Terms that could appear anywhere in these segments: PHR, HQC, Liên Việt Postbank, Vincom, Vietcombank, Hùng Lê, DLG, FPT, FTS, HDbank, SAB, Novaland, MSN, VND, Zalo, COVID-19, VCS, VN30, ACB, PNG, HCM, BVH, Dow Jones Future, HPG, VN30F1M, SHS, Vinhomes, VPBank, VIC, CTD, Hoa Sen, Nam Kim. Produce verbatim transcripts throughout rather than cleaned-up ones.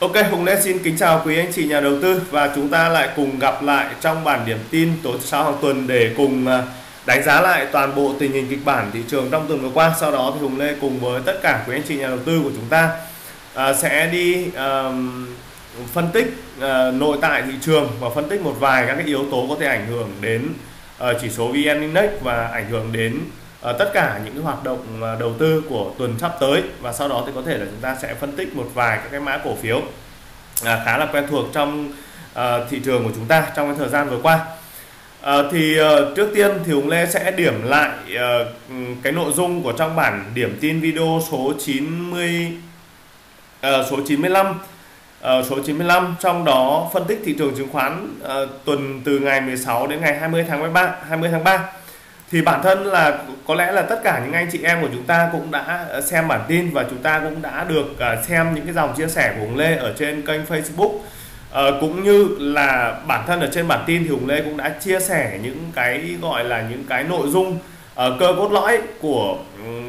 Ok, Hùng Lê xin kính chào quý anh chị nhà đầu tư và chúng ta lại cùng gặp lại trong bản điểm tin tối thứ Sáu hàng tuần để cùng đánh giá lại toàn bộ tình hình kịch bản thị trường trong tuần vừa qua. Sau đó thì Hùng Lê cùng với tất cả quý anh chị nhà đầu tư của chúng ta sẽ đi phân tích nội tại thị trường và phân tích một vài các cái yếu tố có thể ảnh hưởng đến chỉ số vê en Index và ảnh hưởng đến tất cả những cái hoạt động đầu tư của tuần sắp tới. Và sau đó thì có thể là chúng ta sẽ phân tích một vài các cái mã cổ phiếu khá là quen thuộc trong thị trường của chúng ta trong cái thời gian vừa qua. Thì trước tiên thì Hùng Lê sẽ điểm lại cái nội dung của trong bản điểm tin video số chín mươi số chín mươi lăm số chín mươi lăm, trong đó phân tích thị trường chứng khoán tuần từ ngày mười sáu đến ngày hai mươi tháng ba. Thì bản thân là có lẽ là tất cả những anh chị em của chúng ta cũng đã xem bản tin và chúng ta cũng đã được xem những cái dòng chia sẻ của Hùng Lê ở trên kênh Facebook, à, cũng như là bản thân ở trên bản tin thì Hùng Lê cũng đã chia sẻ những cái gọi là những cái nội dung uh, cơ cốt lõi của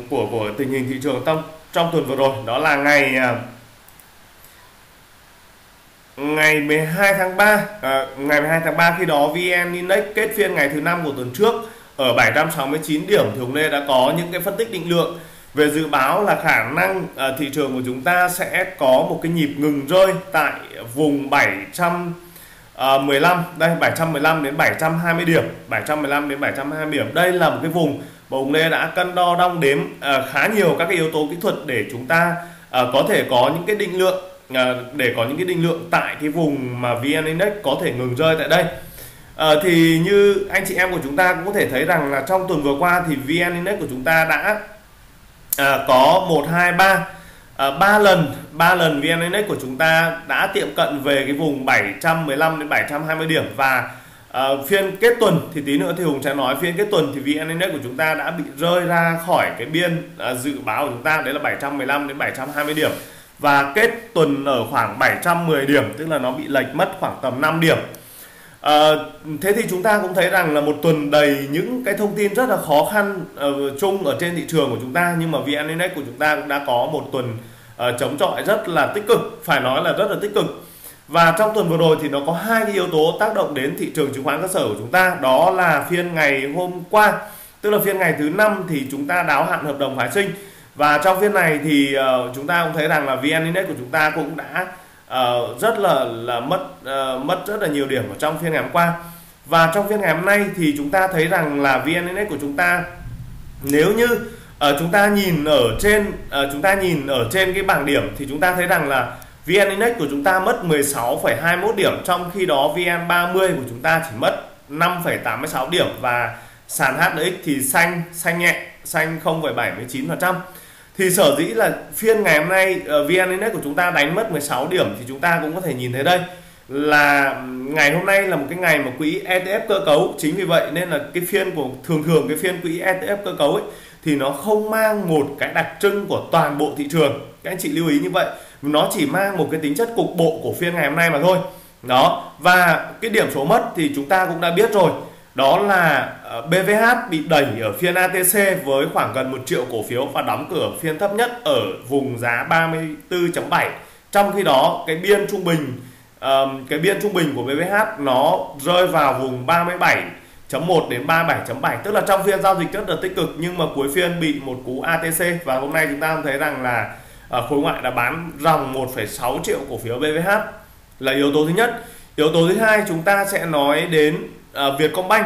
của của tình hình thị trường trong trong tuần vừa rồi, đó là ngày ngày mười hai tháng ba. À, ngày mười hai tháng ba khi đó vê en Index kết phiên ngày thứ năm của tuần trước ở bảy trăm sáu mươi chín điểm, thì Hùng Lê đã có những cái phân tích định lượng về dự báo là khả năng thị trường của chúng ta sẽ có một cái nhịp ngừng rơi tại vùng bảy trăm mười lăm, đây bảy trăm mười lăm đến bảy trăm hai mươi điểm, bảy trăm mười lăm đến bảy trăm hai mươi điểm. Đây là một cái vùng mà Hùng Lê đã cân đo đong đếm khá nhiều các cái yếu tố kỹ thuật để chúng ta có thể có những cái định lượng để có những cái định lượng tại cái vùng mà vê en Index có thể ngừng rơi tại đây. À, thì như anh chị em của chúng ta cũng có thể thấy rằng là trong tuần vừa qua thì vê en Index của chúng ta đã à, có một, hai, ba, ba lần vê en Index của chúng ta đã tiệm cận về cái vùng bảy trăm mười lăm đến bảy trăm hai mươi điểm. Và à, phiên kết tuần thì tí nữa thì Hùng sẽ nói, phiên kết tuần thì vê en Index của chúng ta đã bị rơi ra khỏi cái biên à, dự báo của chúng ta, đấy là bảy trăm mười lăm đến bảy trăm hai mươi điểm, và kết tuần ở khoảng bảy trăm mười điểm, tức là nó bị lệch mất khoảng tầm năm điểm. À, thế thì chúng ta cũng thấy rằng là một tuần đầy những cái thông tin rất là khó khăn uh, chung ở trên thị trường của chúng ta, nhưng mà vê en Index của chúng ta cũng đã có một tuần uh, chống chọi rất là tích cực, phải nói là rất là tích cực. Và trong tuần vừa rồi thì nó có hai cái yếu tố tác động đến thị trường chứng khoán cơ sở của chúng ta, đó là phiên ngày hôm qua, tức là phiên ngày thứ năm thì chúng ta đáo hạn hợp đồng phái sinh, và trong phiên này thì uh, chúng ta cũng thấy rằng là vê en Index của chúng ta cũng đã Uh, rất là là mất uh, mất rất là nhiều điểm ở trong phiên ngày hôm qua. Và trong phiên ngày hôm nay thì chúng ta thấy rằng là vê en Index của chúng ta, nếu như uh, chúng ta nhìn ở trên uh, chúng ta nhìn ở trên cái bảng điểm thì chúng ta thấy rằng là vê en Index của chúng ta mất mười sáu phẩy hai mốt điểm, trong khi đó vê en ba mươi của chúng ta chỉ mất năm phẩy tám mươi sáu điểm, và sàn hát đê ích thì xanh xanh nhẹ, xanh không phẩy bảy mươi chín phần trăm. Thì sở dĩ là phiên ngày hôm nay uh, vê en Index của chúng ta đánh mất mười sáu điểm thì chúng ta cũng có thể nhìn thấy đây là ngày hôm nay là một cái ngày mà quỹ e tê ép cơ cấu, chính vì vậy nên là cái phiên của thường thường cái phiên quỹ e tê ép cơ cấu ấy, thì nó không mang một cái đặc trưng của toàn bộ thị trường, các anh chị lưu ý như vậy, nó chỉ mang một cái tính chất cục bộ của phiên ngày hôm nay mà thôi đó. Và cái điểm số mất thì chúng ta cũng đã biết rồi, đó là bê vê hát bị đẩy ở phiên a tê xê với khoảng gần một triệu cổ phiếu và đóng cửa phiên thấp nhất ở vùng giá ba mươi tư phẩy bảy. Trong khi đó cái biên trung bình cái biên trung bình của bê vê hát nó rơi vào vùng ba mươi bảy phẩy một đến ba mươi bảy phẩy bảy, tức là trong phiên giao dịch rất là tích cực nhưng mà cuối phiên bị một cú a tê xê. Và hôm nay chúng ta thấy rằng là khối ngoại đã bán ròng một phẩy sáu triệu cổ phiếu bê vê hát là yếu tố thứ nhất. Yếu tố thứ hai chúng ta sẽ nói đến À, Vietcombank.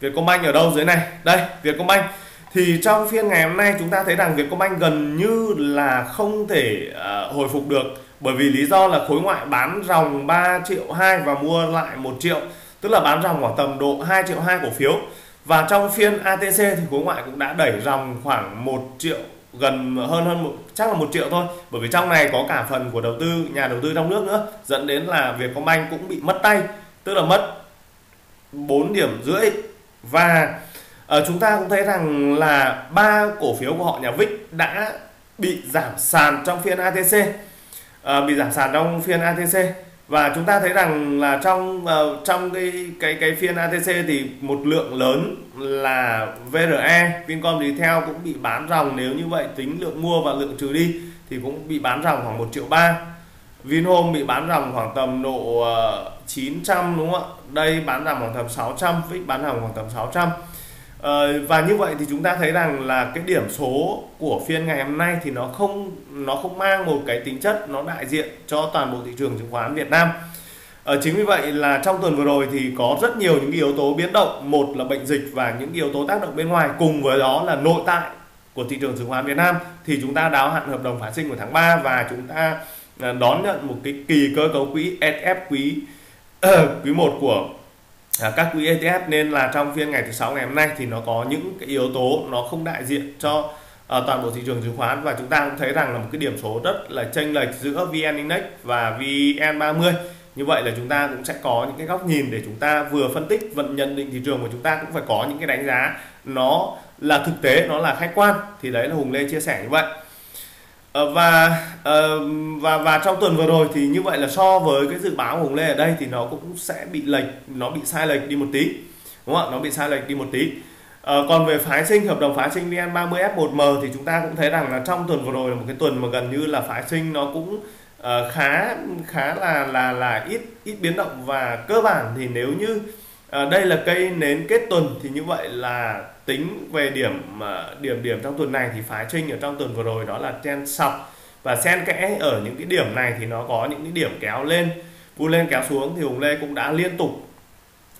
Vietcombank ở đâu dưới này? Đây, Vietcombank. Thì trong phiên ngày hôm nay chúng ta thấy rằng Vietcombank gần như là không thể à, hồi phục được, bởi vì lý do là khối ngoại bán ròng ba triệu hai và mua lại một triệu, tức là bán ròng khoảng tầm độ hai triệu hai cổ phiếu. Và trong phiên a tê xê thì khối ngoại cũng đã đẩy ròng khoảng một triệu, gần hơn hơn một, chắc là một triệu thôi, bởi vì trong này có cả phần của đầu tư nhà đầu tư trong nước nữa, dẫn đến là Vietcombank cũng bị mất tay, tức là mất bốn điểm rưỡi. Và uh, chúng ta cũng thấy rằng là ba cổ phiếu của họ nhà vê i xê đã bị giảm sàn trong phiên a tê xê, uh, bị giảm sàn trong phiên a tê xê. Và chúng ta thấy rằng là trong uh, trong cái cái cái phiên a tê xê thì một lượng lớn là vê rờ e, Vincom thì theo cũng bị bán ròng, nếu như vậy tính lượng mua và lượng trừ đi thì cũng bị bán ròng khoảng một triệu ba. Vinhomes bị bán ròng khoảng tầm độ chín trăm đúng không ạ? Đây bán ròng khoảng tầm sáu trăm, vê i xê bán ròng khoảng tầm sáu trăm. Và như vậy thì chúng ta thấy rằng là cái điểm số của phiên ngày hôm nay thì nó không nó không mang một cái tính chất nó đại diện cho toàn bộ thị trường chứng khoán Việt Nam. Chính vì vậy là trong tuần vừa rồi thì có rất nhiều những yếu tố biến động, một là bệnh dịch và những yếu tố tác động bên ngoài, cùng với đó là nội tại của thị trường chứng khoán Việt Nam. Thì chúng ta đáo hạn hợp đồng phái sinh của tháng ba và chúng ta đón nhận một cái kỳ cơ cấu quỹ e tê ép quý quý một của các quỹ e tê ép, nên là trong phiên ngày thứ sáu ngày hôm nay thì nó có những cái yếu tố nó không đại diện cho toàn bộ thị trường chứng khoán, và chúng ta cũng thấy rằng là một cái điểm số rất là chênh lệch giữa vê en Index và vê en ba mươi. Như vậy là chúng ta cũng sẽ có những cái góc nhìn để chúng ta vừa phân tích vận nhận định thị trường, của chúng ta cũng phải có những cái đánh giá nó là thực tế, nó là khách quan. Thì đấy là Hùng Lê chia sẻ như vậy. Và và và trong tuần vừa rồi thì như vậy là so với cái dự báo của Hùng Lê ở đây thì nó cũng sẽ bị lệch, nó bị sai lệch đi một tí, đúng không ạ? Nó bị sai lệch đi một tí. Còn về phái sinh, hợp đồng phái sinh vê en ba mươi ép một em thì chúng ta cũng thấy rằng là trong tuần vừa rồi là một cái tuần mà gần như là phái sinh nó cũng Uh, khá khá là là là ít ít biến động, và cơ bản thì nếu như uh, đây là cây nến kết tuần thì như vậy là tính về điểm uh, điểm điểm trong tuần này thì phái sinh ở trong tuần vừa rồi đó là chen sọc và xen kẽ. Ở những cái điểm này thì nó có những cái điểm kéo lên, vun lên kéo xuống, thì Hùng Lê cũng đã liên tục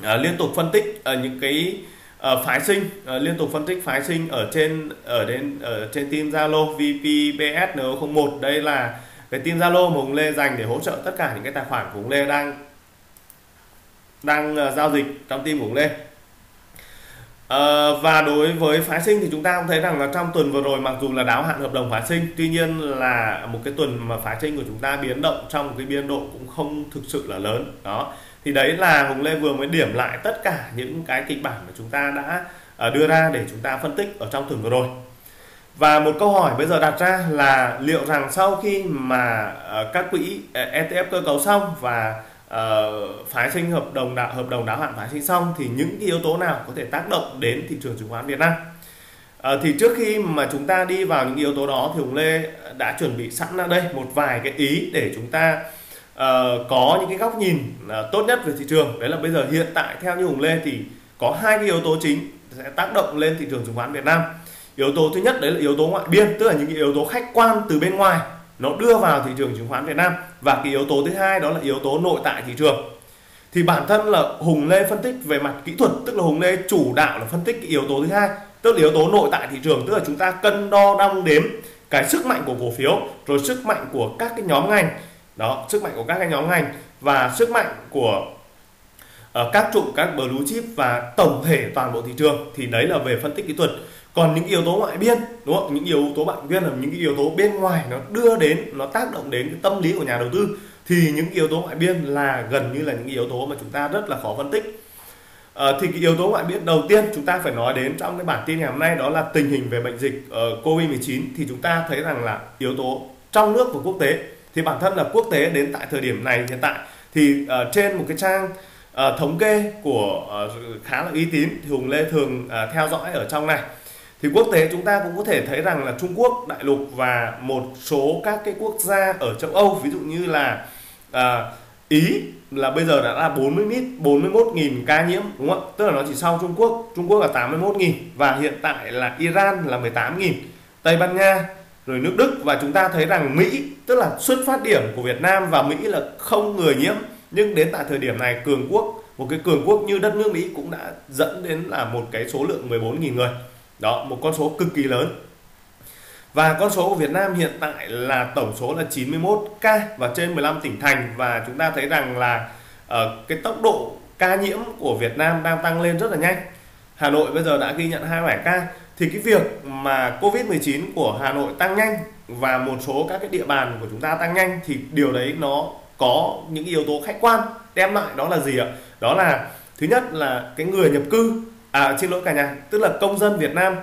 uh, liên tục phân tích ở uh, những cái uh, phái sinh uh, liên tục phân tích phái sinh ở trên ở đến ở trên team Zalo vê pê bê ét en không một. Đây là cái team Zalo mà Hùng Lê dành để hỗ trợ tất cả những cái tài khoản của Hùng Lê đang đang giao dịch trong team của Hùng Lê. À, và đối với phái sinh thì chúng ta cũng thấy rằng là trong tuần vừa rồi mặc dù là đáo hạn hợp đồng phái sinh, tuy nhiên là một cái tuần mà phái sinh của chúng ta biến động trong một cái biên độ cũng không thực sự là lớn. Đó. Thì đấy là Hùng Lê vừa mới điểm lại tất cả những cái kịch bản mà chúng ta đã đưa ra để chúng ta phân tích ở trong tuần vừa rồi. Và một câu hỏi bây giờ đặt ra là liệu rằng sau khi mà các quỹ e tê ép cơ cấu xong và phái sinh hợp đồng đạo hợp đồng đáo hạn phái sinh xong thì những yếu tố nào có thể tác động đến thị trường chứng khoán Việt Nam? Thì trước khi mà chúng ta đi vào những yếu tố đó thì Hùng Lê đã chuẩn bị sẵn ra đây một vài cái ý để chúng ta có những cái góc nhìn tốt nhất về thị trường. Đấy là bây giờ hiện tại theo như Hùng Lê thì có hai cái yếu tố chính sẽ tác động lên thị trường chứng khoán Việt Nam. Yếu tố thứ nhất đấy là yếu tố ngoại biên, tức là những yếu tố khách quan từ bên ngoài nó đưa vào thị trường chứng khoán Việt Nam, và cái yếu tố thứ hai đó là yếu tố nội tại thị trường. Thì bản thân là Hùng Lê phân tích về mặt kỹ thuật, tức là Hùng Lê chủ đạo là phân tích cái yếu tố thứ hai, tức là yếu tố nội tại thị trường, tức là chúng ta cân đo đong đếm cái sức mạnh của cổ phiếu, rồi sức mạnh của các cái nhóm ngành đó, sức mạnh của các cái nhóm ngành và sức mạnh của uh, các trụ các blue chip và tổng thể toàn bộ thị trường. Thì đấy là về phân tích kỹ thuật. Còn những yếu tố ngoại biên, đúng không? Những yếu tố ngoại biên là những yếu tố bên ngoài nó đưa đến, nó tác động đến cái tâm lý của nhà đầu tư. Thì những yếu tố ngoại biên là gần như là những yếu tố mà chúng ta rất là khó phân tích. À, thì cái yếu tố ngoại biên đầu tiên chúng ta phải nói đến trong cái bản tin ngày hôm nay đó là tình hình về bệnh dịch uh, covid mười chín. Thì chúng ta thấy rằng là yếu tố trong nước và quốc tế. Thì bản thân là quốc tế đến tại thời điểm này hiện tại thì uh, trên một cái trang uh, thống kê của uh, khá là uy tín thì Hùng Lê thường uh, theo dõi ở trong này. Thì quốc tế chúng ta cũng có thể thấy rằng là Trung Quốc, đại lục và một số các cái quốc gia ở châu Âu, ví dụ như là à, Ý là bây giờ đã là bốn mươi mốt nghìn ca nhiễm, đúng không ạ? Tức là nó chỉ sau Trung Quốc, Trung Quốc là tám mươi mốt nghìn, và hiện tại là Iran là mười tám nghìn, Tây Ban Nha, rồi nước Đức. Và chúng ta thấy rằng Mỹ, tức là xuất phát điểm của Việt Nam và Mỹ là không người nhiễm, nhưng đến tại thời điểm này cường quốc, một cái cường quốc như đất nước Mỹ cũng đã dẫn đến là một cái số lượng mười bốn nghìn người. Đó, một con số cực kỳ lớn. Và con số của Việt Nam hiện tại là tổng số là chín mươi mốt ca và trên mười lăm tỉnh thành. Và chúng ta thấy rằng là uh, cái tốc độ ca nhiễm của Việt Nam đang tăng lên rất là nhanh. Hà Nội bây giờ đã ghi nhận hai mươi bảy ca. Thì cái việc mà covid mười chín của Hà Nội tăng nhanh và một số các cái địa bàn của chúng ta tăng nhanh thì điều đấy nó có những yếu tố khách quan đem lại, đó là gì ạ? Đó là thứ nhất là cái người nhập cư, À, xin lỗi cả nhà, tức là công dân Việt Nam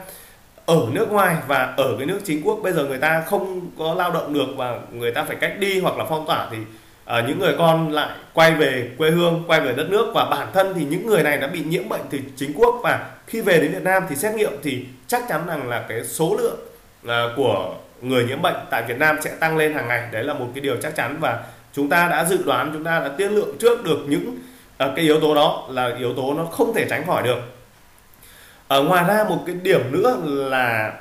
ở nước ngoài và ở cái nước chính quốc bây giờ người ta không có lao động được và người ta phải cách ly hoặc là phong tỏa, thì à, những người con lại quay về quê hương, quay về đất nước, và bản thân thì những người này đã bị nhiễm bệnh từ chính quốc và khi về đến Việt Nam thì xét nghiệm thì chắc chắn rằng là cái số lượng à, của người nhiễm bệnh tại Việt Nam sẽ tăng lên hàng ngày. Đấy là một cái điều chắc chắn và chúng ta đã dự đoán, chúng ta đã tiết lượng trước được những à, cái yếu tố đó là yếu tố nó không thể tránh khỏi được. Ở ngoài ra một cái điểm nữa là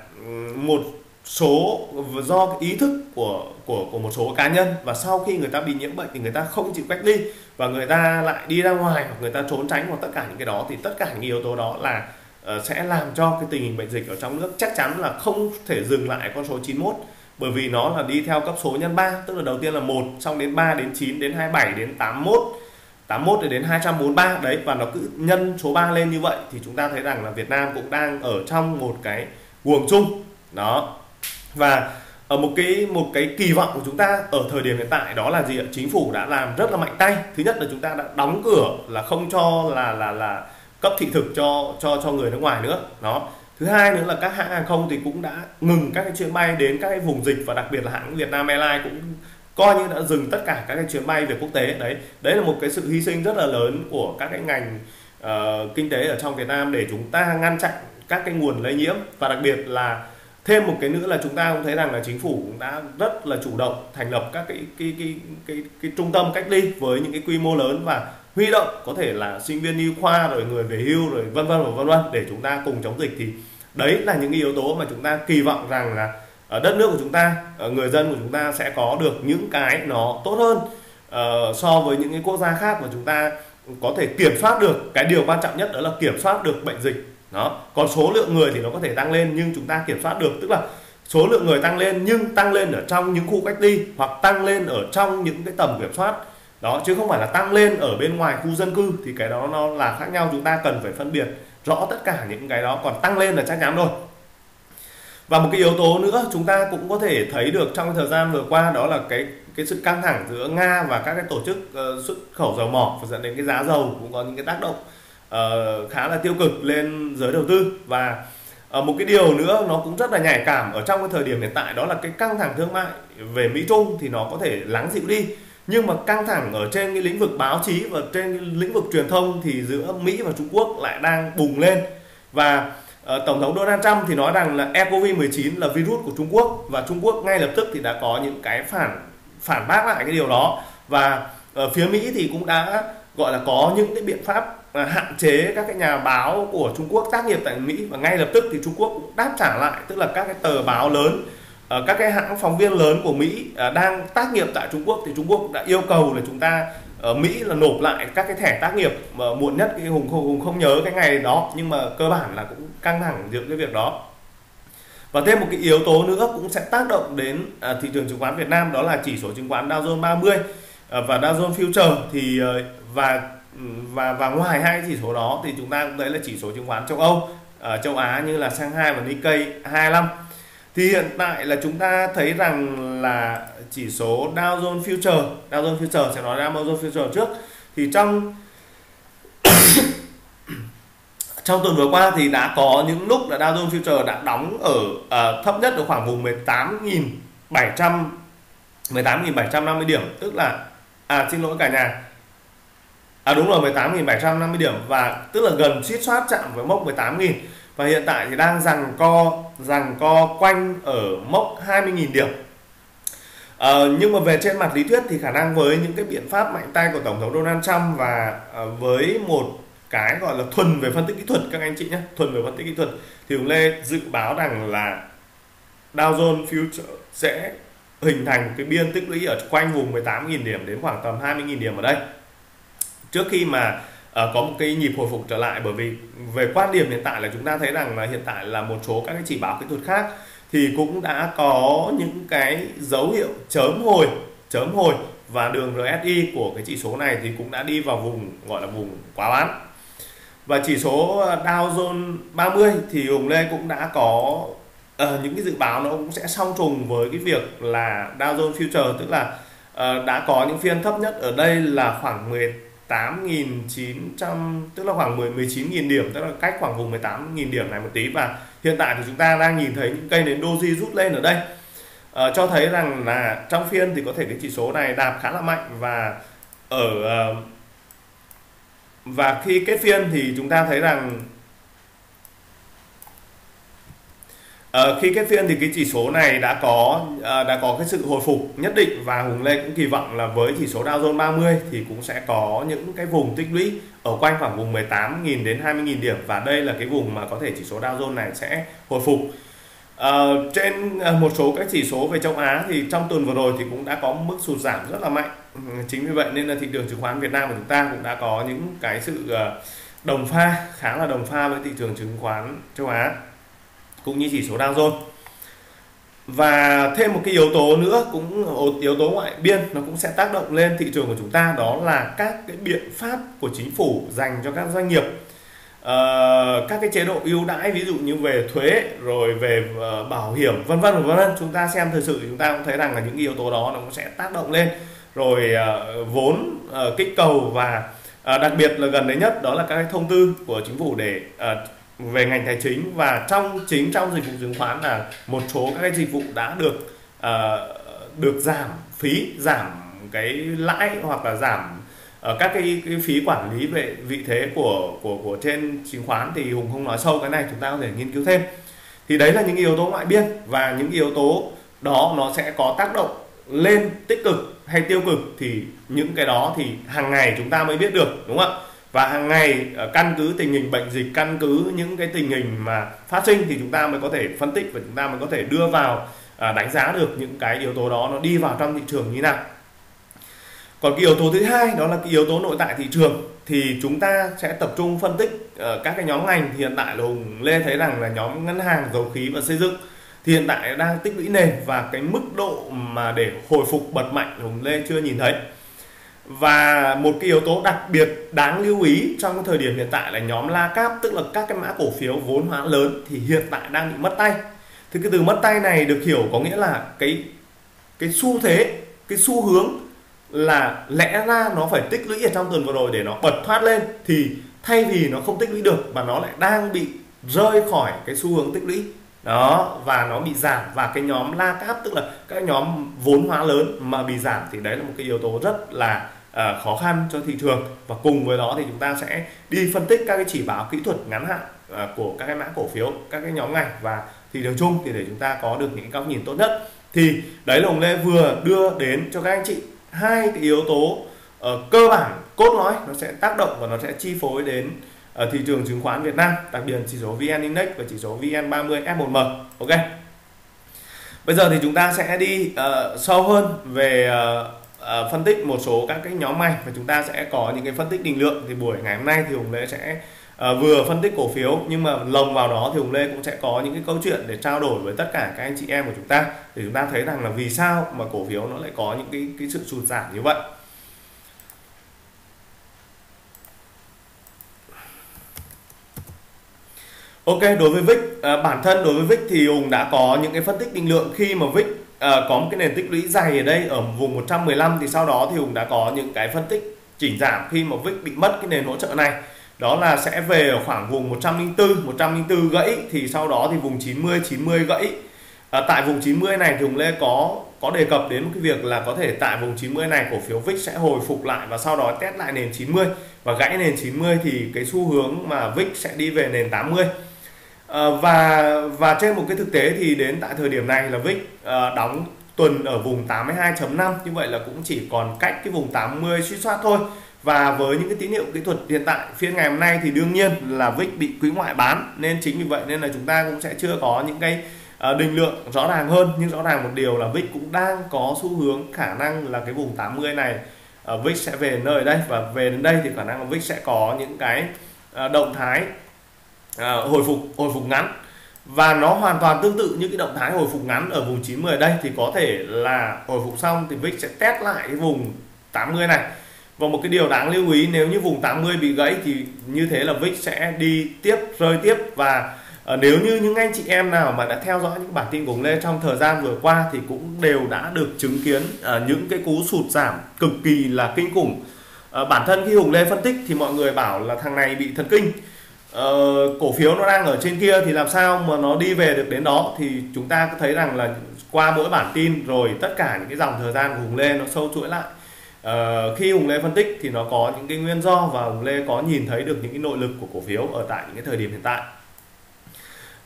một số do cái ý thức của của của một số cá nhân, và sau khi người ta bị nhiễm bệnh thì người ta không chịu cách ly và người ta lại đi ra ngoài hoặc người ta trốn tránh, hoặc tất cả những cái đó, thì tất cả những yếu tố đó là uh, sẽ làm cho cái tình hình bệnh dịch ở trong nước chắc chắn là không thể dừng lại con số chín mươi mốt, bởi vì nó là đi theo cấp số nhân ba, tức là đầu tiên là một, xong đến ba, đến chín, đến hai mươi bảy, đến tám mươi mốt, tám mươi mốt đến hai trăm bốn mươi ba đấy, và nó cứ nhân số ba lên như vậy, thì chúng ta thấy rằng là Việt Nam cũng đang ở trong một cái guồng chung đó. Và ở một cái một cái kỳ vọng của chúng ta ở thời điểm hiện tại đó là gì ạ? Chính phủ đã làm rất là mạnh tay. Thứ nhất là chúng ta đã đóng cửa, là không cho là là là cấp thị thực cho cho cho người nước ngoài nữa đó. Thứ hai nữa là các hãng hàng không thì cũng đã ngừng các cái chuyến bay đến các cái vùng dịch, và đặc biệt là hãng Vietnam Airlines cũng coi như đã dừng tất cả các cái chuyến bay về quốc tế đấy. Đấy là một cái sự hy sinh rất là lớn của các cái ngành uh, kinh tế ở trong Việt Nam để chúng ta ngăn chặn các cái nguồn lây nhiễm. Và đặc biệt là thêm một cái nữa là chúng ta cũng thấy rằng là chính phủ cũng đã rất là chủ động thành lập các cái cái cái cái, cái trung tâm cách ly với những cái quy mô lớn, và huy động có thể là sinh viên y khoa rồi người về hưu rồi vân vân và vân vân để chúng ta cùng chống dịch. Thì đấy là những yếu tố mà chúng ta kỳ vọng rằng là ở đất nước của chúng ta, người dân của chúng ta sẽ có được những cái nó tốt hơn uh, so với những cái quốc gia khác, và chúng ta có thể kiểm soát được cái điều quan trọng nhất, đó là kiểm soát được bệnh dịch. Đó. Còn số lượng người thì nó có thể tăng lên, nhưng chúng ta kiểm soát được, tức là số lượng người tăng lên nhưng tăng lên ở trong những khu cách ly, hoặc tăng lên ở trong những cái tầm kiểm soát đó, chứ không phải là tăng lên ở bên ngoài khu dân cư, thì cái đó nó là khác nhau. Chúng ta cần phải phân biệt rõ tất cả những cái đó, còn tăng lên là chắc chắn rồi. Và một cái yếu tố nữa chúng ta cũng có thể thấy được trong thời gian vừa qua, đó là cái cái sự căng thẳng giữa Nga và các cái tổ chức uh, xuất khẩu dầu mỏ, và dẫn đến cái giá dầu cũng có những cái tác động Uh, khá là tiêu cực lên giới đầu tư. Và uh, một cái điều nữa nó cũng rất là nhạy cảm ở trong cái thời điểm hiện tại, đó là cái căng thẳng thương mại về Mỹ Trung thì nó có thể lắng dịu đi, nhưng mà căng thẳng ở trên cái lĩnh vực báo chí và trên cái lĩnh vực truyền thông thì giữa Mỹ và Trung Quốc lại đang bùng lên. Và uh, Tổng thống Donald Trump thì nói rằng là covid mười chín là virus của Trung Quốc, và Trung Quốc ngay lập tức thì đã có những cái phản phản bác lại cái điều đó. Và uh, phía Mỹ thì cũng đã gọi là có những cái biện pháp hạn chế các cái nhà báo của Trung Quốc tác nghiệp tại Mỹ, và ngay lập tức thì Trung Quốc cũng đáp trả lại, tức là các cái tờ báo lớn, các cái hãng phóng viên lớn của Mỹ đang tác nghiệp tại Trung Quốc thì Trung Quốc đã yêu cầu là chúng ta ở Mỹ là nộp lại các cái thẻ tác nghiệp muộn nhất, cái Hùng, Hùng không nhớ cái ngày đó, nhưng mà cơ bản là cũng căng thẳng giữa cái việc đó. Và thêm một cái yếu tố nữa cũng sẽ tác động đến thị trường chứng khoán Việt Nam, đó là chỉ số chứng khoán Dow Jones ba mươi và Dow Jones Future. Thì và Và, và ngoài hai chỉ số đó thì chúng ta cũng thấy là chỉ số chứng khoán châu Âu, uh, châu Á như là Shanghai và Nikkei hai mươi lăm. Thì hiện tại là chúng ta thấy rằng là chỉ số Dow Jones Future, Dow Jones Future sẽ nói Dow Jones Future trước. Thì trong trong tuần vừa qua thì đã có những lúc là Dow Jones Future đã đóng ở uh, thấp nhất ở khoảng vùng mười tám nghìn bảy trăm mười tám nghìn bảy trăm năm mươi điểm, tức là à xin lỗi cả nhà. À đúng rồi, mười tám nghìn bảy trăm năm mươi điểm, và tức là gần suýt soát chạm với mốc mười tám nghìn, và hiện tại thì đang giằng co giằng co quanh ở mốc hai mươi nghìn điểm. À, nhưng mà về trên mặt lý thuyết thì khả năng với những cái biện pháp mạnh tay của Tổng thống Donald Trump, và à, với một cái gọi là thuần về phân tích kỹ thuật các anh chị nhé, thuần về phân tích kỹ thuật, thì Hùng Lê dự báo rằng là Dow Jones Future sẽ hình thành cái biên tích lũy ở quanh vùng mười tám nghìn điểm đến khoảng tầm hai mươi nghìn điểm ở đây, trước khi mà uh, có một cái nhịp hồi phục trở lại. Bởi vì về quan điểm hiện tại là chúng ta thấy rằng là hiện tại là một số các cái chỉ báo kỹ thuật khác thì cũng đã có những cái dấu hiệu chớm hồi chớm hồi và đường rờ ét i của cái chỉ số này thì cũng đã đi vào vùng gọi là vùng quá bán. Và chỉ số Dow Jones ba mươi thì Hùng Lê cũng đã có uh, những cái dự báo nó cũng sẽ song trùng với cái việc là Dow Jones Future, tức là uh, đã có những phiên thấp nhất ở đây là khoảng mười tám nghìn chín trăm, tức là khoảng mười chín nghìn điểm, tức là cách khoảng vùng mười tám nghìn điểm này một tí. Và hiện tại thì chúng ta đang nhìn thấy những cây nến doji rút lên ở đây, à, cho thấy rằng là trong phiên thì có thể cái chỉ số này đạp khá là mạnh, và ở và khi kết phiên thì chúng ta thấy rằng À, khi kết phiên thì cái chỉ số này đã có à, đã có cái sự hồi phục nhất định, và Hùng Lê cũng kỳ vọng là với chỉ số Dow Jones ba mươi thì cũng sẽ có những cái vùng tích lũy ở quanh khoảng vùng mười tám nghìn đến hai mươi nghìn điểm, và đây là cái vùng mà có thể chỉ số Dow Jones này sẽ hồi phục. À, trên một số các chỉ số về châu Á thì trong tuần vừa rồi thì cũng đã có mức sụt giảm rất là mạnh. Chính vì vậy nên là thị trường chứng khoán Việt Nam của chúng ta cũng đã có những cái sự đồng pha, khá là đồng pha với thị trường chứng khoán châu Á cũng như chỉ số Dow Jones. Và thêm một cái yếu tố nữa, cũng yếu tố ngoại biên, nó cũng sẽ tác động lên thị trường của chúng ta, đó là các cái biện pháp của chính phủ dành cho các doanh nghiệp, uh, các cái chế độ ưu đãi ví dụ như về thuế, rồi về uh, bảo hiểm vân vân vân vân. Chúng ta xem thời sự chúng ta cũng thấy rằng là những yếu tố đó nó cũng sẽ tác động lên, rồi uh, vốn uh, kích cầu, và uh, đặc biệt là gần đây nhất đó là các cái thông tư của chính phủ để uh, về ngành tài chính, và trong chính trong dịch vụ chứng khoán là một số các cái dịch vụ đã được uh, được giảm phí, giảm cái lãi, hoặc là giảm uh, các cái, cái phí quản lý về vị thế của của của trên chứng khoán, thì Hùng không nói sâu cái này, chúng ta có thể nghiên cứu thêm. Thì đấy là những yếu tố ngoại biên, và những yếu tố đó nó sẽ có tác động lên tích cực hay tiêu cực, thì những cái đó thì hàng ngày chúng ta mới biết được, đúng không ạ? Và hàng ngày căn cứ tình hình bệnh dịch, căn cứ những cái tình hình mà phát sinh thì chúng ta mới có thể phân tích, và chúng ta mới có thể đưa vào đánh giá được những cái yếu tố đó nó đi vào trong thị trường như nào. Còn cái yếu tố thứ hai đó là cái yếu tố nội tại thị trường, thì chúng ta sẽ tập trung phân tích các cái nhóm ngành. Thì hiện tại là Hùng Lê thấy rằng là nhóm ngân hàng, dầu khí và xây dựng thì hiện tại đang tích lũy nền, và cái mức độ mà để hồi phục bật mạnh Hùng Lê chưa nhìn thấy. Và một cái yếu tố đặc biệt đáng lưu ý trong cái thời điểm hiện tại là nhóm la cáp, tức là các cái mã cổ phiếu vốn hóa lớn, thì hiện tại đang bị mất tay. Thì cái từ mất tay này được hiểu có nghĩa là cái cái xu thế, cái xu hướng là lẽ ra nó phải tích lũy ở trong tuần vừa rồi để nó bật thoát lên, thì thay vì nó không tích lũy được mà nó lại đang bị rơi khỏi cái xu hướng tích lũy đó, và nó bị giảm. Và cái nhóm la cáp, tức là các nhóm vốn hóa lớn mà bị giảm, thì đấy là một cái yếu tố rất là uh, khó khăn cho thị trường. Và cùng với đó thì chúng ta sẽ đi phân tích các cái chỉ báo kỹ thuật ngắn hạn uh, của các cái mã cổ phiếu, các cái nhóm ngành và thị trường chung, thì để chúng ta có được những góc nhìn tốt nhất. Thì đấy là Hùng Lê vừa đưa đến cho các anh chị hai cái yếu tố uh, cơ bản cốt lõi, nó sẽ tác động và nó sẽ chi phối đến ở thị trường chứng khoán Việt Nam, đặc biệt chỉ số vê en Index và chỉ số vê en ba mươi ép một em. Ok. Bây giờ thì chúng ta sẽ đi uh, sâu hơn về uh, uh, phân tích một số các cái nhóm ngành, và chúng ta sẽ có những cái phân tích định lượng. Thì buổi ngày hôm nay thì Hùng Lê sẽ uh, vừa phân tích cổ phiếu, nhưng mà lồng vào đó thì Hùng Lê cũng sẽ có những cái câu chuyện để trao đổi với tất cả các anh chị em của chúng ta, để chúng ta thấy rằng là vì sao mà cổ phiếu nó lại có những cái cái sự sụt giảm như vậy. Ok, đối với vê i xê, à, bản thân đối với vê i xê thì Hùng đã có những cái phân tích định lượng khi mà vê i xê à, có một cái nền tích lũy dày ở đây ở vùng một trăm mười lăm, thì sau đó thì Hùng đã có những cái phân tích chỉnh giảm khi mà vê i xê bị mất cái nền hỗ trợ này. Đó là sẽ về ở khoảng vùng một trăm lẻ bốn, một trăm lẻ bốn gãy, thì sau đó thì vùng chín mươi, chín mươi gãy. À, tại vùng chín mươi này thì Hùng Lê có có đề cập đến một cái việc là có thể tại vùng chín mươi này cổ phiếu vê i xê sẽ hồi phục lại, và sau đó test lại nền chín mươi, và gãy nền chín mươi thì cái xu hướng mà vê i xê sẽ đi về nền tám mươi. Và và trên một cái thực tế thì đến tại thời điểm này là vê i xê đóng tuần ở vùng tám mươi hai chấm năm, như vậy là cũng chỉ còn cách cái vùng tám mươi suýt soát thôi. Và với những cái tín hiệu kỹ thuật hiện tại phiên ngày hôm nay thì đương nhiên là vê i xê bị quỹ ngoại bán, nên chính vì vậy nên là chúng ta cũng sẽ chưa có những cái định lượng rõ ràng hơn. Nhưng rõ ràng một điều là vê i xê cũng đang có xu hướng khả năng là cái vùng tám mươi này vê i xê sẽ về nơi đây, và về đến đây thì khả năng là vê i xê sẽ có những cái động thái À, hồi phục hồi phục ngắn, và nó hoàn toàn tương tự như cái động thái hồi phục ngắn ở vùng chín mươi ở đây, thì có thể là hồi phục xong thì vê i xê sẽ test lại cái vùng tám mươi này. Và một cái điều đáng lưu ý, nếu như vùng tám mươi bị gãy thì như thế là vê i xê sẽ đi tiếp, rơi tiếp. Và à, nếu như những anh chị em nào mà đã theo dõi những bản tin của Hùng Lê trong thời gian vừa qua thì cũng đều đã được chứng kiến à, những cái cú sụt giảm cực kỳ là kinh khủng. à, bản thân khi Hùng Lê phân tích thì mọi người bảo là thằng này bị thần kinh. Uh, cổ phiếu nó đang ở trên kia thì làm sao mà nó đi về được đến đó, thì chúng ta có thấy rằng là qua mỗi bản tin rồi tất cả những cái dòng thời gian của Hùng Lê nó sâu chuỗi lại. uh, khi Hùng Lê phân tích thì nó có những cái nguyên do, và Hùng Lê có nhìn thấy được những cái nội lực của cổ phiếu ở tại những cái thời điểm hiện tại.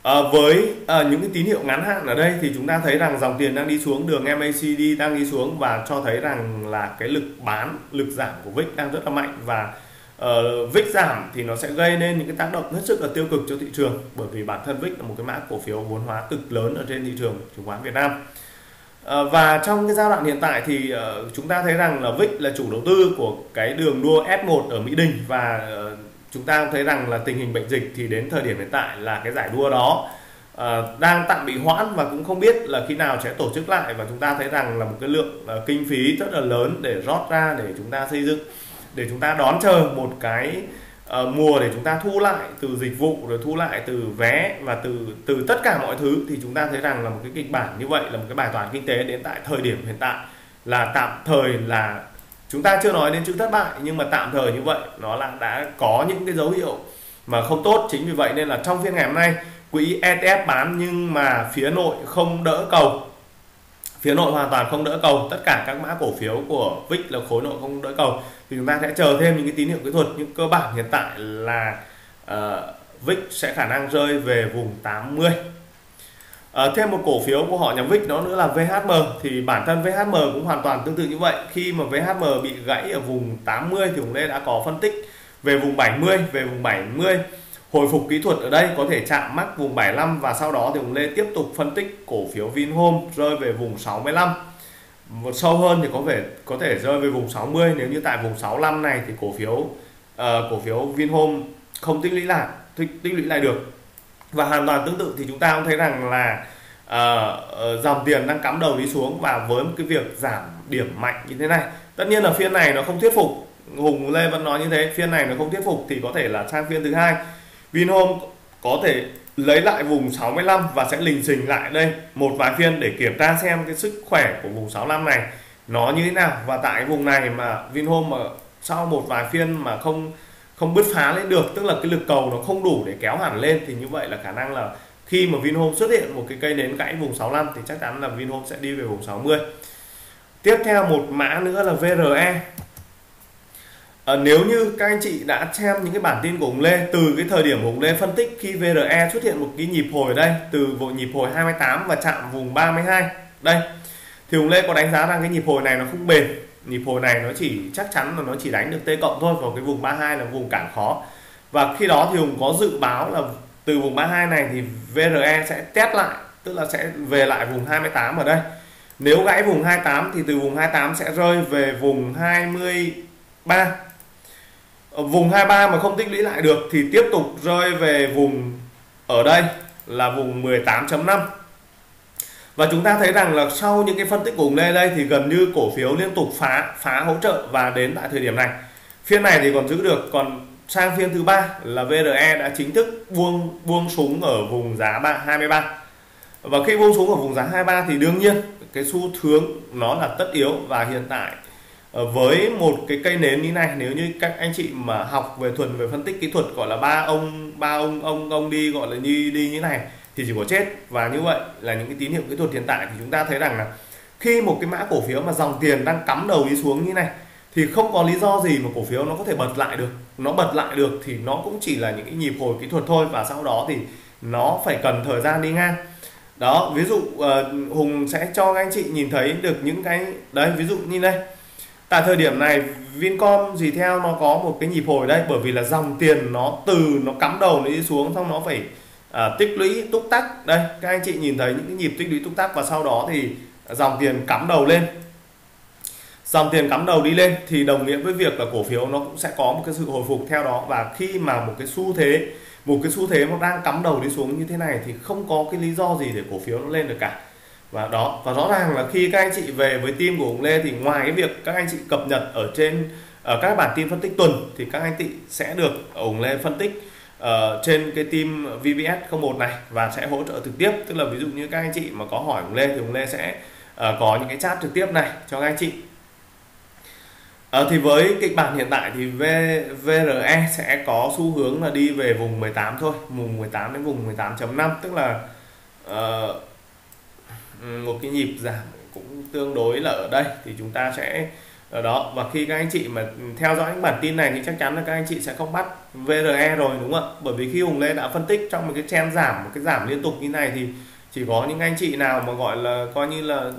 À, với à, những cái tín hiệu ngắn hạn ở đây thì chúng ta thấy rằng dòng tiền đang đi xuống, đường em a xê đê đang đi xuống và cho thấy rằng là cái lực bán, lực giảm của vê i xê đang rất là mạnh, và uh, vê i xê giảm thì nó sẽ gây nên những cái tác động hết sức là tiêu cực cho thị trường, bởi vì bản thân vê i xê là một cái mã cổ phiếu vốn hóa cực lớn ở trên thị trường chứng khoán Việt Nam. Uh, và trong cái giai đoạn hiện tại thì uh, chúng ta thấy rằng là vê i xê là chủ đầu tư của cái đường đua ép một ở Mỹ Đình, và uh, chúng ta thấy rằng là tình hình bệnh dịch thì đến thời điểm hiện tại là cái giải đua đó uh, đang tạm bị hoãn và cũng không biết là khi nào sẽ tổ chức lại, và chúng ta thấy rằng là một cái lượng uh, kinh phí rất là lớn để rót ra để chúng ta xây dựng, để chúng ta đón chờ một cái uh, mùa để chúng ta thu lại từ dịch vụ, rồi thu lại từ vé và từ từ tất cả mọi thứ, thì chúng ta thấy rằng là một cái kịch bản như vậy, là một cái bài toán kinh tế đến tại thời điểm hiện tại là tạm thời là chúng ta chưa nói đến chữ thất bại, nhưng mà tạm thời như vậy nó là đã có những cái dấu hiệu mà không tốt. Chính vì vậy nên là trong phiên ngày hôm nay quỹ e tê ép bán nhưng mà phía nội không đỡ cầu, phía nội hoàn toàn không đỡ cầu, tất cả các mã cổ phiếu của vê i xê là khối nội không đỡ cầu, thì chúng ta sẽ chờ thêm những cái tín hiệu kỹ thuật, nhưng cơ bản hiện tại là uh, vê i xê sẽ khả năng rơi về vùng tám mươi. Uh, thêm một cổ phiếu của họ nhà vê i xê nó nữa là vê hát em, thì bản thân vê hát em cũng hoàn toàn tương tự như vậy. Khi mà vê hát em bị gãy ở vùng tám mươi thì Hùng Lê đã có phân tích về vùng bảy mươi, về vùng bảy mươi hồi phục kỹ thuật ở đây có thể chạm mắc vùng bảy mươi lăm, và sau đó thì Hùng Lê tiếp tục phân tích cổ phiếu Vinhomes rơi về vùng sáu mươi lăm, một sâu hơn thì có thể có thể rơi về vùng sáu mươi, nếu như tại vùng sáu mươi lăm này thì cổ phiếu uh, cổ phiếu Vinhomes không tích lũy lại tích, tích lũy lại được. Và hoàn toàn tương tự thì chúng ta cũng thấy rằng là uh, dòng tiền đang cắm đầu đi xuống, và với một cái việc giảm điểm mạnh như thế này, tất nhiên là phiên này nó không thuyết phục, Hùng Lê vẫn nói như thế, phiên này nó không thuyết phục thì có thể là sang phiên thứ hai Vinhomes có thể lấy lại vùng sáu mươi lăm và sẽ lình xình lại đây một vài phiên để kiểm tra xem cái sức khỏe của vùng sáu mươi lăm này nó như thế nào, và tại vùng này mà Vinhomes mà sau một vài phiên mà không không bứt phá lên được, tức là cái lực cầu nó không đủ để kéo hẳn lên, thì như vậy là khả năng là khi mà Vinhomes xuất hiện một cái cây nến gãy vùng sáu mươi lăm thì chắc chắn là Vinhomes sẽ đi về vùng sáu mươi. Tiếp theo một mã nữa là vê rờ e. À, nếu như các anh chị đã xem những cái bản tin của Hùng Lê từ cái thời điểm Hùng Lê phân tích, khi vê rờ e xuất hiện một cái nhịp hồi ở đây từ vội nhịp hồi hai mươi tám và chạm vùng ba mươi hai đây, thì Hùng Lê có đánh giá rằng cái nhịp hồi này nó không bền, nhịp hồi này nó chỉ chắc chắn là nó chỉ đánh được T cộng thôi, còn cái vùng ba mươi hai là vùng cản khó, và khi đó thì Hùng có dự báo là từ vùng ba mươi hai này thì vê rờ e sẽ test lại, tức là sẽ về lại vùng hai mươi tám ở đây, nếu gãy vùng hai mươi tám thì từ vùng hai mươi tám sẽ rơi về vùng hai mươi ba, vùng hai mươi ba mà không tích lũy lại được thì tiếp tục rơi về vùng ở đây là vùng mười tám chấm năm. Và chúng ta thấy rằng là sau những cái phân tích của Hùng Lê đây thì gần như cổ phiếu liên tục phá phá hỗ trợ, và đến tại thời điểm này phiên này thì còn giữ được, còn sang phiên thứ ba là vê rờ e đã chính thức buông buông súng ở vùng giá hai mươi ba, và khi buông súng ở vùng giá hai mươi ba thì đương nhiên cái xu hướng nó là tất yếu. Và hiện tại với một cái cây nến như này, nếu như các anh chị mà học về thuần về phân tích kỹ thuật gọi là ba ông ba ông ông ông đi gọi là như đi như này thì chỉ có chết. Và như vậy là những cái tín hiệu kỹ thuật hiện tại thì chúng ta thấy rằng là khi một cái mã cổ phiếu mà dòng tiền đang cắm đầu đi xuống như này thì không có lý do gì mà cổ phiếu nó có thể bật lại được, nó bật lại được thì nó cũng chỉ là những cái nhịp hồi kỹ thuật thôi, và sau đó thì nó phải cần thời gian đi ngang đó. Ví dụ Hùng sẽ cho các anh chị nhìn thấy được những cái đấy, ví dụ như đây tại thời điểm này Vincom gì theo nó có một cái nhịp hồi đây, bởi vì là dòng tiền nó từ nó cắm đầu nó đi xuống, xong nó phải À, tích lũy túc tắc đây, các anh chị nhìn thấy những cái nhịp tích lũy túc tắc, và sau đó thì dòng tiền cắm đầu lên, dòng tiền cắm đầu đi lên thì đồng nghĩa với việc là cổ phiếu nó cũng sẽ có một cái sự hồi phục theo đó. Và khi mà một cái xu thế một cái xu thế nó đang cắm đầu đi xuống như thế này thì không có cái lý do gì để cổ phiếu nó lên được cả. Và đó, và rõ ràng là khi các anh chị về với team của Hùng Lê thì ngoài cái việc các anh chị cập nhật ở trên ở các bản tin phân tích tuần thì các anh chị sẽ được Hùng Lê phân tích Uh, trên cái team vê bê hát không một này và sẽ hỗ trợ trực tiếp, tức là ví dụ như các anh chị mà có hỏi Hùng Lê thì Hùng Lê sẽ uh, có những cái chat trực tiếp này cho các anh chị. Uh, thì với kịch bản hiện tại thì vê rờ e sẽ có xu hướng là đi về vùng mười tám thôi, vùng mười tám đến vùng mười tám chấm năm, tức là uh, một cái nhịp giảm cũng tương đối là ở đây thì chúng ta sẽ ở đó. Và khi các anh chị mà theo dõi những bản tin này thì chắc chắn là các anh chị sẽ không bắt vê rờ e rồi, đúng không ạ? Bởi vì khi Hùng Lê đã phân tích trong một cái trend giảm, một cái giảm liên tục như này thì chỉ có những anh chị nào mà gọi là coi như là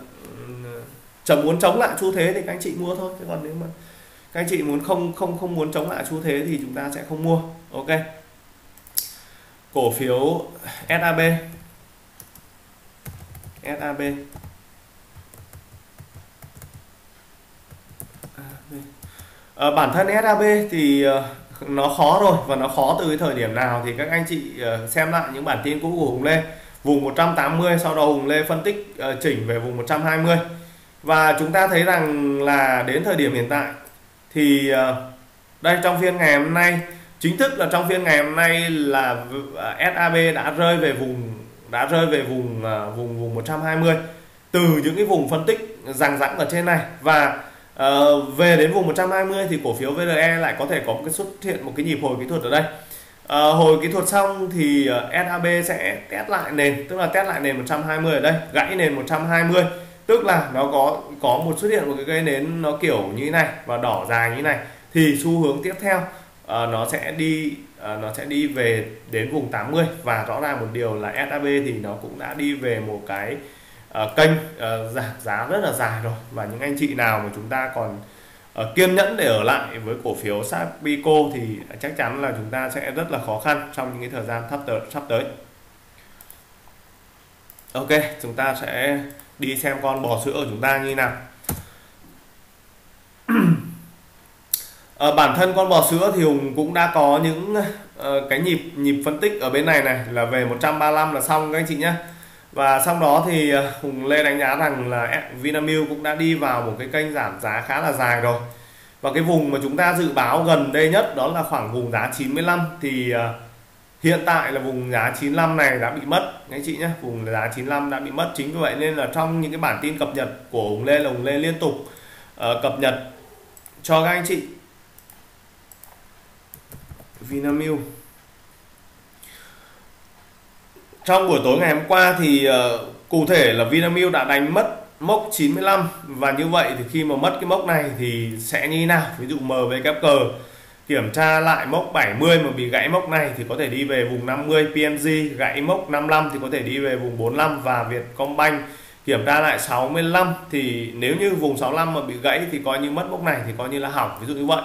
chấm muốn chống lại xu thế thì các anh chị mua thôi, chứ còn nếu mà các anh chị muốn không không không muốn chống lại xu thế thì chúng ta sẽ không mua. Ok, cổ phiếu SAB SAB À, bản thân ét a bê thì uh, nó khó rồi, và nó khó từ cái thời điểm nào thì các anh chị uh, xem lại những bản tin cũ của Hùng Lê, vùng một trăm tám mươi, sau đó Hùng Lê phân tích uh, chỉnh về vùng một trăm hai mươi, và chúng ta thấy rằng là đến thời điểm hiện tại thì uh, đây, trong phiên ngày hôm nay, chính thức là trong phiên ngày hôm nay là ét a bê đã rơi về vùng đã rơi về vùng uh, vùng vùng một trăm hai mươi từ những cái vùng phân tích dằng dẵng ở trên này, và Uh, về đến vùng một trăm hai mươi thì cổ phiếu vê rờ e lại có thể có một cái xuất hiện một cái nhịp hồi kỹ thuật ở đây. Uh, hồi kỹ thuật xong thì uh, ét a bê sẽ test lại nền, tức là test lại nền một trăm hai mươi ở đây, gãy nền một trăm hai mươi, tức là nó có có một xuất hiện một cái cây nến nó kiểu như thế này và đỏ dài như thế này, thì xu hướng tiếp theo uh, nó sẽ đi uh, nó sẽ đi về đến vùng tám mươi, và rõ ràng một điều là ét a bê thì nó cũng đã đi về một cái Uh, kênh uh, giảm giá rất là dài rồi, và những anh chị nào mà chúng ta còn uh, kiên nhẫn để ở lại với cổ phiếu Sapico thì chắc chắn là chúng ta sẽ rất là khó khăn trong những cái thời gian sắp tới sắp tới. Ok, chúng ta sẽ đi xem con bò sữa của chúng ta như nào. uh, bản thân con bò sữa thì Hùng cũng đã có những uh, cái nhịp nhịp phân tích ở bên này này là về một trăm ba mươi lăm là xong các anh chị nhé. Và sau đó thì Hùng Lê đánh giá rằng là Vinamilk cũng đã đi vào một cái kênh giảm giá khá là dài rồi. Và cái vùng mà chúng ta dự báo gần đây nhất đó là khoảng vùng giá chín mươi lăm, thì hiện tại là vùng giá chín mươi lăm này đã bị mất anh chị nhé, vùng giá chín mươi lăm đã bị mất. Chính vì vậy nên là trong những cái bản tin cập nhật của Hùng Lê là Hùng Lê liên tục uh, cập nhật cho các anh chị Vinamilk. Trong buổi tối ngày hôm qua thì uh, cụ thể là Vinamilk đã đánh mất mốc chín mươi lăm, và như vậy thì khi mà mất cái mốc này thì sẽ như thế nào? Ví dụ em vê giê kiểm tra lại mốc bảy mươi mà bị gãy mốc này thì có thể đi về vùng năm mươi, pê en giê gãy mốc năm mươi lăm thì có thể đi về vùng bốn mươi lăm, và Vietcombank kiểm tra lại sáu mươi lăm thì nếu như vùng sáu mươi lăm mà bị gãy thì coi như mất mốc này thì coi như là hỏng, ví dụ như vậy.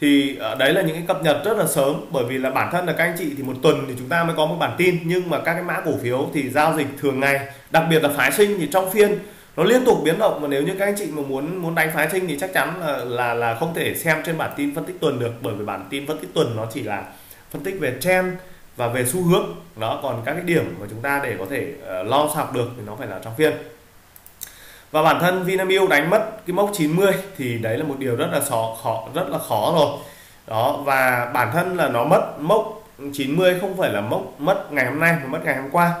Thì đấy là những cái cập nhật rất là sớm, bởi vì là bản thân là các anh chị thì một tuần thì chúng ta mới có một bản tin, nhưng mà các cái mã cổ phiếu thì giao dịch thường ngày, đặc biệt là phái sinh thì trong phiên nó liên tục biến động, và nếu như các anh chị mà muốn muốn đánh phái sinh thì chắc chắn là là, là không thể xem trên bản tin phân tích tuần được, bởi vì bản tin phân tích tuần nó chỉ là phân tích về trend và về xu hướng đó, còn các cái điểm mà chúng ta để có thể uh, lo sọc được thì nó phải là trong phiên. Và bản thân Vinamilk đánh mất cái mốc chín mươi thì đấy là một điều rất là khó rất là khó rồi đó. Và bản thân là nó mất mốc chín mươi không phải là mốc mất ngày hôm nay mà mất ngày hôm qua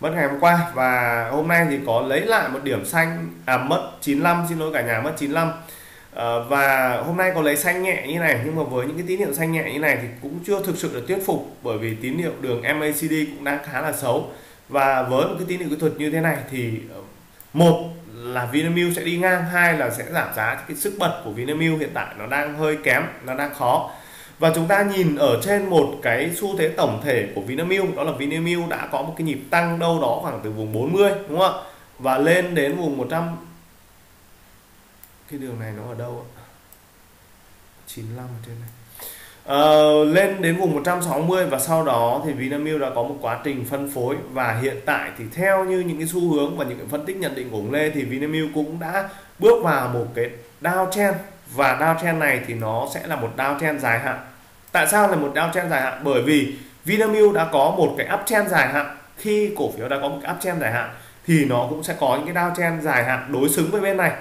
mất ngày hôm qua và hôm nay thì có lấy lại một điểm xanh, à mất chín mươi lăm, xin lỗi cả nhà, mất chín mươi lăm. À, và hôm nay có lấy xanh nhẹ như này, nhưng mà với những cái tín hiệu xanh nhẹ như này thì cũng chưa thực sự được thuyết phục, bởi vì tín hiệu đường em a xê đê cũng đang khá là xấu, và với một cái tín hiệu kỹ thuật như thế này thì một là Vinamilk sẽ đi ngang, hai là sẽ giảm giá. Cái sức bật của Vinamilk hiện tại nó đang hơi kém, nó đang khó. Và chúng ta nhìn ở trên một cái xu thế tổng thể của Vinamilk, đó là Vinamilk đã có một cái nhịp tăng đâu đó khoảng từ vùng bốn mươi, đúng không ạ? Và lên đến vùng một trăm. Cái đường này nó ở đâu ạ? chín mươi lăm ở trên này. Ờ, lên đến vùng một trăm sáu mươi, và sau đó thì Vinamilk đã có một quá trình phân phối, và hiện tại thì theo như những cái xu hướng và những cái phân tích nhận định của ông Lê thì Vinamilk cũng đã bước vào một cái downtrend, và downtrend này thì nó sẽ là một downtrend dài hạn. Tại sao là một downtrend dài hạn? Bởi vì Vinamilk đã có một cái uptrend dài hạn, khi cổ phiếu đã có một cái uptrend dài hạn thì nó cũng sẽ có những cái downtrend dài hạn đối xứng với bên này,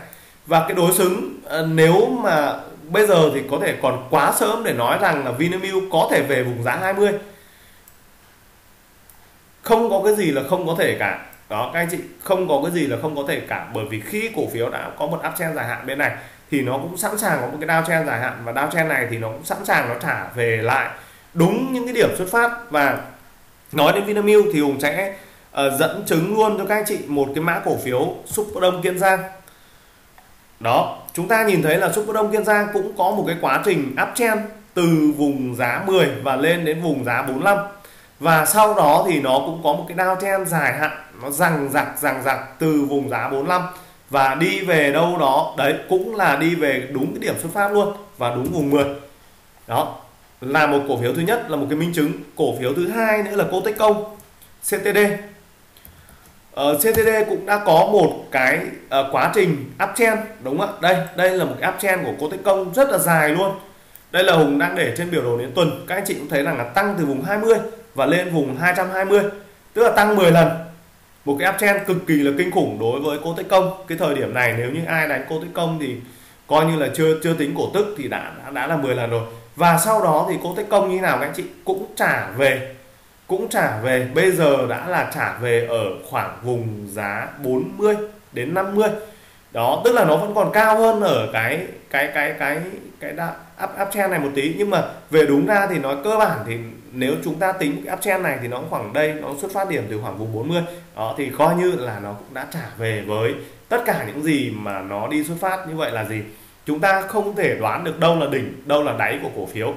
và cái đối xứng nếu mà bây giờ thì có thể còn quá sớm để nói rằng là Vinamilk có thể về vùng giá hai mươi. Không có cái gì là không có thể cả. Đó các anh chị, không có cái gì là không có thể cả, bởi vì khi cổ phiếu đã có một uptrend dài hạn bên này thì nó cũng sẵn sàng có một cái downtrend dài hạn, và downtrend này thì nó cũng sẵn sàng nó trả về lại đúng những cái điểm xuất phát. Và nói đến Vinamilk thì Hùng sẽ uh, dẫn chứng luôn cho các anh chị một cái mã cổ phiếu Super Đông Kiên Giang. Đó, chúng ta nhìn thấy là Sông Đông Kiên Giang cũng có một cái quá trình uptrend từ vùng giá mười và lên đến vùng giá bốn mươi lăm. Và sau đó thì nó cũng có một cái downtrend dài hạn, nó rằng rạc rằng rạc từ vùng giá bốn mươi lăm và đi về đâu đó, đấy cũng là đi về đúng cái điểm xuất phát luôn và đúng vùng mười. Đó, là một cổ phiếu thứ nhất, là một cái minh chứng. Cổ phiếu thứ hai nữa là cô Techcombank, xê tê đê. Ờ, xê tê đê cũng đã có một cái uh, quá trình uptrend, đúng không ạ? Đây, đây là một cái uptrend của cô Techcombank rất là dài luôn. Đây là Hùng đang để trên biểu đồ đến tuần. Các anh chị cũng thấy rằng là tăng từ vùng hai mươi và lên vùng hai trăm hai mươi, tức là tăng mười lần. Một cái uptrend cực kỳ là kinh khủng đối với cô Techcombank. Cái thời điểm này nếu như ai đánh cô Techcombank thì coi như là chưa chưa tính cổ tức thì đã đã, đã là mười lần rồi. Và sau đó thì cô Techcombank như nào các anh chị cũng trả về, cũng trả về, bây giờ đã là trả về ở khoảng vùng giá bốn mươi đến năm mươi. Đó, tức là nó vẫn còn cao hơn ở cái cái cái cái cái uptrend này một tí, nhưng mà về đúng ra thì nói cơ bản thì nếu chúng ta tính cái uptrend này thì nó khoảng đây, nó xuất phát điểm từ khoảng vùng bốn mươi. Đó thì coi như là nó cũng đã trả về với tất cả những gì mà nó đi xuất phát. Như vậy là gì? Chúng ta không thể đoán được đâu là đỉnh, đâu là đáy của cổ phiếu.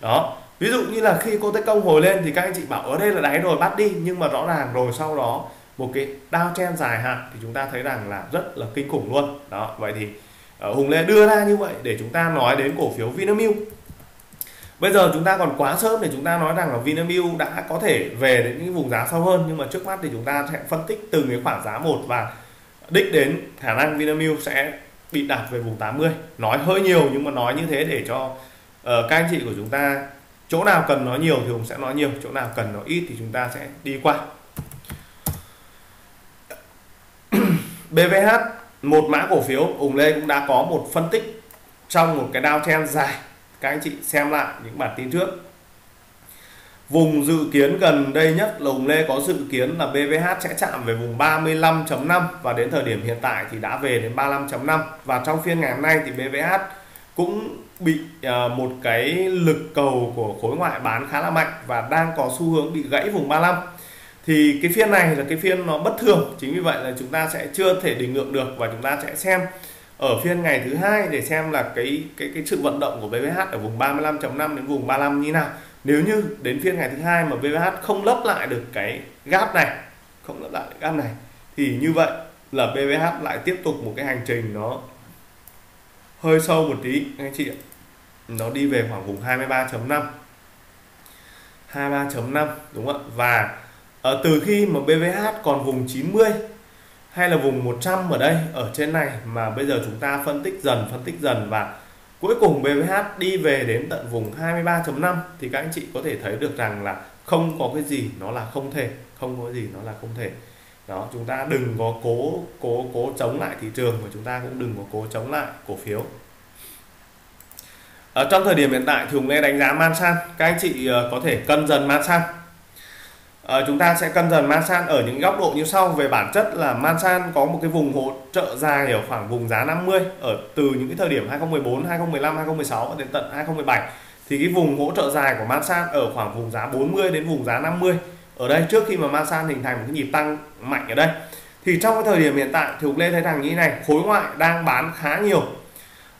Đó. Ví dụ như là khi cô Techcombank hồi lên thì các anh chị bảo ở đây là đáy rồi, bắt đi, nhưng mà rõ ràng rồi sau đó một cái downtrend dài hạn thì chúng ta thấy rằng là rất là kinh khủng luôn. Đó, vậy thì Hùng Lê đưa ra như vậy để chúng ta nói đến cổ phiếu Vinamilk. Bây giờ chúng ta còn quá sớm để chúng ta nói rằng là Vinamilk đã có thể về đến những vùng giá sâu hơn, nhưng mà trước mắt thì chúng ta sẽ phân tích từ cái khoảng giá một và đích đến khả năng Vinamilk sẽ bị đạt về vùng tám mươi. Nói hơi nhiều nhưng mà nói như thế để cho uh, các anh chị của chúng ta chỗ nào cần nói nhiều thì Hùng sẽ nói nhiều, chỗ nào cần nói ít thì chúng ta sẽ đi qua. bê vê hát, một mã cổ phiếu Hùng Lê cũng đã có một phân tích trong một cái downtrend dài. Các anh chị xem lại những bản tin trước. Vùng dự kiến gần đây nhất là Hùng Lê có dự kiến là bê vê hát sẽ chạm về vùng ba mươi lăm chấm năm và đến thời điểm hiện tại thì đã về đến ba mươi lăm chấm năm. Và trong phiên ngày hôm nay thì bê vê hát cũng bị uh, một cái lực cầu của khối ngoại bán khá là mạnh và đang có xu hướng bị gãy vùng ba mươi lăm. Thì cái phiên này là cái phiên nó bất thường, chính vì vậy là chúng ta sẽ chưa thể định lượng được và chúng ta sẽ xem ở phiên ngày thứ hai để xem là cái cái cái sự vận động của bê vê hát ở vùng ba mươi lăm chấm năm đến vùng ba mươi lăm như nào. Nếu như đến phiên ngày thứ hai mà bê vê hát không lấp lại được cái gap này, không lấp lại được gap này thì như vậy là bê vê hát lại tiếp tục một cái hành trình nó hơi sâu một tí anh chị ạ. Nó đi về khoảng vùng hai mươi ba chấm năm, hai mươi ba chấm năm đúng không ạ? Và ở từ khi mà bê vê hát còn vùng chín mươi hay là vùng một trăm ở đây, ở trên này mà bây giờ chúng ta phân tích dần phân tích dần và cuối cùng bê vê hát đi về đến tận vùng hai mươi ba chấm năm thì các anh chị có thể thấy được rằng là không có cái gì nó là không thể, không có gì nó là không thể. Đó, chúng ta đừng có cố cố cố chống lại thị trường và chúng ta cũng đừng có cố chống lại cổ phiếu. Ở trong thời điểm hiện tại thì Hùng Lê đánh giá Mansan, các anh chị có thể cân dần Mansan. Ờ, chúng ta sẽ cân dần Mansan ở những góc độ như sau. Về bản chất là Mansan có một cái vùng hỗ trợ dài ở khoảng vùng giá năm mươi ở từ những cái thời điểm hai không một bốn, hai không một lăm, hai không một sáu đến tận hai không một bảy. Thì cái vùng hỗ trợ dài của Mansan ở khoảng vùng giá bốn mươi đến vùng giá năm mươi. Ở đây trước khi mà Mansan hình thành một cái nhịp tăng mạnh ở đây. Thì trong cái thời điểm hiện tại thì Hùng Lê thấy rằng như này, khối ngoại đang bán khá nhiều.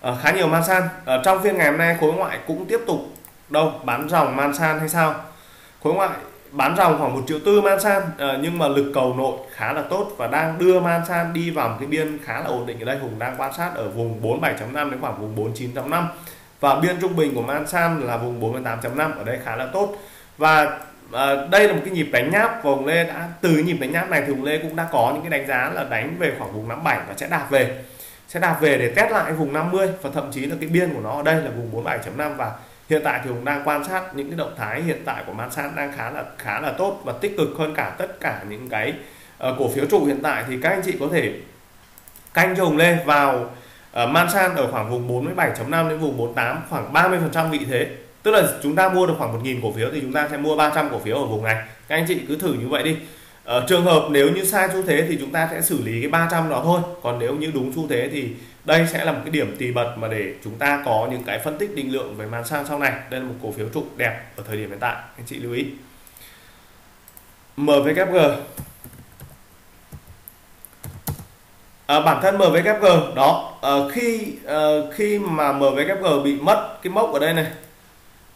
Ờ, khá nhiều Mansan. Ờ, trong phiên ngày hôm nay khối ngoại cũng tiếp tục đâu bán dòng Mansan hay sao? Khối ngoại bán dòng khoảng một triệu tư Mansan, nhưng mà lực cầu nội khá là tốt và đang đưa Mansan đi vào một cái biên khá là ổn định. Ở đây Hùng đang quan sát ở vùng bốn mươi bảy chấm năm đến khoảng vùng bốn mươi chín chấm năm và biên trung bình của Mansan là vùng bốn mươi tám chấm năm, ở đây khá là tốt. Và à, đây là một cái nhịp đánh nháp và Hùng Lê đã từ nhịp đánh nháp này thì Hùng Lê cũng đã có những cái đánh giá là đánh về khoảng vùng năm mươi bảy và sẽ đạp về, sẽ đạp về để test lại vùng năm mươi và thậm chí là cái biên của nó ở đây là vùng bốn mươi bảy chấm năm. Và hiện tại thì Hùng đang quan sát những cái động thái hiện tại của Mansan đang khá là khá là tốt và tích cực hơn cả tất cả những cái uh, cổ phiếu trụ hiện tại. Thì các anh chị có thể canh cho Hùng Lê vào uh, Mansan ở khoảng vùng bốn mươi bảy chấm năm đến vùng bốn mươi tám, khoảng ba mươi phần trăm vị thế. Tức là chúng ta mua được khoảng một nghìn cổ phiếu thì chúng ta sẽ mua ba trăm cổ phiếu ở vùng này. Các anh chị cứ thử như vậy đi. Ở trường hợp nếu như sai xu thế thì chúng ta sẽ xử lý cái ba trăm đó thôi. Còn nếu như đúng xu thế thì đây sẽ là một cái điểm tì bật mà để chúng ta có những cái phân tích định lượng về Mansan sau này. Đây là một cổ phiếu trụ đẹp ở thời điểm hiện tại, anh chị lưu ý. em vê giê. À, bản thân em vê kép giê đó, à, khi à, khi mà em vê kép giê bị mất cái mốc ở đây này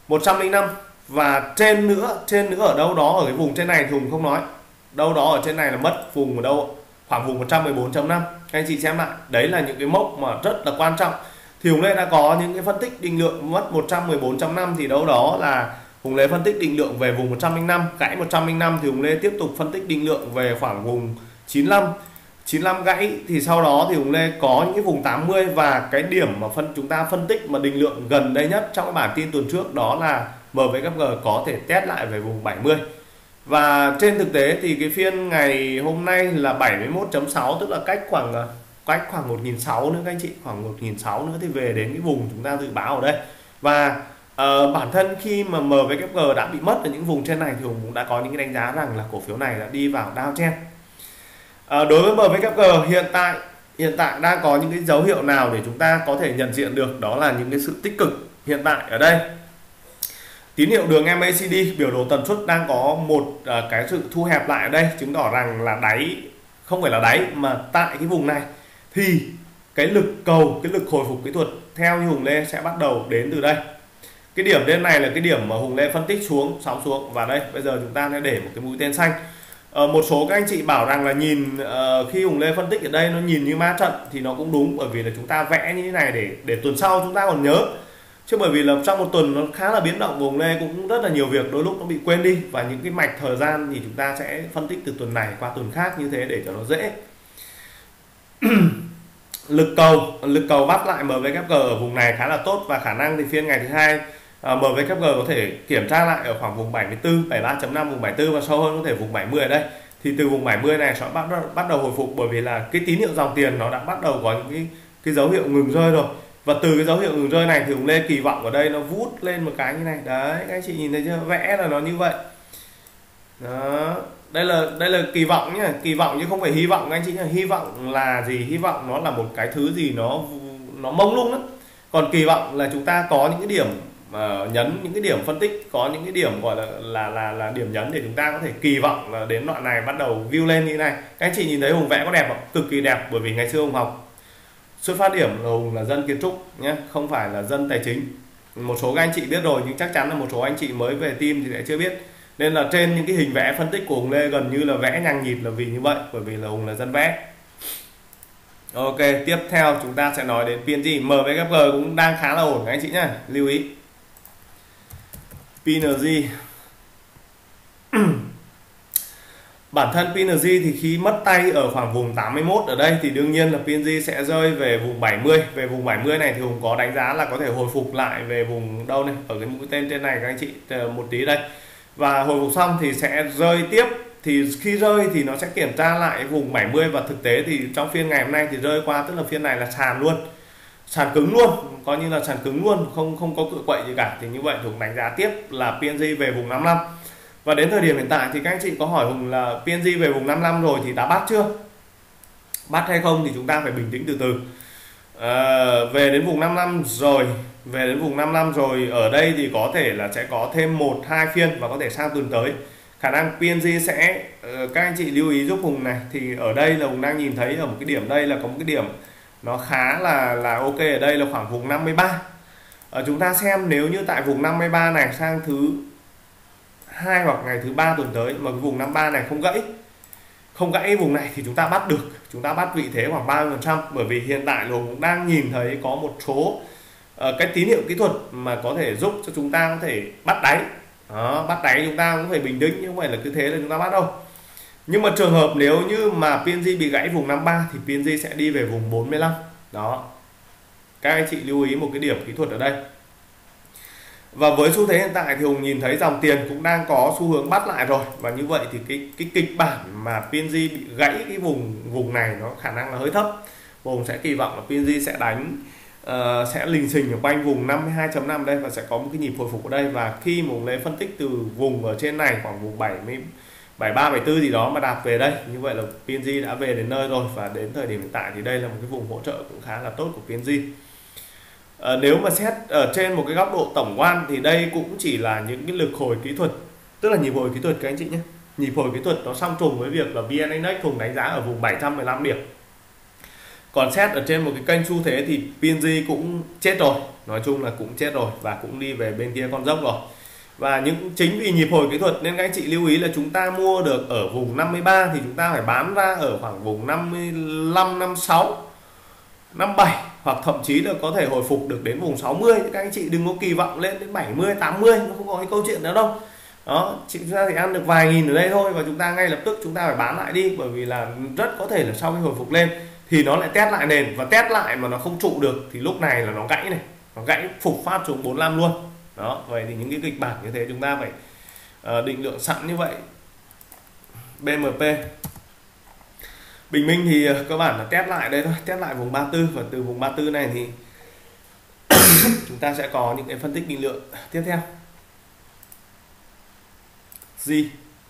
một trăm linh năm và trên nữa, trên nữa ở đâu đó ở cái vùng trên này thì Hùng không nói, đâu đó ở trên này là mất vùng ở đâu khoảng vùng một trăm mười bốn chấm năm. Các anh chị xem lại, đấy là những cái mốc mà rất là quan trọng. Thì Hùng Lê đã có những cái phân tích định lượng mất một trăm mười bốn chấm năm thì đâu đó là Hùng Lê phân tích định lượng về vùng một trăm linh năm, gãy một trăm linh năm thì Hùng Lê tiếp tục phân tích định lượng về khoảng vùng chín mươi lăm chín mươi lăm gãy, thì sau đó thì Hùng Lê có những cái vùng tám mươi và cái điểm mà phân chúng ta phân tích mà định lượng gần đây nhất trong bản tin tuần trước đó là em vê kép giê có thể test lại về vùng bảy mươi. Và trên thực tế thì cái phiên ngày hôm nay là bảy mươi mốt chấm sáu, tức là cách khoảng cách khoảng một nghìn sáu trăm nữa các anh chị, khoảng một nghìn sáu trăm nữa thì về đến cái vùng chúng ta dự báo ở đây. Và uh, bản thân khi mà em vê kép giê đã bị mất ở những vùng trên này thì Hùng cũng đã có những cái đánh giá rằng là cổ phiếu này đã đi vào downtrend. À, đối với em vê kép giê hiện tại hiện tại đang có những cái dấu hiệu nào để chúng ta có thể nhận diện được, đó là những cái sự tích cực hiện tại ở đây. Tín hiệu đường em a xê đê biểu đồ tần suất đang có một à, cái sự thu hẹp lại ở đây, chứng tỏ rằng là đáy, không phải là đáy mà tại cái vùng này thì cái lực cầu, cái lực hồi phục kỹ thuật theo như Hùng Lê sẽ bắt đầu đến từ đây. Cái điểm đến này là cái điểm mà Hùng Lê phân tích xuống, sóng xuống, và đây bây giờ chúng ta sẽ để một cái mũi tên xanh. Một số các anh chị bảo rằng là nhìn uh, khi Hùng Lê phân tích ở đây nó nhìn như ma trận thì nó cũng đúng, bởi vì là chúng ta vẽ như thế này để để tuần sau chúng ta còn nhớ, chứ bởi vì là trong một tuần nó khá là biến động, Hùng Lê cũng rất là nhiều việc, đôi lúc nó bị quên đi, và những cái mạch thời gian thì chúng ta sẽ phân tích từ tuần này qua tuần khác như thế để cho nó dễ. Lực cầu lực cầu bắt lại em vê kép giê ở vùng này khá là tốt, và khả năng thì phiên ngày thứ hai Uh, em vê kép giê có thể kiểm tra lại ở khoảng vùng bảy mươi tư, bảy mươi ba chấm năm, vùng bảy mươi tư và sâu hơn có thể vùng bảy mươi ở đây. Thì từ vùng bảy mươi này sẽ bắt bắt đầu hồi phục, bởi vì là cái tín hiệu dòng tiền nó đã bắt đầu có những cái, cái dấu hiệu ngừng rơi rồi. Và từ cái dấu hiệu ngừng rơi này thì Hùng Lê kỳ vọng ở đây nó vút lên một cái như này. Đấy, các anh chị nhìn thấy chưa? Vẽ là nó như vậy. Đó. Đây là đây là kỳ vọng nhá, kỳ vọng chứ không phải hy vọng các anh chị nhá. Hy vọng là gì? Hy vọng nó là một cái thứ gì nó nó mông lung lắm. Còn kỳ vọng là chúng ta có những cái điểm Uh, nhấn, những cái điểm phân tích, có những cái điểm gọi là là là, là điểm nhấn để chúng ta có thể kỳ vọng là đến đoạn này bắt đầu view lên như thế này. Các anh chị nhìn thấy Hùng vẽ có đẹp không? Cực kỳ đẹp, bởi vì ngày xưa Hùng học xuất phát điểm là Hùng là dân kiến trúc nhé, không phải là dân tài chính. Một số các anh chị biết rồi nhưng chắc chắn là một số anh chị mới về team thì lại chưa biết, nên là trên những cái hình vẽ phân tích của Hùng Lê gần như là vẽ nhằng nhịt là vì như vậy, bởi vì là Hùng là dân vẽ. Ok, tiếp theo chúng ta sẽ nói đến pê en giê. em vê kép giê cũng đang khá là ổn các anh chị nhé, lưu ý. pê en giê bản thân pê en giê thì khi mất tay ở khoảng vùng tám mươi mốt ở đây thì đương nhiên là pê en giê sẽ rơi về vùng bảy mươi. Về vùng bảy mươi này thì Hùng có đánh giá là có thể hồi phục lại về vùng đâu này, ở cái mũi tên trên này các anh chị một tí đây, và hồi phục xong thì sẽ rơi tiếp. Thì khi rơi thì nó sẽ kiểm tra lại vùng bảy mươi, và thực tế thì trong phiên ngày hôm nay thì rơi qua, tức là phiên này là sàn luôn, sàn cứng luôn, coi như là sàn cứng luôn, không không có cựa quậy gì cả. Thì như vậy Hùng đánh giá tiếp là pê en giê về vùng năm mươi lăm. Và đến thời điểm hiện tại thì các anh chị có hỏi Hùng là pê en giê về vùng năm mươi lăm rồi thì đã bắt chưa? Bắt hay không thì chúng ta phải bình tĩnh từ từ. À, về đến vùng năm mươi lăm rồi, về đến vùng năm mươi lăm rồi, ở đây thì có thể là sẽ có thêm một hai phiên và có thể sang tuần tới. Khả năng pê en giê sẽ, các anh chị lưu ý giúp Hùng này, thì ở đây là Hùng đang nhìn thấy ở một cái điểm, đây là có một cái điểm nó khá là là ok ở đây là khoảng vùng năm mươi ba. Ở chúng ta xem nếu như tại vùng năm mươi ba này sang thứ hai hoặc ngày thứ ba tuần tới mà cái vùng năm mươi ba này không gãy, không gãy vùng này thì chúng ta bắt được, chúng ta bắt vị thế khoảng ba mươi phần trăm, bởi vì hiện tại Hùng cũng đang nhìn thấy có một số uh, cái tín hiệu kỹ thuật mà có thể giúp cho chúng ta có thể bắt đáy. Đó, bắt đáy chúng ta cũng phải bình tĩnh, chứ không phải là cứ thế là chúng ta bắt đâu. Nhưng mà trường hợp nếu như mà pê en giê bị gãy vùng năm mươi ba thì pê en giê sẽ đi về vùng bốn mươi lăm. Đó, các anh chị lưu ý một cái điểm kỹ thuật ở đây. Và với xu thế hiện tại thì Hùng nhìn thấy dòng tiền cũng đang có xu hướng bắt lại rồi. Và như vậy thì cái cái kịch bản mà pê en giê bị gãy cái vùng vùng này nó khả năng là hơi thấp. Và Hùng sẽ kỳ vọng là pê en giê sẽ đánh uh, sẽ lình xình ở quanh vùng năm mươi hai chấm năm đây, và sẽ có một cái nhịp hồi phục ở đây. Và khi mà Hùng lấy phân tích từ vùng ở trên này khoảng vùng bảy mươi bảy ba bảy tư gì đó mà đạp về đây, như vậy là pê en giê đã về đến nơi rồi. Và đến thời điểm hiện tại thì đây là một cái vùng hỗ trợ cũng khá là tốt của pê en giê. À, nếu mà xét ở trên một cái góc độ tổng quan thì đây cũng chỉ là những cái lực hồi kỹ thuật, tức là nhịp hồi kỹ thuật các anh chị nhé. Nhịp hồi kỹ thuật nó song trùng với việc là vê en Index Hùng đánh giá ở vùng bảy trăm mười lăm điểm. Còn xét ở trên một cái kênh xu thế thì pê en giê cũng chết rồi, nói chung là cũng chết rồi và cũng đi về bên kia con dốc rồi. Và những chính vì nhịp hồi kỹ thuật nên các anh chị lưu ý là chúng ta mua được ở vùng năm mươi ba thì chúng ta phải bám ra ở khoảng vùng năm mươi lăm, năm mươi sáu, năm mươi bảy hoặc thậm chí là có thể hồi phục được đến vùng sáu mươi. Các anh chị đừng có kỳ vọng lên đến bảy mươi, tám mươi, nó không có cái câu chuyện đó đâu. Đó, chúng ta thì ăn được vài nghìn ở đây thôi và chúng ta ngay lập tức chúng ta phải bán lại đi, bởi vì là rất có thể là sau khi hồi phục lên thì nó lại test lại nền, và test lại mà nó không trụ được thì lúc này là nó gãy này, nó gãy phục phát xuống bốn mươi lăm luôn. Đó, vậy thì những cái kịch bản như thế chúng ta phải uh, định lượng sẵn như vậy. bê em pê Bình Minh thì uh, cơ bản là test lại đây thôi, test lại vùng ba mươi tư, và từ vùng ba mươi tư này thì chúng ta sẽ có những cái phân tích định lượng tiếp theo. G,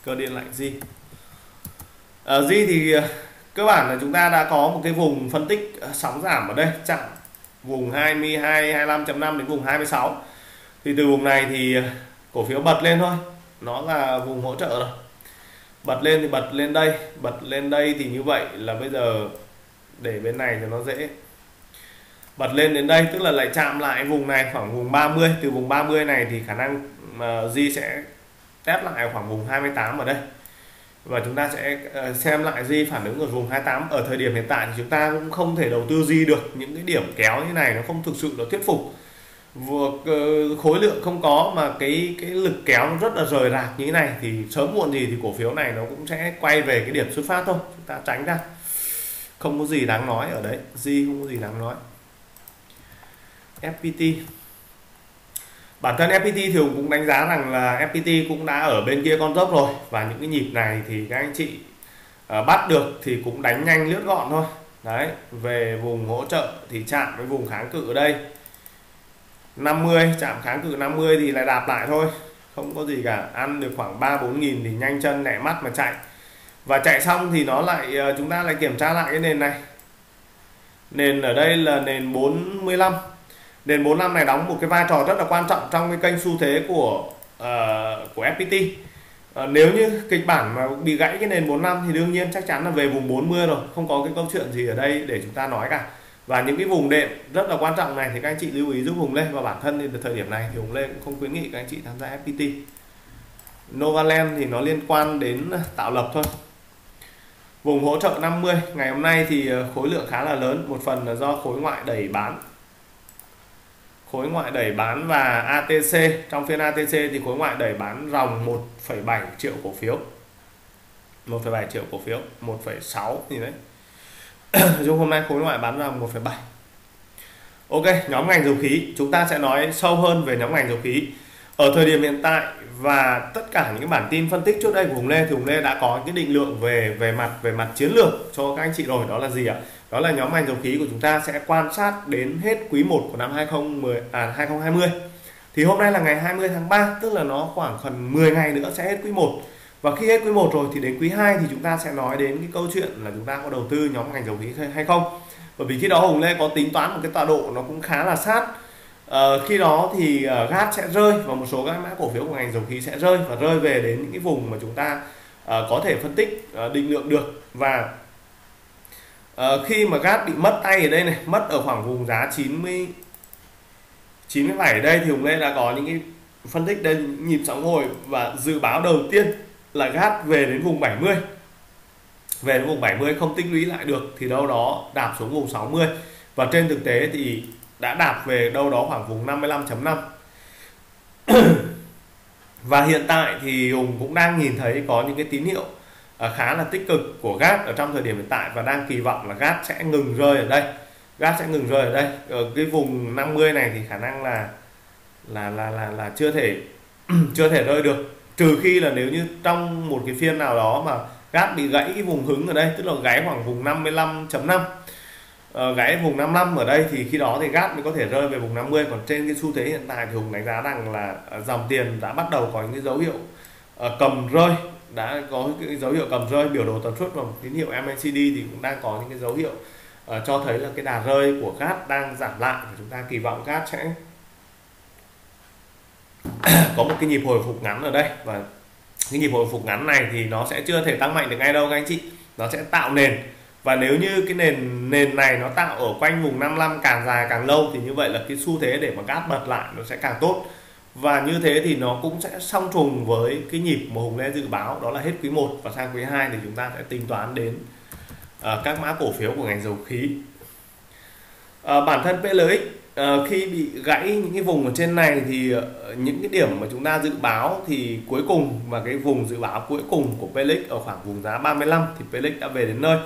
cơ điện lạnh G. Ở G thì uh, cơ bản là chúng ta đã có một cái vùng phân tích uh, sóng giảm ở đây, chặn vùng hai mươi hai, hai mươi lăm chấm năm đến vùng hai mươi sáu. Thì từ vùng này thì cổ phiếu bật lên thôi, nó là vùng hỗ trợ rồi. Bật lên thì bật lên đây, bật lên đây thì như vậy là bây giờ để bên này thì nó dễ. Bật lên đến đây tức là lại chạm lại vùng này khoảng vùng ba mươi, từ vùng ba mươi này thì khả năng mà G sẽ test lại khoảng vùng hai mươi tám ở đây. Và chúng ta sẽ xem lại G phản ứng ở vùng hai mươi tám. Ở thời điểm hiện tại thì chúng ta cũng không thể đầu tư G được, những cái điểm kéo như này nó không thực sự nó thuyết phục. Vừa khối lượng không có mà cái cái lực kéo nó rất là rời rạc như thế này thì sớm muộn gì thì cổ phiếu này nó cũng sẽ quay về cái điểm xuất phát thôi, chúng ta tránh ra, không có gì đáng nói ở đấy, gì không có gì đáng nói. ép pê tê, bản thân ép pê tê thì cũng đánh giá rằng là ép pê tê cũng đã ở bên kia con dốc rồi, và những cái nhịp này thì các anh chị uh, bắt được thì cũng đánh nhanh lướt gọn thôi đấy. Về vùng hỗ trợ thì chạm với vùng kháng cự ở đây năm mươi, chạm kháng cự năm mươi thì lại đạp lại thôi, không có gì cả, ăn được khoảng ba bốn nghìn thì nhanh chân lẹ mắt mà chạy. Và chạy xong thì nó lại chúng ta lại kiểm tra lại cái nền này, nền ở đây là nền bốn mươi lăm. Nền bốn mươi lăm này đóng một cái vai trò rất là quan trọng trong cái kênh xu thế của uh, của ép pê tê. uh, Nếu như kịch bản mà bị gãy cái nền bốn mươi lăm thì đương nhiên chắc chắn là về vùng bốn mươi rồi, không có cái câu chuyện gì ở đây để chúng ta nói cả. Và những cái vùng đệm rất là quan trọng này thì các anh chị lưu ý giúp Hùng Lê, và bản thân thì từ thời điểm này thì Hùng Lê cũng không khuyến nghị các anh chị tham gia ép pê tê. Novaland thì nó liên quan đến tạo lập thôi. Vùng hỗ trợ năm mươi ngày hôm nay thì khối lượng khá là lớn, một phần là do khối ngoại đẩy bán. Khối ngoại đẩy bán và a tê xê, trong phiên a tê xê thì khối ngoại đẩy bán ròng một phẩy bảy triệu cổ phiếu. một phẩy bảy triệu cổ phiếu, một phẩy sáu gì đấy. Dùng hôm nay khối ngoại bán ra một phẩy bảy. Ok, nhóm ngành dầu khí, chúng ta sẽ nói sâu hơn về nhóm ngành dầu khí ở thời điểm hiện tại, và tất cả những cái bản tin phân tích trước đây của Hùng Lê thì Hùng Lê đã có cái định lượng về về mặt về mặt chiến lược cho các anh chị rồi. Đó là gì ạ? Đó là nhóm ngành dầu khí của chúng ta sẽ quan sát đến hết quý một của năm hai nghìn không trăm mười à hai nghìn không trăm hai mươi. Thì hôm nay là ngày hai mươi tháng ba, tức là nó khoảng gần mười ngày nữa sẽ hết quý một. Và khi hết quý một rồi thì đến quý hai thì chúng ta sẽ nói đến cái câu chuyện là chúng ta có đầu tư nhóm ngành dầu khí hay không. Bởi vì khi đó Hùng Lê có tính toán một cái tọa độ nó cũng khá là sát. Ờ, khi đó thì uh, gas sẽ rơi và một số các mã cổ phiếu của ngành dầu khí sẽ rơi, và rơi về đến những cái vùng mà chúng ta uh, có thể phân tích uh, định lượng được. Và uh, khi mà gas bị mất tay ở đây này, mất ở khoảng vùng giá chín mươi, chín mươi bảy ở đây thì Hùng Lê đã có những cái phân tích đến những nhịp sóng hồi, và dự báo đầu tiên là gas về đến vùng bảy mươi. Về đến vùng bảy mươi không tích lũy lại được thì đâu đó đạp xuống vùng sáu mươi, và trên thực tế thì đã đạp về đâu đó khoảng vùng năm mươi lăm chấm năm. Và hiện tại thì Hùng cũng đang nhìn thấy có những cái tín hiệu khá là tích cực của gas ở trong thời điểm hiện tại, và đang kỳ vọng là gas sẽ ngừng rơi ở đây. Gas sẽ ngừng rơi ở đây. Ở cái vùng năm mươi này thì khả năng là là là là, là chưa thể chưa thể rơi được. Trừ khi là nếu như trong một cái phiên nào đó mà gas bị gãy cái vùng hứng ở đây, tức là gãy khoảng vùng năm mươi lăm chấm năm, ờ, gãy vùng năm mươi lăm ở đây thì khi đó thì gas mới có thể rơi về vùng năm mươi. Còn trên cái xu thế hiện tại thì Hùng đánh giá rằng là dòng tiền đã bắt đầu có những cái dấu hiệu uh, cầm rơi, đã có cái dấu hiệu cầm rơi, biểu đồ tần suất và tín hiệu M A C D thì cũng đang có những cái dấu hiệu uh, cho thấy là cái đà rơi của gas đang giảm lại, và chúng ta kỳ vọng gas sẽ có một cái nhịp hồi phục ngắn ở đây. Và cái nhịp hồi phục ngắn này thì nó sẽ chưa thể tăng mạnh được ngay đâu các anh chị, nó sẽ tạo nền Và nếu như cái nền nền này nó tạo ở quanh vùng năm mươi lăm càng dài càng lâu thì như vậy là cái xu thế để mà gáp bật lại nó sẽ càng tốt. Và như thế thì nó cũng sẽ song trùng với cái nhịp mà Hùng Lê dự báo, đó là hết quý một và sang quý hai thì chúng ta sẽ tính toán đến uh, các mã cổ phiếu của ngành dầu khí. Uh, bản thân pê lờ ích uh, khi bị gãy những cái vùng ở trên này thì uh, những cái điểm mà chúng ta dự báo thì cuối cùng, và cái vùng dự báo cuối cùng của pê lờ ích ở khoảng vùng giá ba mươi lăm thì pê lờ ích đã về đến nơi.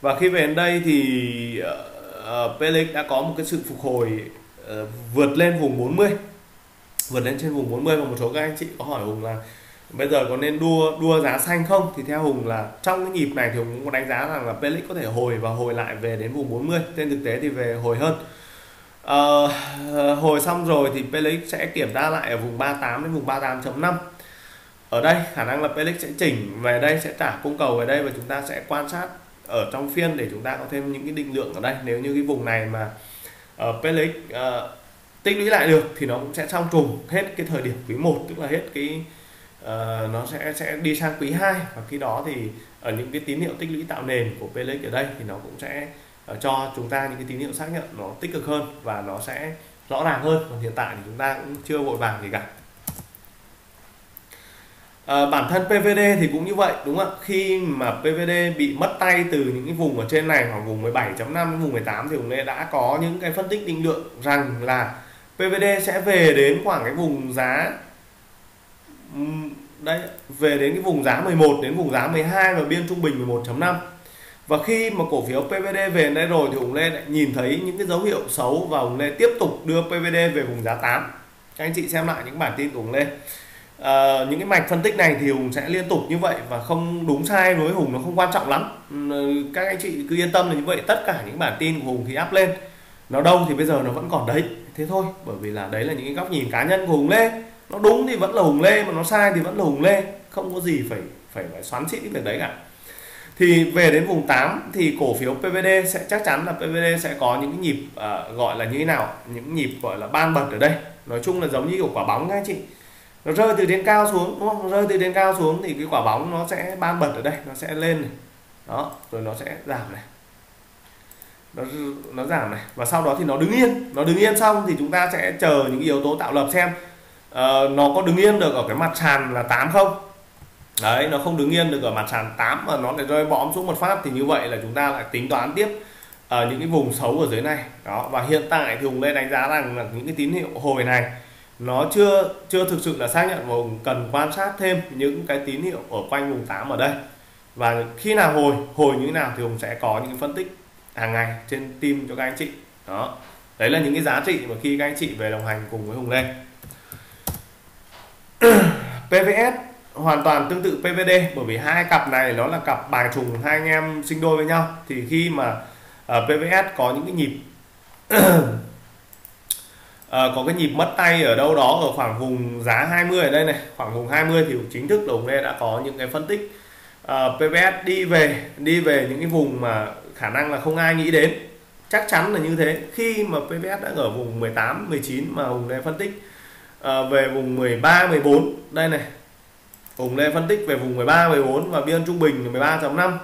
Và khi về đến đây thì uh, pê lờ ích đã có một cái sự phục hồi uh, vượt lên vùng bốn mươi, vượt lên trên vùng bốn mươi. Và một số các anh chị có hỏi Hùng là bây giờ có nên đua đua giá xanh không, thì theo Hùng là trong cái nhịp này thì Hùng cũng có đánh giá rằng là pê lờ ích có thể hồi và hồi lại về đến vùng bốn mươi. Trên thực tế thì về hồi hơn, uh, hồi xong rồi thì pê lờ ích sẽ kiểm tra lại ở vùng ba mươi tám đến vùng ba mươi tám chấm năm. Ở đây khả năng là pê lờ ích sẽ chỉnh về đây, sẽ trả cung cầu về đây, và chúng ta sẽ quan sát ở trong phiên để chúng ta có thêm những cái định lượng ở đây. Nếu như cái vùng này mà uh, pê lờ ích uh, tích lũy lại được thì nó cũng sẽ song trùng hết cái thời điểm quý một, tức là hết cái uh, nó sẽ sẽ đi sang quý hai, và khi đó thì ở những cái tín hiệu tích lũy tạo nền của pê lờ ích ở đây thì nó cũng sẽ uh, cho chúng ta những cái tín hiệu xác nhận nó tích cực hơn và nó sẽ rõ ràng hơn. Còn hiện tại thì chúng ta cũng chưa vội vàng gì cả. À, bản thân pê vê đê thì cũng như vậy, đúng không ạ? Khi mà pê vê đê bị mất tay từ những cái vùng ở trên này, khoảng vùng mười bảy chấm năm đến vùng mười tám, thì Hùng Lê đã có những cái phân tích định lượng rằng là pê vê đê sẽ về đến khoảng cái vùng giá đấy, về đến cái vùng giá mười một đến vùng giá mười hai và biên trung bình mười một chấm năm. Và khi mà cổ phiếu pê vê đê về đến đây rồi thì Hùng Lê lại nhìn thấy những cái dấu hiệu xấu và Hùng Lê tiếp tục đưa pê vê đê về vùng giá tám. Các anh chị xem lại những bản tin của Hùng Lê. À, những cái mạch phân tích này thì Hùng sẽ liên tục như vậy, và không đúng sai đối với Hùng nó không quan trọng lắm. Các anh chị cứ yên tâm là như vậy, tất cả những bản tin của Hùng khi up lên nó đâu thì bây giờ nó vẫn còn đấy, thế thôi. Bởi vì là đấy là những cái góc nhìn cá nhân của Hùng Lê, nó đúng thì vẫn là Hùng Lê, mà nó sai thì vẫn là Hùng Lê, không có gì phải phải phải xoắn xít cái việc đấy cả. Thì về đến vùng tám thì cổ phiếu pê vê đê sẽ chắc chắn là pê vê đê sẽ có những cái nhịp à, gọi là như thế nào, những nhịp gọi là ban bật ở đây. Nói chung là giống như kiểu quả bóng các anh chị, nó rơi từ trên cao xuống, đúng không? Rơi từ trên cao xuống thì cái quả bóng nó sẽ ban bật ở đây, nó sẽ lên này. Đó, rồi nó sẽ giảm này. Nó nó giảm này, và sau đó thì nó đứng yên. Nó đứng yên xong thì chúng ta sẽ chờ những yếu tố tạo lập xem uh, nó có đứng yên được ở cái mặt sàn là tám không. Đấy, nó không đứng yên được ở mặt sàn tám mà nó lại rơi bõm xuống một phát thì như vậy là chúng ta lại tính toán tiếp ở uh, những cái vùng xấu ở dưới này. Đó, và hiện tại thì Hùng Lê đánh giá rằng là những cái tín hiệu hồi này nó chưa chưa thực sự là xác nhận, và cần quan sát thêm những cái tín hiệu ở quanh vùng tám ở đây. Và khi nào hồi hồi như thế nào thì Hùng sẽ có những phân tích hàng ngày trên team cho các anh chị. Đó, đấy là những cái giá trị mà khi các anh chị về đồng hành cùng với Hùng Lê. pê vê ét hoàn toàn tương tự pê vê đê, bởi vì hai cặp này nó là cặp bài trùng, hai anh em sinh đôi với nhau. Thì khi mà uh, pê vê ét có những cái nhịp À, có cái nhịp mất tay ở đâu đó ở khoảng vùng giá hai mươi ở đây này, khoảng vùng hai mươi thì chính thức Hùng Lê đã có những cái phân tích à, pê vê ét đi về đi về những cái vùng mà khả năng là không ai nghĩ đến. Chắc chắn là như thế. Khi mà pê vê ét đã ở vùng mười tám, mười chín mà Hùng Lê phân tích à, về vùng mười ba, mười bốn đây này, Hùng Lê phân tích về vùng mười ba, mười bốn và biên trung bình mười ba chấm năm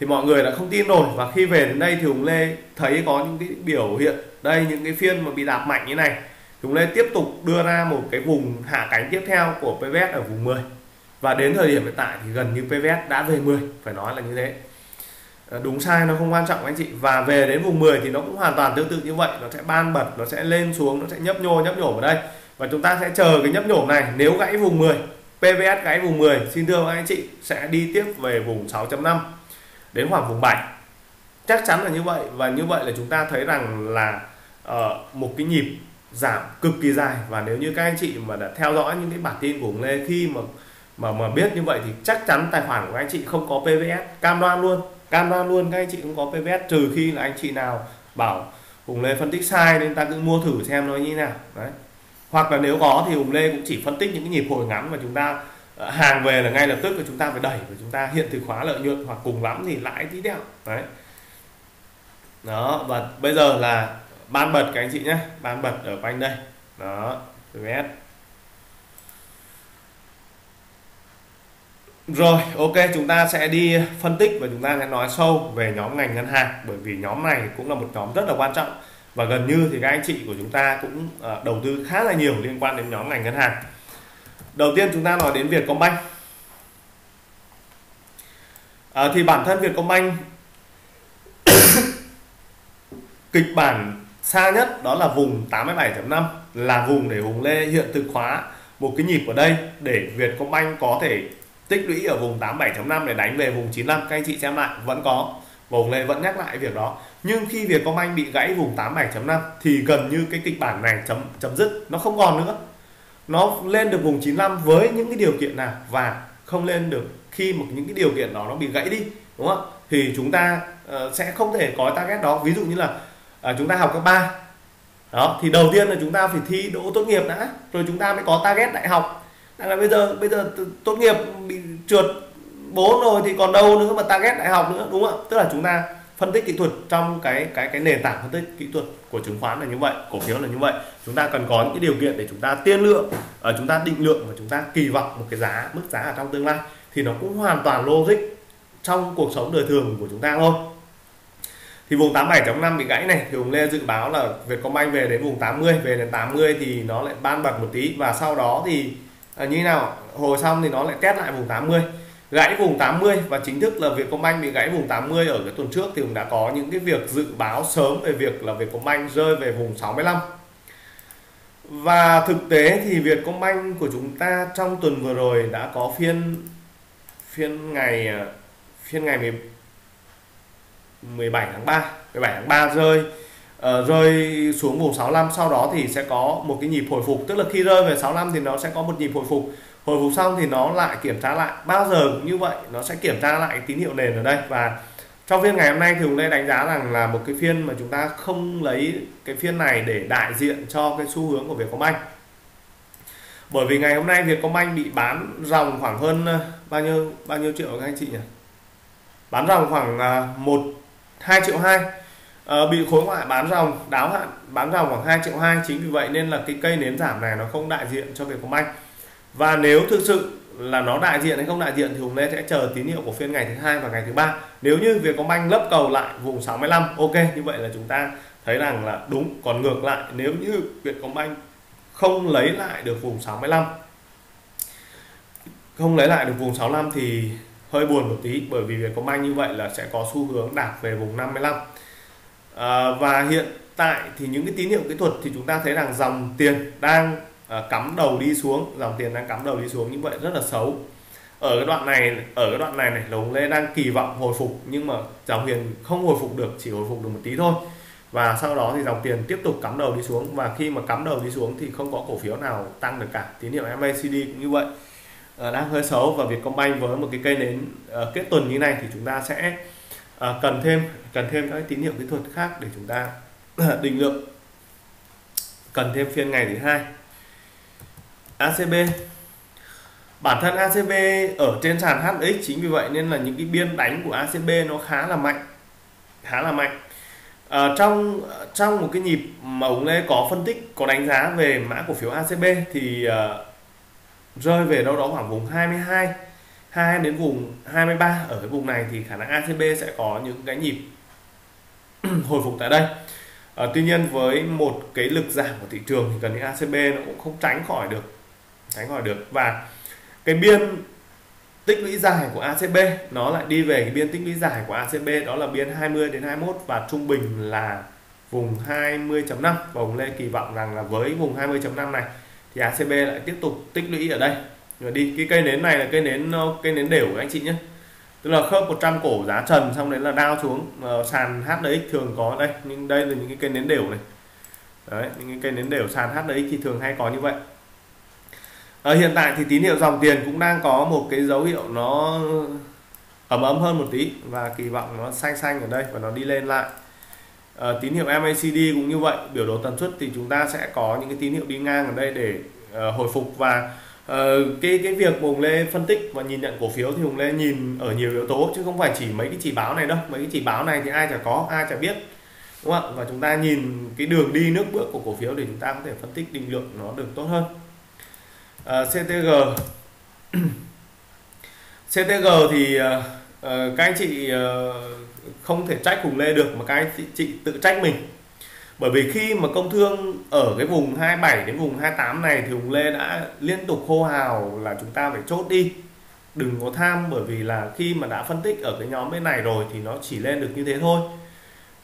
thì mọi người đã không tin rồi. Và khi về đến đây thì Hùng Lê thấy có những cái biểu hiện đây, những cái phiên mà bị đạp mạnh như này, Hùng Lê tiếp tục đưa ra một cái vùng hạ cánh tiếp theo của pê vê ét ở vùng mười, và đến thời điểm hiện tại thì gần như pê vê ét đã về mười, phải nói là như thế. Đúng sai nó không quan trọng anh chị. Và về đến vùng mười thì nó cũng hoàn toàn tương tự như vậy, nó sẽ ban bật, nó sẽ lên xuống, nó sẽ nhấp nhô nhấp nhổm ở đây, và chúng ta sẽ chờ cái nhấp nhổm này. Nếu gãy vùng mười, pê vê ét gãy vùng mười, xin thưa các anh chị sẽ đi tiếp về vùng sáu chấm năm đến khoảng vùng bảy. Chắc chắn là như vậy. Và như vậy là chúng ta thấy rằng là uh, một cái nhịp giảm cực kỳ dài. Và nếu như các anh chị mà đã theo dõi những cái bản tin của Hùng Lê, khi mà mà mà biết như vậy thì chắc chắn tài khoản của anh chị không có pê vê ét, cam đoan luôn, cam đoan luôn các anh chị không có pê vê ét, trừ khi là anh chị nào bảo Hùng Lê phân tích sai nên ta cứ mua thử xem nó như thế nào. Đấy. Hoặc là nếu có thì Hùng Lê cũng chỉ phân tích những cái nhịp hồi ngắn mà chúng ta uh, hàng về là ngay lập tức là chúng ta phải đẩy, và chúng ta hiện thực hóa lợi nhuận, hoặc cùng lắm thì lãi tí đẹo. Đấy. Đó, và bây giờ là ban bật các anh chị nhé, ban bật ở quanh đây. Đó, pê vê ét. Rồi, ok, chúng ta sẽ đi phân tích và chúng ta sẽ nói sâu về nhóm ngành ngân hàng, bởi vì nhóm này cũng là một nhóm rất là quan trọng và gần như thì các anh chị của chúng ta cũng đầu tư khá là nhiều liên quan đến nhóm ngành ngân hàng. Đầu tiên chúng ta nói đến Vietcombank. À, thì bản thân Vietcombank kịch bản xa nhất đó là vùng tám mươi bảy chấm năm là vùng để Hùng Lê hiện thực hóa một cái nhịp ở đây để Vietcombank có thể tích lũy ở vùng tám mươi bảy chấm năm để đánh về vùng chín mươi lăm. Các anh chị xem lại vẫn có, Hùng Lê vẫn nhắc lại việc đó. Nhưng khi Vietcombank bị gãy vùng tám mươi bảy chấm năm thì gần như cái kịch bản này chấm chấm dứt, nó không còn nữa. Nó lên được vùng chín mươi lăm với những cái điều kiện nào và không lên được khi một những cái điều kiện đó nó bị gãy đi, đúng không? Thì chúng ta uh, sẽ không thể có target đó. Ví dụ như là uh, chúng ta học cấp ba đó thì đầu tiên là chúng ta phải thi đỗ tốt nghiệp đã, rồi chúng ta mới có target đại học. Đang là bây giờ bây giờ tốt nghiệp bị trượt bốn rồi thì còn đâu nữa mà target đại học nữa, đúng không ạ? Tức là chúng ta phân tích kỹ thuật trong cái cái cái nền tảng phân tích kỹ thuật của chứng khoán là như vậy, cổ phiếu là như vậy. Chúng ta cần có những cái điều kiện để chúng ta tiên lượng, ở chúng ta định lượng và chúng ta kỳ vọng một cái giá, mức giá ở trong tương lai, thì nó cũng hoàn toàn logic trong cuộc sống đời thường của chúng ta thôi. Thì vùng tám mươi bảy chấm năm bị gãy này thì Hùng Lê dự báo là Vietcombank về đến vùng tám mươi, về đến tám mươi thì nó lại ban bật một tí và sau đó thì à, như thế nào hồi xong thì nó lại test lại vùng tám mươi, gãy vùng tám mươi và chính thức là Vietcombank bị gãy vùng tám mươi ở cái tuần trước thì cũng đã có những cái việc dự báo sớm về việc là Vietcombank rơi về vùng sáu mươi lăm. Và thực tế thì Vietcombank của chúng ta trong tuần vừa rồi đã có phiên phiên ngày phiên ngày mười bảy tháng ba, mười bảy tháng ba rơi Uh, rơi xuống vùng sáu mươi lăm, sau đó thì sẽ có một cái nhịp hồi phục, tức là khi rơi về sáu mươi lăm thì nó sẽ có một nhịp hồi phục, hồi phục xong thì nó lại kiểm tra lại, bao giờ cũng như vậy, nó sẽ kiểm tra lại tín hiệu nền ở đây. Và trong phiên ngày hôm nay thì Hùng Lê đánh giá rằng là một cái phiên mà chúng ta không lấy cái phiên này để đại diện cho cái xu hướng của Vietcombank, bởi vì ngày hôm nay Vietcombank bị bán ròng khoảng hơn bao nhiêu bao nhiêu triệu các anh chị nhỉ, bán ròng khoảng một hai triệu hai. À, bị khối ngoại bán ròng, đáo hạn bán ròng khoảng hai triệu hai. Chính vì vậy nên là cái cây nến giảm này nó không đại diện cho Vietcombank. Và nếu thực sự là nó đại diện hay không đại diện thì Hùng Lê sẽ chờ tín hiệu của phiên ngày thứ hai và ngày thứ ba. Nếu như Vietcombank lấp cầu lại vùng sáu mươi lăm, ok, như vậy là chúng ta thấy rằng là đúng. Còn ngược lại, nếu như Vietcombank không lấy lại được vùng sáu mươi lăm, không lấy lại được vùng sáu mươi lăm thì hơi buồn một tí, bởi vì Vietcombank như vậy là sẽ có xu hướng đạp về vùng năm mươi lăm. À, và hiện tại thì những cái tín hiệu kỹ thuật thì chúng ta thấy rằng dòng tiền đang à, cắm đầu đi xuống, dòng tiền đang cắm đầu đi xuống, như vậy rất là xấu. Ở cái đoạn này, ở cái đoạn này này, Hùng Lê đang kỳ vọng hồi phục nhưng mà dòng tiền không hồi phục được, chỉ hồi phục được một tí thôi. Và sau đó thì dòng tiền tiếp tục cắm đầu đi xuống, và khi mà cắm đầu đi xuống thì không có cổ phiếu nào tăng được cả. Tín hiệu em a xê đê cũng như vậy, à, đang hơi xấu. Và Vietcombank với một cái cây nến à, kết tuần như này thì chúng ta sẽ À, cần thêm cần thêm các tín hiệu kỹ thuật khác để chúng ta định lượng, cần thêm phiên ngày thứ hai. a xê bê, bản thân a xê bê ở trên sàn hát ích, chính vì vậy nên là những cái biên đánh của a xê bê nó khá là mạnh, khá là mạnh. À, trong trong một cái nhịp mà ông Lê có phân tích, có đánh giá về mã cổ phiếu a xê bê thì à, rơi về đâu đó khoảng vùng hai mươi hai, hai đến vùng hai mươi ba. Ở cái vùng này thì khả năng a xê bê sẽ có những cái nhịp hồi phục tại đây. À, tuy nhiên với một cái lực giảm của thị trường thì gần như a xê bê nó cũng không tránh khỏi được, tránh khỏi được. Và cái biên tích lũy dài của a xê bê nó lại đi về cái biên tích lũy dài của a xê bê, đó là biên hai mươi đến hai mươi mốt và trung bình là vùng hai mươi chấm năm. Và Hùng Lê kỳ vọng rằng là với vùng hai mươi chấm năm này thì a xê bê lại tiếp tục tích lũy ở đây. Rồi đi cái cây nến này là cây nến cây nến đều của anh chị nhé, tức là khớp một trăm cổ giá trần xong đấy là đao xuống. uh, sàn hát đê ích thường có đây, nhưng đây là những cái cây nến đều này đấy, những cái cây nến đều sàn hát đê ích thì thường hay có như vậy. Ở hiện tại thì tín hiệu dòng tiền cũng đang có một cái dấu hiệu nó ấm ấm hơn một tí và kỳ vọng nó xanh xanh ở đây và nó đi lên lại. uh, tín hiệu em a xê đê cũng như vậy, biểu đồ tần suất thì chúng ta sẽ có những cái tín hiệu đi ngang ở đây để uh, hồi phục. Và Uh, cái cái việc Hùng Lê phân tích và nhìn nhận cổ phiếu thì Hùng Lê nhìn ở nhiều yếu tố chứ không phải chỉ mấy cái chỉ báo này đâu. Mấy cái chỉ báo này thì ai chả có, ai chả biết, đúng không ạ? Và chúng ta nhìn cái đường đi nước bước của cổ phiếu để chúng ta có thể phân tích định lượng nó được tốt hơn. uh, xê tê giê xê tê giê thì uh, các anh chị uh, không thể trách Hùng Lê được mà các anh chị, chị tự trách mình. Bởi vì khi mà công thương ở cái vùng hai mươi bảy đến vùng hai mươi tám này thì Hùng Lê đã liên tục hô hào là chúng ta phải chốt đi, đừng có tham, bởi vì là khi mà đã phân tích ở cái nhóm bên này rồi thì nó chỉ lên được như thế thôi.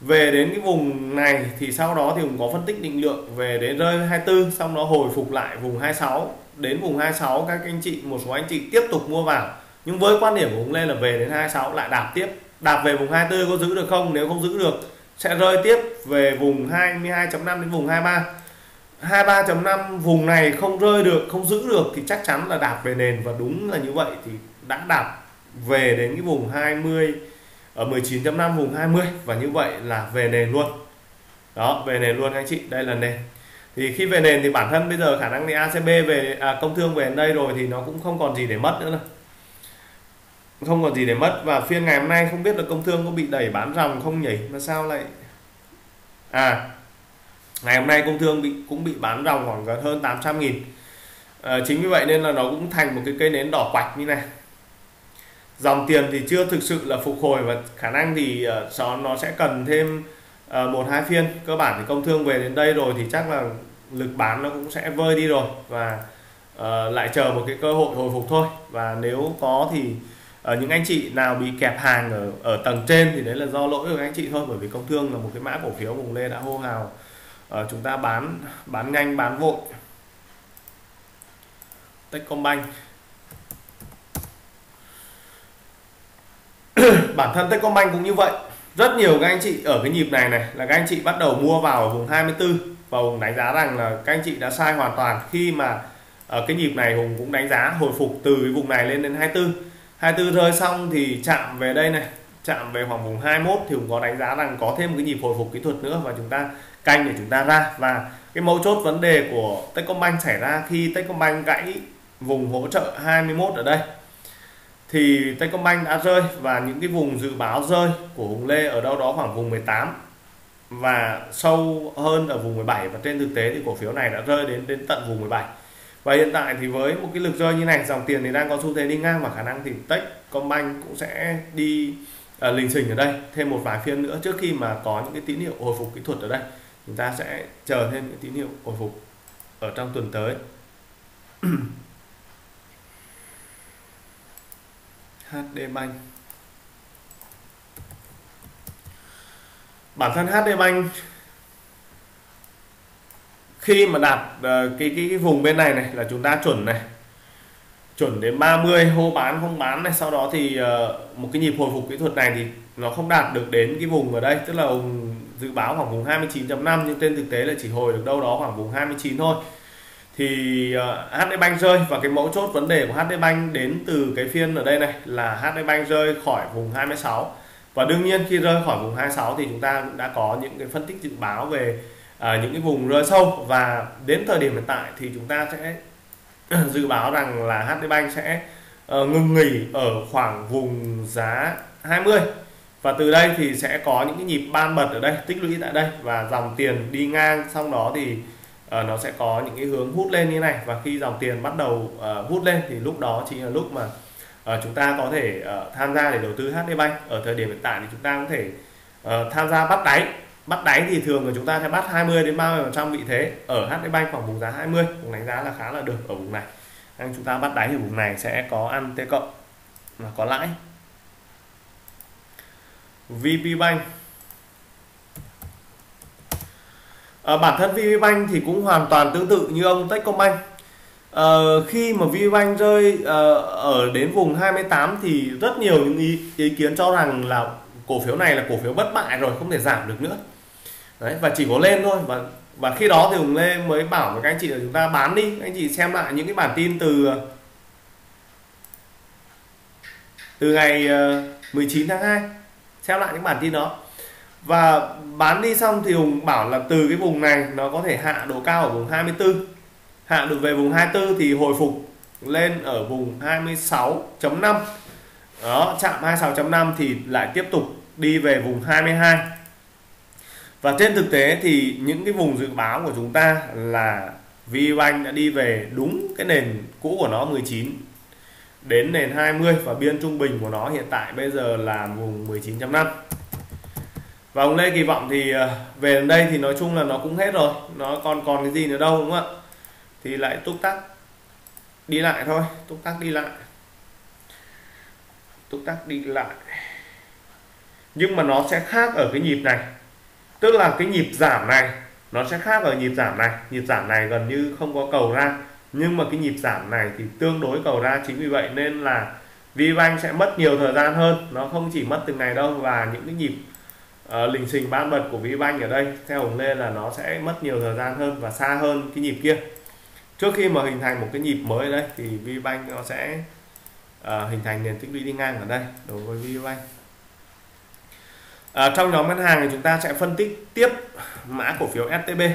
Về đến cái vùng này thì sau đó thì cũng có phân tích định lượng về đến rơi hai mươi tư, xong nó hồi phục lại vùng hai mươi sáu. Đến vùng hai mươi sáu các anh chị, một số anh chị tiếp tục mua vào. Nhưng với quan điểm của Hùng Lê là về đến hai mươi sáu lại đạp tiếp. Đạp về vùng hai mươi tư có giữ được không? Nếu không giữ được sẽ rơi tiếp về vùng hai mươi hai chấm năm đến vùng hai mươi ba. hai mươi ba chấm năm vùng này không rơi được, không giữ được thì chắc chắn là đạp về nền, và đúng là như vậy thì đã đạp về đến cái vùng hai mươi ở mười chín chấm năm vùng hai mươi, và như vậy là về nền luôn. Đó, về nền luôn anh chị, đây là nền. Thì khi về nền thì bản thân bây giờ khả năng đi a xê bê về à, công thương về đây rồi thì nó cũng không còn gì để mất nữa rồi. Không còn gì để mất. Và phiên ngày hôm nay không biết là công thương có bị đẩy bán ròng không nhỉ? Mà sao lại à ngày hôm nay công thương bị cũng bị bán ròng khoảng gần hơn tám trăm nghìn. À, chính vì vậy nên là nó cũng thành một cái cây nến đỏ quạch như này. Dòng tiền thì chưa thực sự là phục hồi, và khả năng thì uh, nó sẽ cần thêm uh, một hai phiên. Cơ bản thì công thương về đến đây rồi thì chắc là lực bán nó cũng sẽ vơi đi rồi, và uh, lại chờ một cái cơ hội hồi phục thôi. Và nếu có thì uh, những anh chị nào bị kẹp hàng ở, ở tầng trên thì đấy là do lỗi của các anh chị thôi, bởi vì công thương là một cái mã cổ phiếu Hùng Lê đã hô hào uh, chúng ta bán bán nhanh, bán vội. Techcombank, bản thân Techcombank cũng như vậy. Rất nhiều các anh chị ở cái nhịp này này là các anh chị bắt đầu mua vào ở vùng hai mươi tư, và Hùng đánh giá rằng là các anh chị đã sai hoàn toàn. Khi mà ở cái nhịp này Hùng cũng đánh giá hồi phục từ cái vùng này lên đến hai mươi tư hai mươi tư rơi xong thì chạm về đây này, chạm về khoảng vùng hai mươi mốt thì Hùng có đánh giá rằng có thêm một cái nhịp hồi phục kỹ thuật nữa và chúng ta canh để chúng ta ra. Và cái mấu chốt vấn đề của Techcombank xảy ra khi Techcombank gãy vùng hỗ trợ hai mươi mốt ở đây thì Techcombank đã rơi, và những cái vùng dự báo rơi của Hùng Lê ở đâu đó khoảng vùng mười tám và sâu hơn ở vùng mười bảy, và trên thực tế thì cổ phiếu này đã rơi đến đến tận vùng mười bảy. Và hiện tại thì với một cái lực rơi như này, dòng tiền thì đang có xu thế đi ngang, và khả năng thì Techcombank cũng sẽ đi à, lình xình ở đây thêm một vài phiên nữa trước khi mà có những cái tín hiệu hồi phục kỹ thuật ở đây. Chúng ta sẽ chờ thêm những tín hiệu hồi phục ở trong tuần tới. HDbank, bản thân HDbank khi mà đạt cái, cái cái vùng bên này này là chúng ta chuẩn này, chuẩn đến ba mươi, hô bán không bán này, sau đó thì một cái nhịp hồi phục kỹ thuật này thì nó không đạt được đến cái vùng ở đây, tức là dự báo khoảng vùng hai mươi chín chấm năm nhưng trên thực tế là chỉ hồi được đâu đó khoảng vùng hai mươi chín thôi. Thì HDbank rơi, và cái mấu chốt vấn đề của HDbank đến từ cái phiên ở đây này là HDbank rơi khỏi vùng hai mươi sáu, và đương nhiên khi rơi khỏi vùng hai mươi sáu thì chúng ta cũng đã có những cái phân tích dự báo về à, những cái vùng rơi sâu, và đến thời điểm hiện tại thì chúng ta sẽ dự báo rằng là HDbank sẽ à, ngừng nghỉ ở khoảng vùng giá hai mươi, và từ đây thì sẽ có những cái nhịp ban bật ở đây tích lũy tại đây, và dòng tiền đi ngang, xong đó thì À, nó sẽ có những cái hướng hút lên như này, và khi dòng tiền bắt đầu à, hút lên thì lúc đó chính là lúc mà à, chúng ta có thể à, tham gia để đầu tư HDbank. Ở thời điểm hiện tại thì chúng ta có thể à, tham gia bắt đáy. Bắt đáy thì thường là chúng ta sẽ bắt hai mươi đến ba mươi phần trăm vị thế ở HDbank khoảng vùng giá hai mươi, cũng đánh giá là khá là được ở vùng này. Nên chúng ta bắt đáy thì vùng này sẽ có ăn T cộng và có lãi. VPBank, À, bản thân VPBank thì cũng hoàn toàn tương tự như ông Techcombank. À, khi mà VPBank rơi à, ở đến vùng hai mươi tám thì rất nhiều những ý, ý kiến cho rằng là cổ phiếu này là cổ phiếu bất bại rồi, không thể giảm được nữa. Đấy, và chỉ có lên thôi. Và và khi đó thì Hùng Lê mới bảo với các anh chị là chúng ta bán đi. Các anh chị xem lại những cái bản tin từ từ ngày mười chín tháng hai, xem lại những bản tin đó. Và bán đi xong thì Hùng bảo là từ cái vùng này nó có thể hạ độ cao ở vùng hai mươi tư, hạ được về vùng hai mươi tư thì hồi phục lên ở vùng hai mươi sáu chấm năm. Đó, chạm hai mươi sáu chấm năm thì lại tiếp tục đi về vùng hai mươi hai. Và trên thực tế thì những cái vùng dự báo của chúng ta là VPBank đã đi về đúng cái nền cũ của nó, 19 đến nền hai mươi và biên trung bình của nó hiện tại bây giờ là vùng mười chín chấm năm. Và ông Lê kỳ vọng thì về đến đây thì nói chung là nó cũng hết rồi, nó còn còn cái gì nữa đâu đúng không ạ? Thì lại túc tắc đi lại thôi, túc tắc đi lại, túc tắc đi lại. Nhưng mà nó sẽ khác ở cái nhịp này, tức là cái nhịp giảm này nó sẽ khác ở nhịp giảm này. Nhịp giảm này gần như không có cầu ra, nhưng mà cái nhịp giảm này thì tương đối cầu ra. Chính vì vậy nên là VBank sẽ mất nhiều thời gian hơn, nó không chỉ mất từng ngày đâu. Và những cái nhịp uh, lình xình ban bật của VBank ở đây theo Hùng Lê là nó sẽ mất nhiều thời gian hơn và xa hơn cái nhịp kia. Trước khi mà hình thành một cái nhịp mới ở đây thì VBank nó sẽ uh, hình thành nền tích lũy đi ngang ở đây đối với VBank. À, trong nhóm ngân hàng thì chúng ta sẽ phân tích tiếp mã cổ phiếu ét tê bê.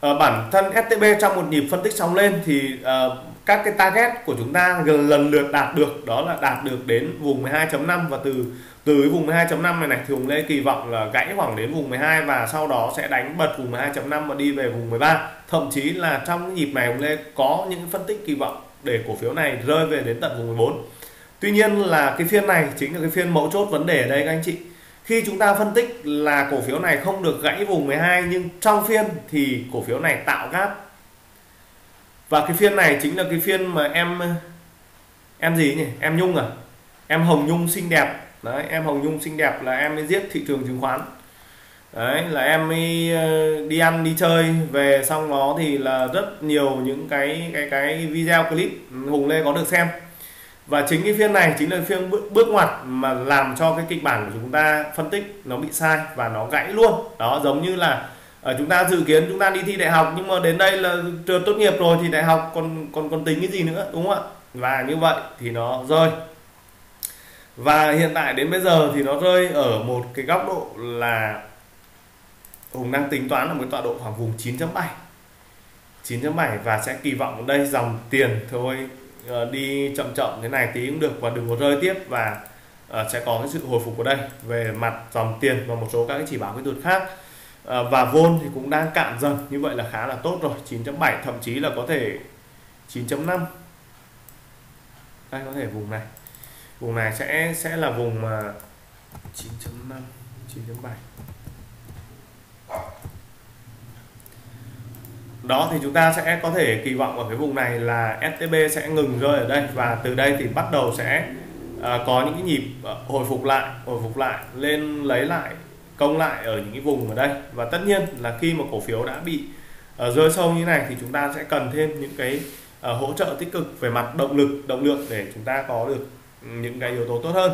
à, Bản thân ét tê bê trong một nhịp phân tích sóng lên thì à, các cái target của chúng ta gần lần lượt đạt được. Đó là đạt được đến vùng mười hai chấm năm, và từ từ vùng mười hai chấm năm này này thì Hùng Lê kỳ vọng là gãy khoảng đến vùng mười hai và sau đó sẽ đánh bật vùng mười hai chấm năm và đi về vùng mười ba. Thậm chí là trong cái nhịp này Hùng Lê có những phân tích kỳ vọng để cổ phiếu này rơi về đến tận vùng mười bốn. Tuy nhiên là cái phiên này chính là cái phiên mấu chốt vấn đề ở đây các anh chị. Khi chúng ta phân tích là cổ phiếu này không được gãy vùng mười hai, nhưng trong phiên thì cổ phiếu này tạo gáp. Và cái phiên này chính là cái phiên mà em em gì nhỉ? Em Nhung à? Em Hồng Nhung xinh đẹp. Đấy, em Hồng Nhung xinh đẹp là em mới giết thị trường chứng khoán. Đấy, là em mới đi ăn đi chơi về, xong đó thì là rất nhiều những cái cái cái video clip Hùng Lê có được xem. Và chính cái phiên này chính là phiên bước, bước ngoặt mà làm cho cái kịch bản của chúng ta phân tích nó bị sai và nó gãy luôn. Đó, giống như là ở chúng ta dự kiến chúng ta đi thi đại học, nhưng mà đến đây là trường tốt nghiệp rồi thì đại học còn còn còn tính cái gì nữa, đúng không ạ? Và như vậy thì nó rơi. Và hiện tại đến bây giờ thì nó rơi ở một cái góc độ là Hùng đang tính toán là một tọa độ khoảng vùng chín chấm bảy, chín chấm bảy, và sẽ kỳ vọng ở đây dòng tiền thôi đi chậm chậm thế này tí cũng được và đừng có rơi tiếp, và uh, sẽ có cái sự hồi phục ở đây về mặt dòng tiền và một số các cái chỉ báo kỹ thuật khác. Uh, và vôn thì cũng đang cạn dần, như vậy là khá là tốt rồi, chín chấm bảy, thậm chí là có thể chín chấm năm. Đây có thể vùng này, vùng này sẽ sẽ là vùng mà chín chấm năm, chín chấm bảy. Đó thì chúng ta sẽ có thể kỳ vọng ở cái vùng này là ét tê bê sẽ ngừng rơi ở đây, và từ đây thì bắt đầu sẽ uh, có những cái nhịp uh, hồi phục lại, hồi phục lại lên lấy lại công lại ở những cái vùng ở đây. Và tất nhiên là khi mà cổ phiếu đã bị uh, rơi sâu như này thì chúng ta sẽ cần thêm những cái uh, hỗ trợ tích cực về mặt động lực, động lượng để chúng ta có được những cái yếu tố tốt hơn.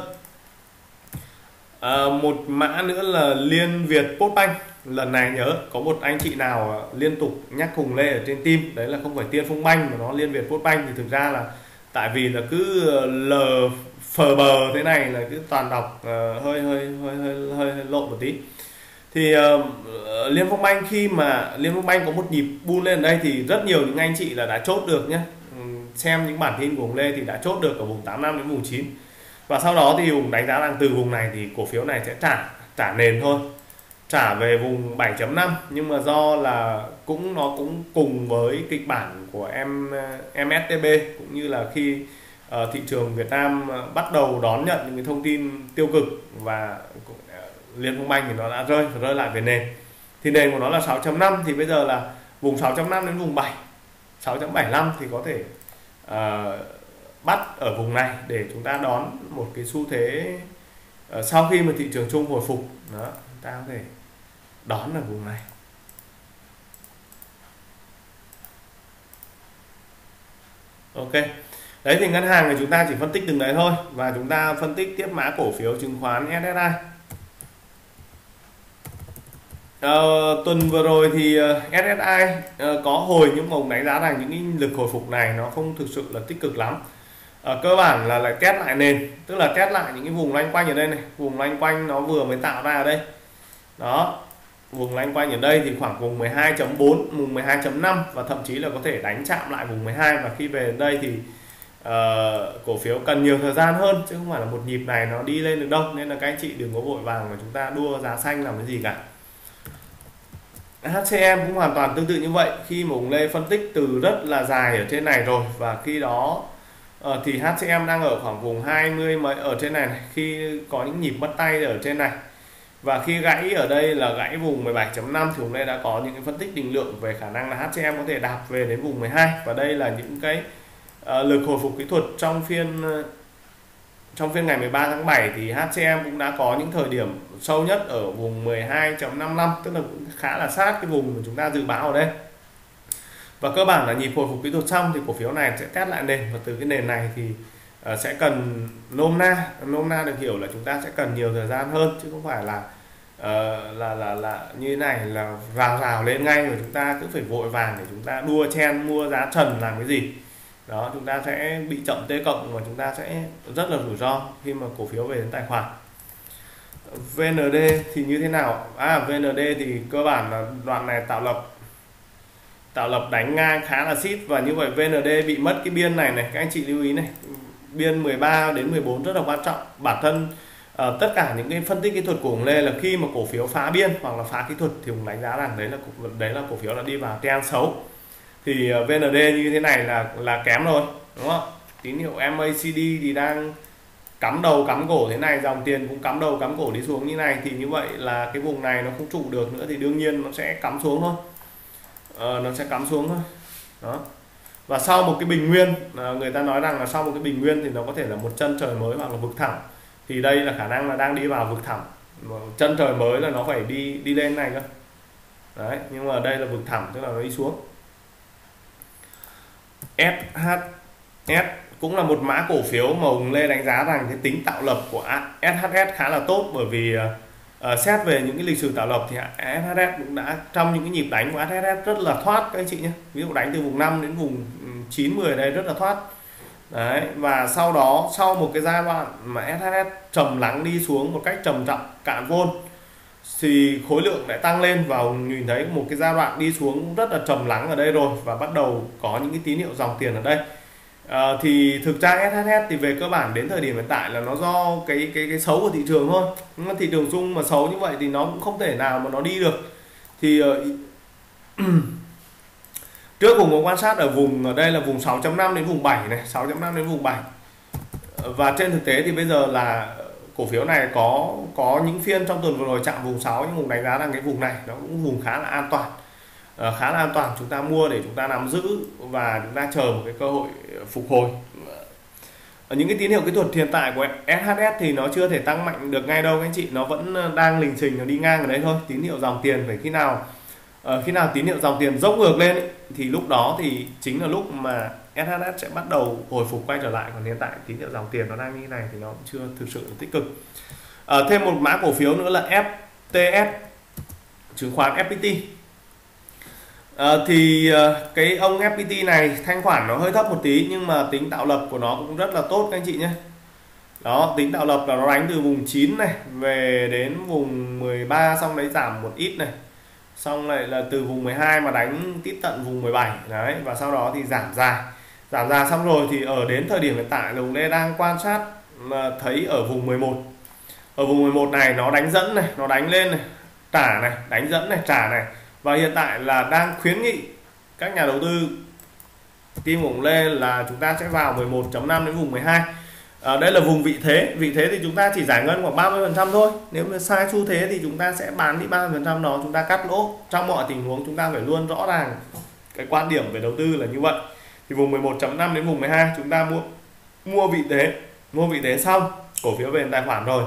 Uh, một mã nữa là Liên Việt Postbank. Lần này nhớ có một anh chị nào liên tục nhắc Hùng Lê ở trên team, đấy là không phải Tiên Phong Banh mà nó Liên Việt Postbank. Thì thực ra là tại vì là cứ lờ phờ bờ thế này là cứ toàn đọc uh, hơi, hơi, hơi, hơi, hơi, hơi lộn một tí. Thì uh, Liên Phong Banh, khi mà Liên Phong Banh có một nhịp bull lên đây thì rất nhiều những anh chị là đã chốt được nhé. Xem những bản tin của Hùng Lê thì đã chốt được ở vùng tám mươi lăm đến vùng chín. Và sau đó thì Hùng đánh giá rằng từ vùng này thì cổ phiếu này sẽ trả, trả nền thôi, trả về vùng bảy chấm năm. Nhưng mà do là cũng nó cũng cùng với kịch bản của em em ét tê bê, cũng như là khi uh, thị trường Việt Nam uh, bắt đầu đón nhận những cái thông tin tiêu cực, và uh, Vietcombank thì nó đã rơi rơi lại về nền. Thì nền của nó là sáu chấm năm, thì bây giờ là vùng sáu chấm năm đến vùng bảy, sáu chấm bảy lăm thì có thể uh, bắt ở vùng này để chúng ta đón một cái xu thế uh, sau khi mà thị trường chung hồi phục. Đó, ta có thể đón ở vùng này. Ok, đấy thì ngân hàng thì chúng ta chỉ phân tích từng đấy thôi. Và chúng ta phân tích tiếp mã cổ phiếu chứng khoán ét ét i. Ờ, tuần vừa rồi thì ét ét i có hồi, nhưng mà ông đánh giá rằng những lực hồi phục này nó không thực sự là tích cực lắm. Ở cơ bản là lại test lại nền, tức là test lại những cái vùng loanh quanh ở đây này, vùng loanh quanh nó vừa mới tạo ra ở đây. Đó, vùng loanh quanh ở đây thì khoảng vùng mười hai chấm bốn, vùng mười hai chấm năm, và thậm chí là có thể đánh chạm lại vùng mười hai. Và khi về đến đây thì uh, cổ phiếu cần nhiều thời gian hơn, chứ không phải là một nhịp này nó đi lên được đâu. Nên là các anh chị đừng có vội vàng mà chúng ta đua giá xanh làm cái gì cả. hát xê em cũng hoàn toàn tương tự như vậy, khi mà Hùng Lê phân tích từ rất là dài ở trên này rồi, và khi đó uh, thì hát xê em đang ở khoảng vùng hai mươi mấy ở trên này, này khi có những nhịp bắt tay ở trên này, và khi gãy ở đây là gãy vùng mười bảy chấm năm thì Hùng Lê đã có những cái phân tích định lượng về khả năng là hát xê em có thể đạp về đến vùng mười hai, và đây là những cái uh, lực hồi phục kỹ thuật trong phiên uh, trong phiên ngày mười ba tháng bảy thì hát xê em cũng đã có những thời điểm sâu nhất ở vùng mười hai chấm năm lăm, tức là cũng khá là sát cái vùng mà chúng ta dự báo ở đây. Và cơ bản là nhịp hồi phục kỹ thuật xong thì cổ phiếu này sẽ test lại nền, và từ cái nền này thì uh, sẽ cần nôm na, nôm na được hiểu là chúng ta sẽ cần nhiều thời gian hơn, chứ không phải là uh, là, là là như thế này là rào rào lên ngay rồi chúng ta cứ phải vội vàng để chúng ta đua chen mua giá trần làm cái gì. Đó, chúng ta sẽ bị chậm T cộng và chúng ta sẽ rất là rủi ro khi mà cổ phiếu về đến tài khoản. vê en đê thì như thế nào? À, vê en đê thì cơ bản là đoạn này tạo lập tạo lập đánh ngang khá là xít, và như vậy vê en đê bị mất cái biên này này, các anh chị lưu ý này, biên mười ba đến mười bốn rất là quan trọng. Bản thân uh, tất cả những cái phân tích kỹ thuật của Hùng Lê là khi mà cổ phiếu phá biên hoặc là phá kỹ thuật thì Hùng đánh giá rằng đấy là đấy là cổ phiếu đã đi vào trend xấu. Thì vê en đê như thế này là là kém rồi, đúng không? Tín hiệu em a xê đê thì đang cắm đầu cắm cổ thế này, dòng tiền cũng cắm đầu cắm cổ đi xuống như này, thì như vậy là cái vùng này nó không trụ được nữa thì đương nhiên nó sẽ cắm xuống thôi, ờ, nó sẽ cắm xuống thôi. Đó. Và sau một cái bình nguyên, người ta nói rằng là sau một cái bình nguyên thì nó có thể là một chân trời mới hoặc là vực thẳm, thì đây là khả năng là đang đi vào vực thẳm. Chân trời mới là nó phải đi đi lên này cơ. Đấy, nhưng mà đây là vực thẳm, tức là nó đi xuống. ét hát ét cũng là một mã cổ phiếu mà Hùng Lê đánh giá rằng cái tính tạo lập của ét hát ét khá là tốt, bởi vì uh, xét về những cái lịch sử tạo lập thì ét hát ét cũng đã trong những cái nhịp đánh của ét hát ét rất là thoát các anh chị nhé. Ví dụ đánh từ vùng năm đến vùng chín mười đây rất là thoát. Đấy, và sau đó sau một cái giai đoạn mà ét hát ét trầm lắng đi xuống một cách trầm trọng cạn vôn thì khối lượng lại tăng lên, và nhìn thấy một cái giai đoạn đi xuống rất là trầm lắng ở đây rồi, và bắt đầu có những cái tín hiệu dòng tiền ở đây. À, thì thực ra ét hát ét thì về cơ bản đến thời điểm hiện tại là nó do cái cái cái xấu của thị trường thôi. Nhưng mà thị trường chung mà xấu như vậy thì nó cũng không thể nào mà nó đi được. Thì uh, trước cùng có quan sát ở vùng ở đây là vùng sáu chấm năm đến vùng bảy này, sáu chấm năm đến vùng bảy. Và trên thực tế thì bây giờ là cổ phiếu này có có những phiên trong tuần vừa rồi chạm vùng sáu, nhưng Hùng đánh giá rằng cái vùng này nó cũng vùng khá là an toàn, à, khá là an toàn, chúng ta mua để chúng ta nắm giữ và chúng ta chờ một cái cơ hội phục hồi. Ở những cái tín hiệu kỹ thuật hiện tại của ét hát ét thì nó chưa thể tăng mạnh được ngay đâu các anh chị, nó vẫn đang lình xình, nó đi ngang ở đấy thôi. Tín hiệu dòng tiền phải khi nào uh, khi nào tín hiệu dòng tiền dốc ngược lên ấy, thì lúc đó thì chính là lúc mà ét hát ét sẽ bắt đầu hồi phục quay trở lại, còn hiện tại tín hiệu dòng tiền nó đang như này thì nó cũng chưa thực sự tích cực. À, thêm một mã cổ phiếu nữa là ép tê ét, chứng khoán ép pê tê. À, thì cái ông ép pê tê này thanh khoản nó hơi thấp một tí, nhưng mà tính tạo lập của nó cũng rất là tốt các anh chị nhé. Đó, tính tạo lập là nó đánh từ vùng chín này về đến vùng mười ba, xong đấy giảm một ít này, xong lại là từ vùng mười hai mà đánh tiếp tận vùng mười bảy đấy, và sau đó thì giảm dài giảm dài xong rồi thì ở đến thời điểm hiện tại Hùng Lê đang quan sát mà thấy ở vùng mười một, ở vùng mười một này nó đánh dẫn này, nó đánh lên này, trả này, đánh dẫn này, trả này, và hiện tại là đang khuyến nghị các nhà đầu tư team Hùng Lê là chúng ta sẽ vào mười một chấm năm đến vùng mười hai. À, đây là vùng vị thế, vị thế thì chúng ta chỉ giải ngân khoảng ba mươi phần trăm thôi. Nếu mà sai xu thế thì chúng ta sẽ bán đi ba mươi phần trăm đó, chúng ta cắt lỗ. Trong mọi tình huống chúng ta phải luôn rõ ràng cái quan điểm về đầu tư là như vậy. Thì vùng mười một chấm năm đến vùng mười hai chúng ta mua mua vị thế, mua vị thế xong, cổ phiếu về tài khoản rồi.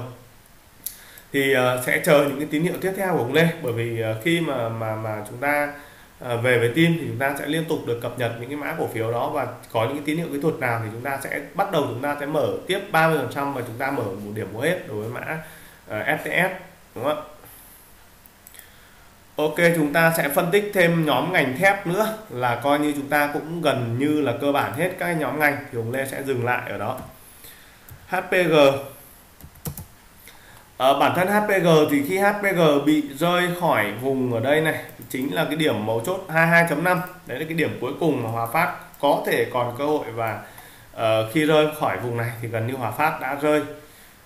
Thì uh, sẽ chờ những cái tín hiệu tiếp theo của Hùng Lê, bởi vì uh, khi mà mà mà chúng ta uh, về với team thì chúng ta sẽ liên tục được cập nhật những cái mã cổ phiếu đó, và có những cái tín hiệu kỹ thuật nào thì chúng ta sẽ bắt đầu chúng ta sẽ mở tiếp ba mươi phần trăm và chúng ta mở một điểm mua hết đối với mã uh, ép tê ét, đúng không ạ? Ok, chúng ta sẽ phân tích thêm nhóm ngành thép nữa, là coi như chúng ta cũng gần như là cơ bản hết các nhóm ngành thì Hùng Lê sẽ dừng lại ở đó. hát pê giê. Ở bản thân hát pê giê thì khi hát pê giê bị rơi khỏi vùng ở đây này chính là cái điểm mấu chốt hai mươi hai chấm năm, đấy là cái điểm cuối cùng mà Hòa Phát có thể còn cơ hội, và uh, khi rơi khỏi vùng này thì gần như Hòa Phát đã rơi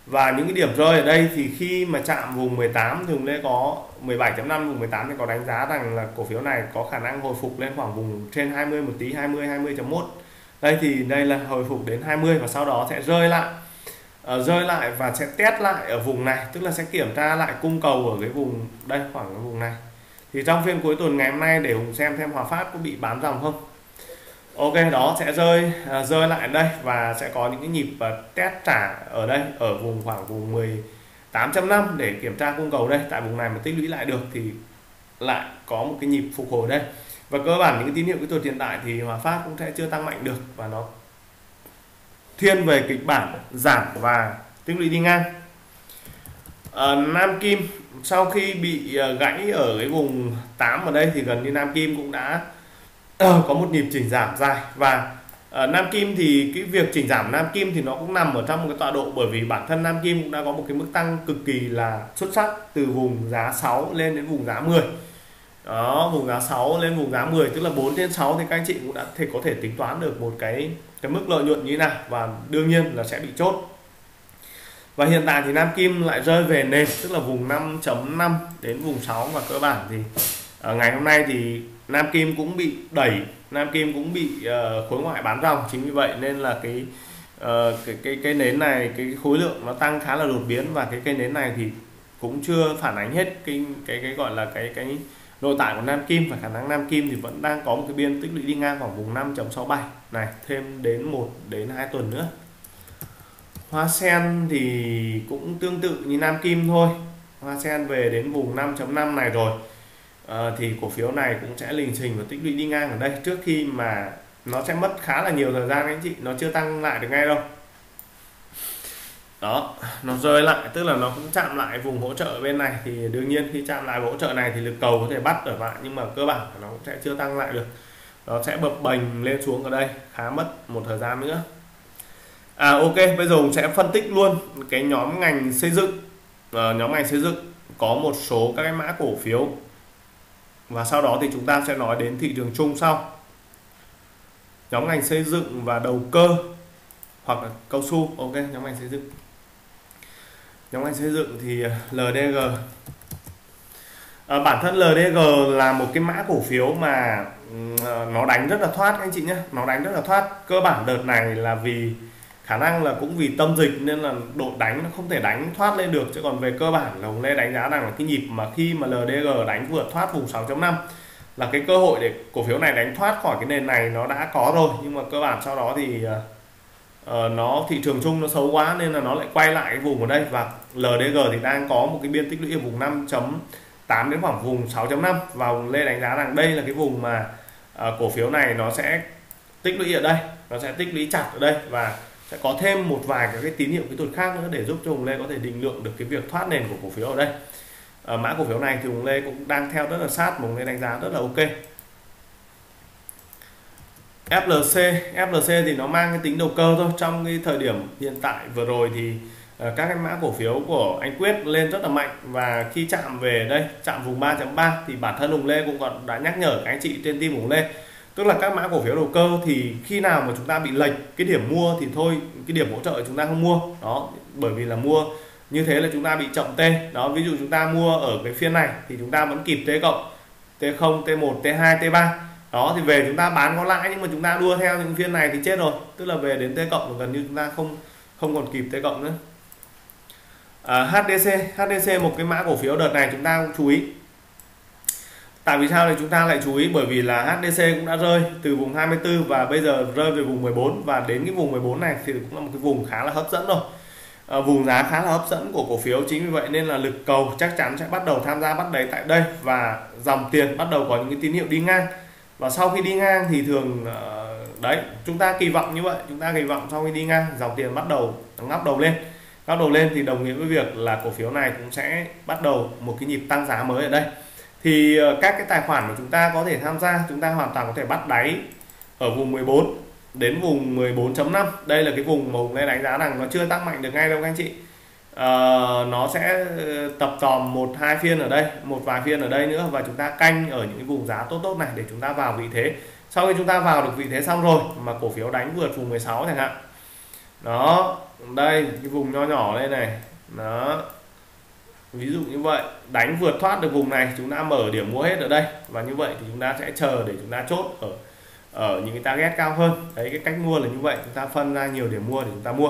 Và những cái điểm rơi ở đây thì khi mà chạm vùng mười tám thì Hùng Lê có mười bảy chấm năm, vùng mười tám thì có đánh giá rằng là cổ phiếu này có khả năng hồi phục lên khoảng vùng trên hai mươi một tí, hai mươi, hai mươi chấm một. Đây thì đây là hồi phục đến hai mươi và sau đó sẽ rơi lại. Uh, rơi lại và sẽ test lại ở vùng này, tức là sẽ kiểm tra lại cung cầu ở cái vùng đây, khoảng cái vùng này. Thì trong phiên cuối tuần ngày hôm nay để Hùng xem thêm Hòa Phát có bị bán dòng không. Ok, đó sẽ rơi uh, rơi lại đây và sẽ có những cái nhịp uh, test trả ở đây ở vùng khoảng vùng mười tám chấm năm để kiểm tra cung cầu đây. Tại vùng này mà tích lũy lại được thì lại có một cái nhịp phục hồi đây. Và cơ bản những cái tín hiệu kỹ thuật hiện tại thì Hòa Phát cũng sẽ chưa tăng mạnh được và nó thiên về kịch bản giảm và tích lũy đi ngang. À, Nam Kim sau khi bị gãy ở cái vùng tám ở đây thì gần như Nam Kim cũng đã uh, có một nhịp chỉnh giảm dài. Và uh, Nam Kim thì cái việc chỉnh giảm Nam Kim thì nó cũng nằm ở trong một cái tọa độ, bởi vì bản thân Nam Kim cũng đã có một cái mức tăng cực kỳ là xuất sắc từ vùng giá sáu lên đến vùng giá mười. Đó, vùng giá sáu lên vùng giá mười, tức là bốn trên sáu thì các anh chị cũng đã thể có thể tính toán được một cái cái mức lợi nhuận như thế nào và đương nhiên là sẽ bị chốt. Và hiện tại thì Nam Kim lại rơi về nền, tức là vùng năm chấm năm đến vùng sáu. Và cơ bản thì uh, ngày hôm nay thì Nam Kim cũng bị đẩy, Nam Kim cũng bị uh, khối ngoại bán ròng. Chính vì vậy nên là cái uh, cái cái cái nến này, cái khối lượng nó tăng khá là đột biến và cái cây nến này thì cũng chưa phản ánh hết cái cái cái gọi là cái cái nội tại của Nam Kim. Và khả năng Nam Kim thì vẫn đang có một cái biên tích lũy đi ngang khoảng vùng năm chấm sáu bảy này thêm đến một đến hai tuần nữa. Hoa Sen thì cũng tương tự như Nam Kim thôi. Hoa Sen về đến vùng năm chấm năm này rồi à, thì cổ phiếu này cũng sẽ lình xình và tích lũy đi ngang ở đây trước khi mà nó sẽ mất khá là nhiều thời gian anh chị, nó chưa tăng lại được ngay đâu. Đó, nó rơi lại, tức là nó cũng chạm lại vùng hỗ trợ bên này. Thì đương nhiên khi chạm lại hỗ trợ này thì lực cầu có thể bắt ở lại, nhưng mà cơ bản nó cũng sẽ chưa tăng lại được, nó sẽ bập bềnh lên xuống ở đây khá mất một thời gian nữa. À ok, bây giờ Hùng sẽ phân tích luôn cái nhóm ngành xây dựng. Ờ, nhóm ngành xây dựng có một số các cái mã cổ phiếu và sau đó thì chúng ta sẽ nói đến thị trường chung sau. Nhóm ngành xây dựng và đầu cơ hoặc là cao su. Ok, nhóm ngành xây dựng. Nhóm ngành xây dựng thì L D G. À, bản thân L D G là một cái mã cổ phiếu mà nó đánh rất là thoát anh chị nhé. Nó đánh rất là thoát. Cơ bản đợt này là vì khả năng là cũng vì tâm dịch nên là độ đánh nó không thể đánh thoát lên được. Chứ còn về cơ bản là Hùng Lê đánh giá rằng là cái nhịp mà khi mà L D G đánh vượt thoát vùng sáu chấm năm là cái cơ hội để cổ phiếu này đánh thoát khỏi cái nền này nó đã có rồi. Nhưng mà cơ bản sau đó thì Uh, nó thị trường chung nó xấu quá nên là nó lại quay lại cái vùng ở đây. Và L D G thì đang có một cái biên tích lũy ở vùng năm chấm tám đến khoảng vùng sáu chấm năm và Hùng Lê đánh giá rằng đây là cái vùng mà uh, cổ phiếu này nó sẽ tích lũy ở đây, nó sẽ tích lũy chặt ở đây và sẽ có thêm một vài các cái tín hiệu kỹ thuật khác nữa để giúp cho Hùng Lê có thể định lượng được cái việc thoát nền của cổ phiếu ở đây. Uh, mã cổ phiếu này thì Hùng Lê cũng đang theo rất là sát, Hùng Lê đánh giá rất là ok. F L C F L C thì nó mang cái tính đầu cơ thôi. Trong cái thời điểm hiện tại vừa rồi thì uh, các cái mã cổ phiếu của anh Quyết lên rất là mạnh và khi chạm về đây, chạm vùng ba chấm ba thì bản thân Hùng Lê cũng còn đã nhắc nhở các anh chị trên team Hùng Lê, tức là các mã cổ phiếu đầu cơ thì khi nào mà chúng ta bị lệch cái điểm mua thì thôi, cái điểm hỗ trợ chúng ta không mua đó, bởi vì là mua như thế là chúng ta bị chậm T đó. Ví dụ chúng ta mua ở cái phiên này thì chúng ta vẫn kịp T cộng, T không, T một, T hai, T ba đó, thì về chúng ta bán có lãi nhưng mà chúng ta đua theo những phiên này thì chết rồi, tức là về đến T cộng gần như chúng ta không không còn kịp T cộng nữa. à, H D C H D C một cái mã cổ phiếu đợt này chúng ta cũng chú ý. Tại vì sao thì chúng ta lại chú ý? Bởi vì là H D C cũng đã rơi từ vùng hai mươi tư và bây giờ rơi về vùng mười bốn và đến cái vùng mười bốn này thì cũng là một cái vùng khá là hấp dẫn rồi. À, vùng giá khá là hấp dẫn của cổ phiếu, chính vì vậy nên là lực cầu chắc chắn sẽ bắt đầu tham gia bắt đáy tại đây và dòng tiền bắt đầu có những cái tín hiệu đi ngang. Và sau khi đi ngang thì thường đấy, chúng ta kỳ vọng như vậy, chúng ta kỳ vọng sau khi đi ngang dòng tiền bắt đầu ngóc đầu lên. Ngóc đầu lên thì đồng nghĩa với việc là cổ phiếu này cũng sẽ bắt đầu một cái nhịp tăng giá mới ở đây. Thì các cái tài khoản mà chúng ta có thể tham gia, chúng ta hoàn toàn có thể bắt đáy ở vùng mười bốn đến vùng mười bốn chấm năm. Đây là cái vùng mà Hùng Lê đánh giá rằng nó chưa tăng mạnh được ngay đâu các anh chị. À, nó sẽ tập tòm một hai phiên ở đây, một vài phiên ở đây nữa và chúng ta canh ở những vùng giá tốt tốt này để chúng ta vào vị thế. Sau khi chúng ta vào được vị thế xong rồi mà cổ phiếu đánh vượt vùng mười sáu chẳng hạn đó, đây, cái vùng nho nhỏ đây này đó, ví dụ như vậy, đánh vượt thoát được vùng này, chúng ta mở điểm mua hết ở đây, và như vậy thì chúng ta sẽ chờ để chúng ta chốt ở ở những cái target cao hơn. Đấy, cái cách mua là như vậy, chúng ta phân ra nhiều điểm mua để chúng ta mua.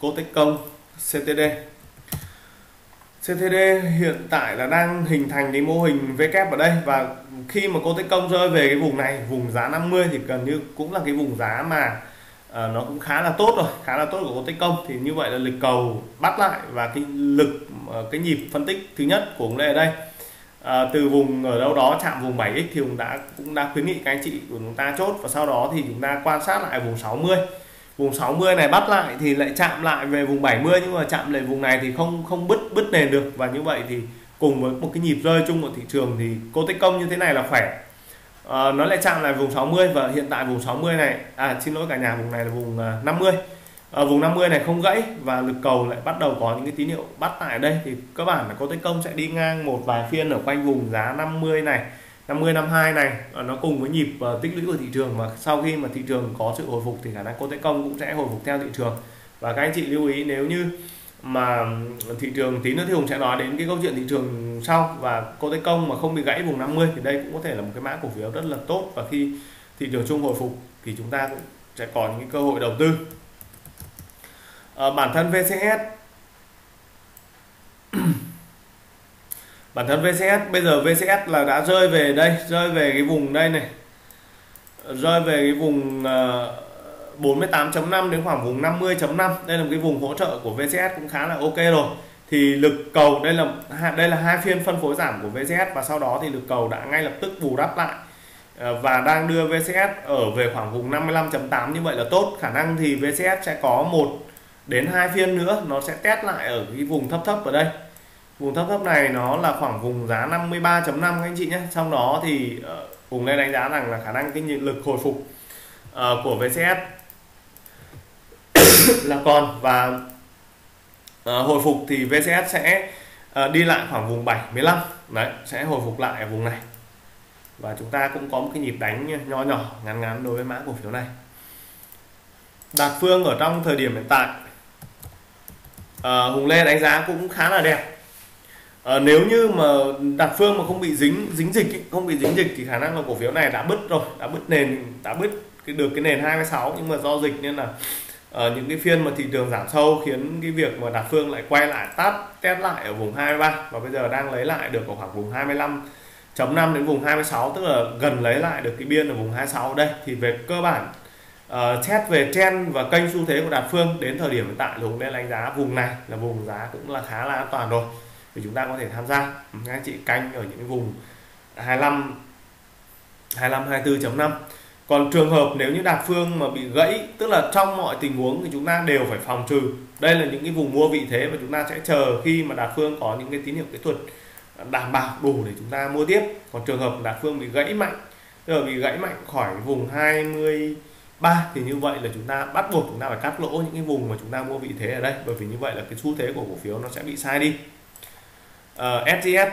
Cô Techcombank, xê tê đê. xê tê đê hiện tại là đang hình thành cái mô hình W ở đây, và khi mà cô Techcombank rơi về cái vùng này, vùng giá năm mươi thì gần như cũng là cái vùng giá mà uh, nó cũng khá là tốt rồi, khá là tốt của cô Techcombank. Thì như vậy là lịch cầu bắt lại, và cái lực uh, cái nhịp phân tích thứ nhất của ông Lê ở đây, uh, từ vùng ở đâu đó chạm vùng bảy x thì cũng đã cũng đã khuyến nghị các anh chị của chúng ta chốt, và sau đó thì chúng ta quan sát lại vùng sáu mươi. Vùng sáu mươi này bắt lại thì lại chạm lại về vùng bảy mươi, nhưng mà chạm lại vùng này thì không không bứt bứt nền được, và như vậy thì cùng với một cái nhịp rơi chung của thị trường thì cô Techcombank như thế này là khỏe. À, nó lại chạm lại vùng sáu mươi, và hiện tại vùng sáu mươi này, à xin lỗi cả nhà, vùng này là vùng năm mươi. À, vùng năm mươi này không gãy và lực cầu lại bắt đầu có những cái tín hiệu bắt lại ở đây, thì các bạn là cô Techcombank sẽ đi ngang một vài phiên ở quanh vùng giá năm mươi này, năm mươi năm mươi hai này, nó cùng với nhịp tích lũy của thị trường, và sau khi mà thị trường có sự hồi phục thì khả năng cô Techcombank cũng sẽ hồi phục theo thị trường. Và các anh chị lưu ý, nếu như mà thị trường, tí nữa thì Hùng sẽ nói đến cái câu chuyện thị trường sau, và cô Techcombank mà không bị gãy vùng năm mươi thì đây cũng có thể là một cái mã cổ phiếu rất là tốt, và khi thị trường chung hồi phục thì chúng ta cũng sẽ có những cái cơ hội đầu tư. À, bản thân vê xê ét Bản thân vê xê ét, bây giờ vê xê ét là đã rơi về đây, rơi về cái vùng đây này, rơi về cái vùng bốn mươi tám chấm năm đến khoảng vùng năm mươi chấm năm, đây là một cái vùng hỗ trợ của vê xê ét cũng khá là ok rồi. Thì lực cầu, đây là đây là hai phiên phân phối giảm của vê xê ét, và sau đó thì lực cầu đã ngay lập tức bù đắp lại và đang đưa vê xê ét ở về khoảng vùng năm mươi lăm chấm tám, như vậy là tốt. Khả năng thì vê xê ét sẽ có một đến hai phiên nữa nó sẽ test lại ở cái vùng thấp thấp ở đây. Vùng thấp thấp này nó là khoảng vùng giá năm mươi ba chấm năm các anh chị nhé. Sau đó thì Hùng Lê đánh giá rằng là khả năng cái lực hồi phục uh, của vê xê ét là còn, và uh, hồi phục thì vê xê ét sẽ uh, đi lại khoảng vùng bảy mươi lăm. Đấy, sẽ hồi phục lại ở vùng này. Và chúng ta cũng có một cái nhịp đánh nho nhỏ ngắn ngắn đối với mã cổ phiếu này. Đạt Phương ở trong thời điểm hiện tại, uh, Hùng Lê đánh giá cũng khá là đẹp. À, nếu như mà Đạt Phương mà không bị dính dính dịch ý, không bị dính dịch thì khả năng là cổ phiếu này đã bứt rồi, đã bứt nền, đã bứt cái được cái nền hai mươi sáu, nhưng mà do dịch nên là à, những cái phiên mà thị trường giảm sâu khiến cái việc mà Đạt Phương lại quay lại test test lại ở vùng hai mươi ba, và bây giờ đang lấy lại được ở khoảng vùng hai mươi lăm chấm năm đến vùng hai mươi sáu, tức là gần lấy lại được cái biên ở vùng hai mươi sáu đây. Thì về cơ bản à, xét về trend và kênh xu thế của Đạt Phương đến thời điểm hiện tại, Hùng Lê đánh giá vùng này là vùng giá cũng là khá là an toàn rồi, thì chúng ta có thể tham gia. Các anh chị canh ở những vùng hai mươi lăm, hai mươi lăm, hai mươi tư chấm năm. Còn trường hợp nếu như Đạt Phương mà bị gãy, tức là trong mọi tình huống thì chúng ta đều phải phòng trừ. Đây là những cái vùng mua vị thế, và chúng ta sẽ chờ khi mà Đạt Phương có những cái tín hiệu kỹ thuật đảm bảo đủ để chúng ta mua tiếp. Còn trường hợp Đạt Phương bị gãy mạnh, tức là bị gãy mạnh khỏi vùng hai mươi ba, thì như vậy là chúng ta bắt buộc chúng ta phải cắt lỗ những cái vùng mà chúng ta mua vị thế ở đây, bởi vì như vậy là cái xu thế của cổ phiếu nó sẽ bị sai đi. Uh, ét giê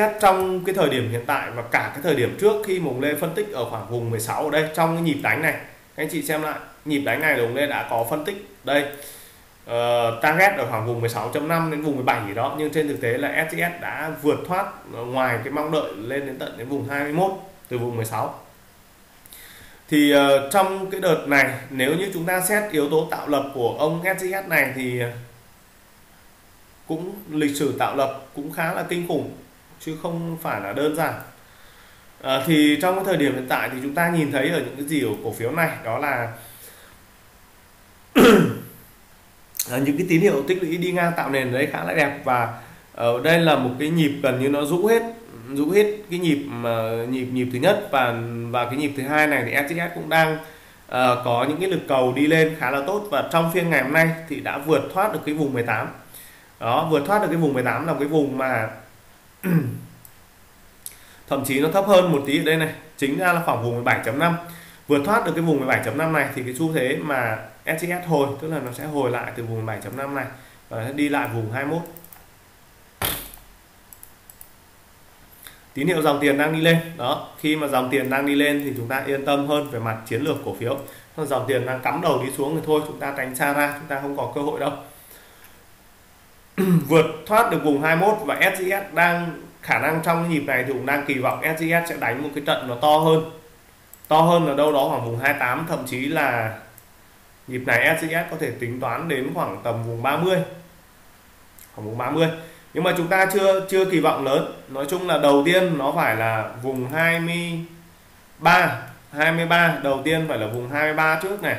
ét trong cái thời điểm hiện tại và cả cái thời điểm trước, khi Hùng Lê phân tích ở khoảng vùng mười sáu ở đây, trong cái nhịp đánh này, các anh chị xem lại nhịp đánh này là Hùng Lê đã có phân tích đây, uh, target ở khoảng vùng mười sáu chấm năm đến vùng mười bảy gì đó, nhưng trên thực tế là ét giê ét đã vượt thoát ngoài cái mong đợi lên đến tận đến vùng hai mươi mốt từ vùng mười sáu. Thì uh, trong cái đợt này, nếu như chúng ta xét yếu tố tạo lập của ông ét giê ét này thì cũng lịch sử tạo lập cũng khá là kinh khủng chứ không phải là đơn giản. À, thì trong cái thời điểm hiện tại thì chúng ta nhìn thấy ở những cái gì ở cổ phiếu này, đó là, là những cái tín hiệu tích lũy đi ngang tạo nền đấy khá là đẹp, và ở đây là một cái nhịp gần như nó rũ hết rũ hết cái nhịp mà nhịp nhịp thứ nhất, và và cái nhịp thứ hai này thì ét ét cũng đang à, có những cái lực cầu đi lên khá là tốt, và trong phiên ngày hôm nay thì đã vượt thoát được cái vùng mười tám. Đó, vượt thoát được cái vùng mười tám là cái vùng mà thậm chí nó thấp hơn một tí ở đây này, chính ra là khoảng vùng mười bảy chấm năm. Vượt thoát được cái vùng mười bảy chấm năm này thì cái xu thế mà ét ét hồi, tức là nó sẽ hồi lại từ vùng mười bảy chấm năm này và đi lại vùng hai mươi mốt. tín hiệu dòng tiền đang đi lên. Đó, khi mà dòng tiền đang đi lên thì chúng ta yên tâm hơn về mặt chiến lược cổ phiếu. Dòng tiền đang cắm đầu đi xuống thì thôi, chúng ta tránh xa ra, chúng ta không có cơ hội đâu. Vượt thoát được vùng hai mươi mốt và ét giê ét đang khả năng trong nhịp này thì cũng đang kỳ vọng ét giê ét sẽ đánh một cái trận nó to hơn. To hơn ở đâu đó khoảng vùng hai mươi tám, thậm chí là nhịp này ét giê ét có thể tính toán đến khoảng tầm vùng ba mươi. Khoảng vùng ba mươi. Nhưng mà chúng ta chưa chưa kỳ vọng lớn. Nói chung là đầu tiên nó phải là vùng hai mươi ba, hai mươi ba, đầu tiên phải là vùng hai mươi ba trước này.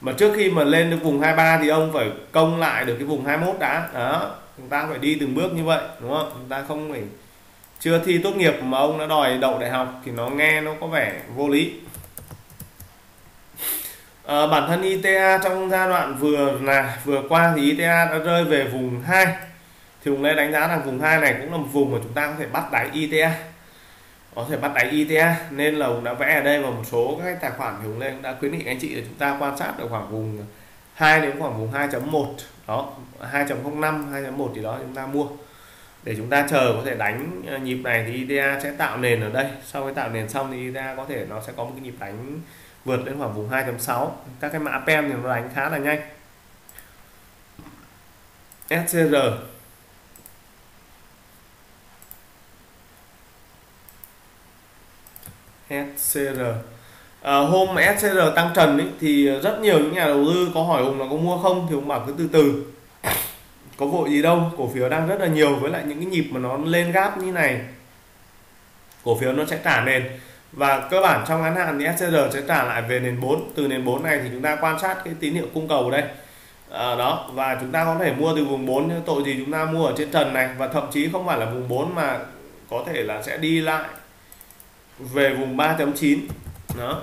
Mà trước khi mà lên được vùng hai mươi ba thì ông phải công lại được cái vùng hai mươi mốt đã. Đó, chúng ta phải đi từng bước như vậy, đúng không? Chúng ta không phải chưa thi tốt nghiệp mà ông đã đòi đậu đại học thì nó nghe nó có vẻ vô lý. À, bản thân i tê a trong giai đoạn vừa là vừa qua thì i tê a đã rơi về vùng hai. Thì Hùng Lê đánh giá rằng vùng hai này cũng là một vùng mà chúng ta có thể bắt đáy i tê a. Có thể bắt đáy i tê a nên là Hùng đã vẽ ở đây, và một số các tài khoản Hùng Lê đã khuyến nghị anh chị là chúng ta quan sát ở khoảng vùng hai đến khoảng vùng hai chấm một. Đó, hai chấm không năm, hai chấm một thì đó chúng ta mua. Để chúng ta chờ có thể đánh nhịp này thì i tê a sẽ tạo nền ở đây. Sau khi tạo nền xong thì i tê a có thể nó sẽ có một cái nhịp đánh vượt đến khoảng vùng hai chấm sáu. Các cái mã pê e em thì nó đánh khá là nhanh. ét xê rờ ét xê rờ à, hôm ét xê rờ tăng trần ý, thì rất nhiều những nhà đầu tư có hỏi Hùng là có mua không, thì Hùng bảo cứ từ từ, có vội gì đâu, cổ phiếu đang rất là nhiều, với lại những cái nhịp mà nó lên gáp như này cổ phiếu nó sẽ trả nền, và cơ bản trong ngắn hạn thì ét xê rờ sẽ trả lại về nền bốn. Từ nền bốn này thì chúng ta quan sát cái tín hiệu cung cầu ở đây à, đó, và chúng ta có thể mua từ vùng bốn, nhưng tội gì chúng ta mua ở trên trần này, và thậm chí không phải là vùng bốn mà có thể là sẽ đi lại về vùng ba chấm chín. Đó,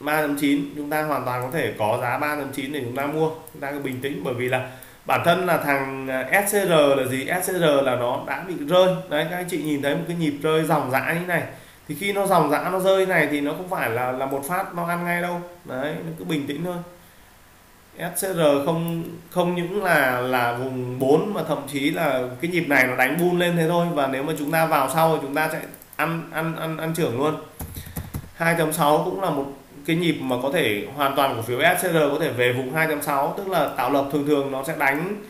ba chấm chín chúng ta hoàn toàn có thể có giá ba chấm chín để chúng ta mua, chúng ta cứ bình tĩnh, bởi vì là bản thân là thằng ét xê rờ là gì, ét xê rờ là nó đã bị rơi đấy. Các anh chị nhìn thấy một cái nhịp rơi dòng dã như này thì khi nó dòng dã nó rơi này thì nó không phải là là một phát nó ăn ngay đâu đấy, nó cứ bình tĩnh thôi. ét xê rờ không không những là là vùng bốn mà thậm chí là cái nhịp này nó đánh bun lên thế thôi, và nếu mà chúng ta vào sau thì chúng ta sẽ ăn ăn ăn ăn trưởng luôn. hai chấm sáu cũng là một cái nhịp mà có thể hoàn toàn cổ phiếu ét xê rờ có thể về vùng hai chấm sáu, tức là tạo lập thường thường nó sẽ đánh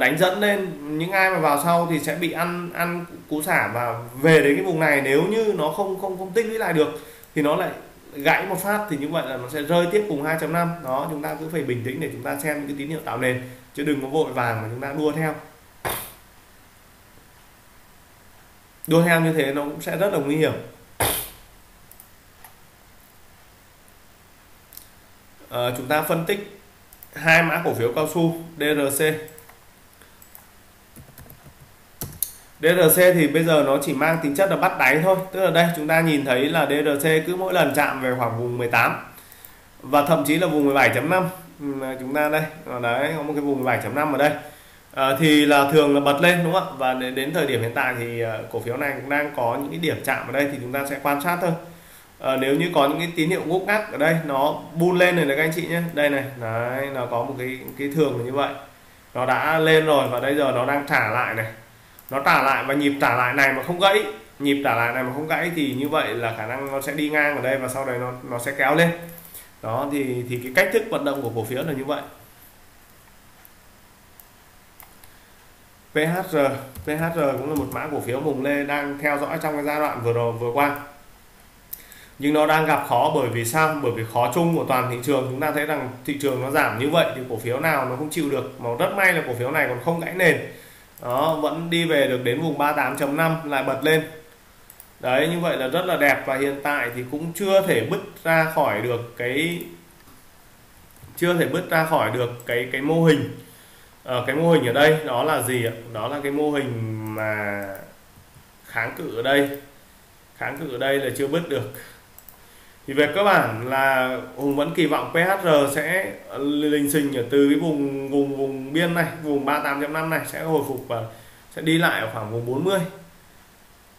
đánh dẫn lên, những ai mà vào sau thì sẽ bị ăn ăn cú xả, và về đến cái vùng này nếu như nó không không không tích lũy lại được thì nó lại gãy một phát, thì như vậy là nó sẽ rơi tiếp vùng hai chấm năm. Đó, chúng ta cứ phải bình tĩnh để chúng ta xem những cái tín hiệu tạo nền, chứ đừng có vội vàng mà chúng ta đua theo. Đua theo như thế nó cũng sẽ rất là nguy hiểm. À, chúng ta phân tích hai mã cổ phiếu cao su đê rờ xê. đê rờ xê thì bây giờ nó chỉ mang tính chất là bắt đáy thôi, tức là đây chúng ta nhìn thấy là đê rờ xê cứ mỗi lần chạm về khoảng vùng mười tám và thậm chí là vùng mười bảy chấm năm, chúng ta đây đấy có một cái vùng mười bảy chấm năm ở đây. À, thì là thường là bật lên, đúng không ạ? Và đến, đến thời điểm hiện tại thì uh, cổ phiếu này cũng đang có những cái điểm chạm ở đây thì chúng ta sẽ quan sát thôi. À, nếu như có những cái tín hiệu gốc gác ở đây nó bun lên rồi này các anh chị nhé, đây này, đấy, nó có một cái cái thường như vậy, nó đã lên rồi và bây giờ nó đang trả lại này, nó trả lại, và nhịp trả lại này mà không gãy, nhịp trả lại này mà không gãy thì như vậy là khả năng nó sẽ đi ngang ở đây và sau đấy nó nó sẽ kéo lên. Đó thì thì cái cách thức vận động của cổ phiếu là như vậy. pê hát rờ, pê hát rờ cũng là một mã cổ phiếu Hùng Lê đang theo dõi trong cái giai đoạn vừa rồi vừa qua, nhưng nó đang gặp khó. Bởi vì sao? Bởi vì khó chung của toàn thị trường, chúng ta thấy rằng thị trường nó giảm như vậy thì cổ phiếu nào nó không chịu được, mà rất may là cổ phiếu này còn không gãy nền, nó vẫn đi về được đến vùng ba mươi tám chấm năm lại bật lên đấy, như vậy là rất là đẹp. Và hiện tại thì cũng chưa thể bứt ra khỏi được cái chưa thể bứt ra khỏi được cái cái mô hình. Ờ, cái mô hình ở đây đó là gì ạ? Đó là cái mô hình mà kháng cự ở đây, kháng cự ở đây là chưa bứt được. Thì về cơ bản là Hùng vẫn kỳ vọng pê hát rờ sẽ lình xình ở từ cái vùng vùng vùng biên này, vùng ba mươi tám chấm năm này sẽ hồi phục và sẽ đi lại ở khoảng vùng bốn mươi,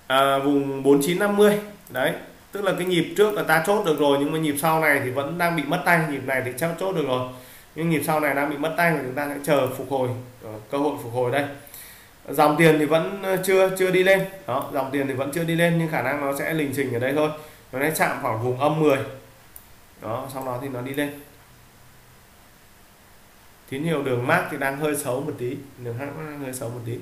à, vùng bốn mươi chín năm mươi đấy. Tức là cái nhịp trước là ta chốt được rồi, nhưng mà nhịp sau này thì vẫn đang bị mất tay, nhịp này thì chắc chốt được rồi. Nhưng nhịp sau này đang bị mất tay và chúng ta sẽ chờ phục hồi, cơ hội phục hồi đây. dòng tiền thì vẫn chưa chưa đi lên đó, dòng tiền thì vẫn chưa đi lên nhưng khả năng nó sẽ lình xình ở đây thôi, nó sẽ chạm khoảng vùng âm mười đó, sau đó thì nó đi lên. Tín hiệu đường mát thì đang hơi xấu một tí, đường hát hơi xấu một tí.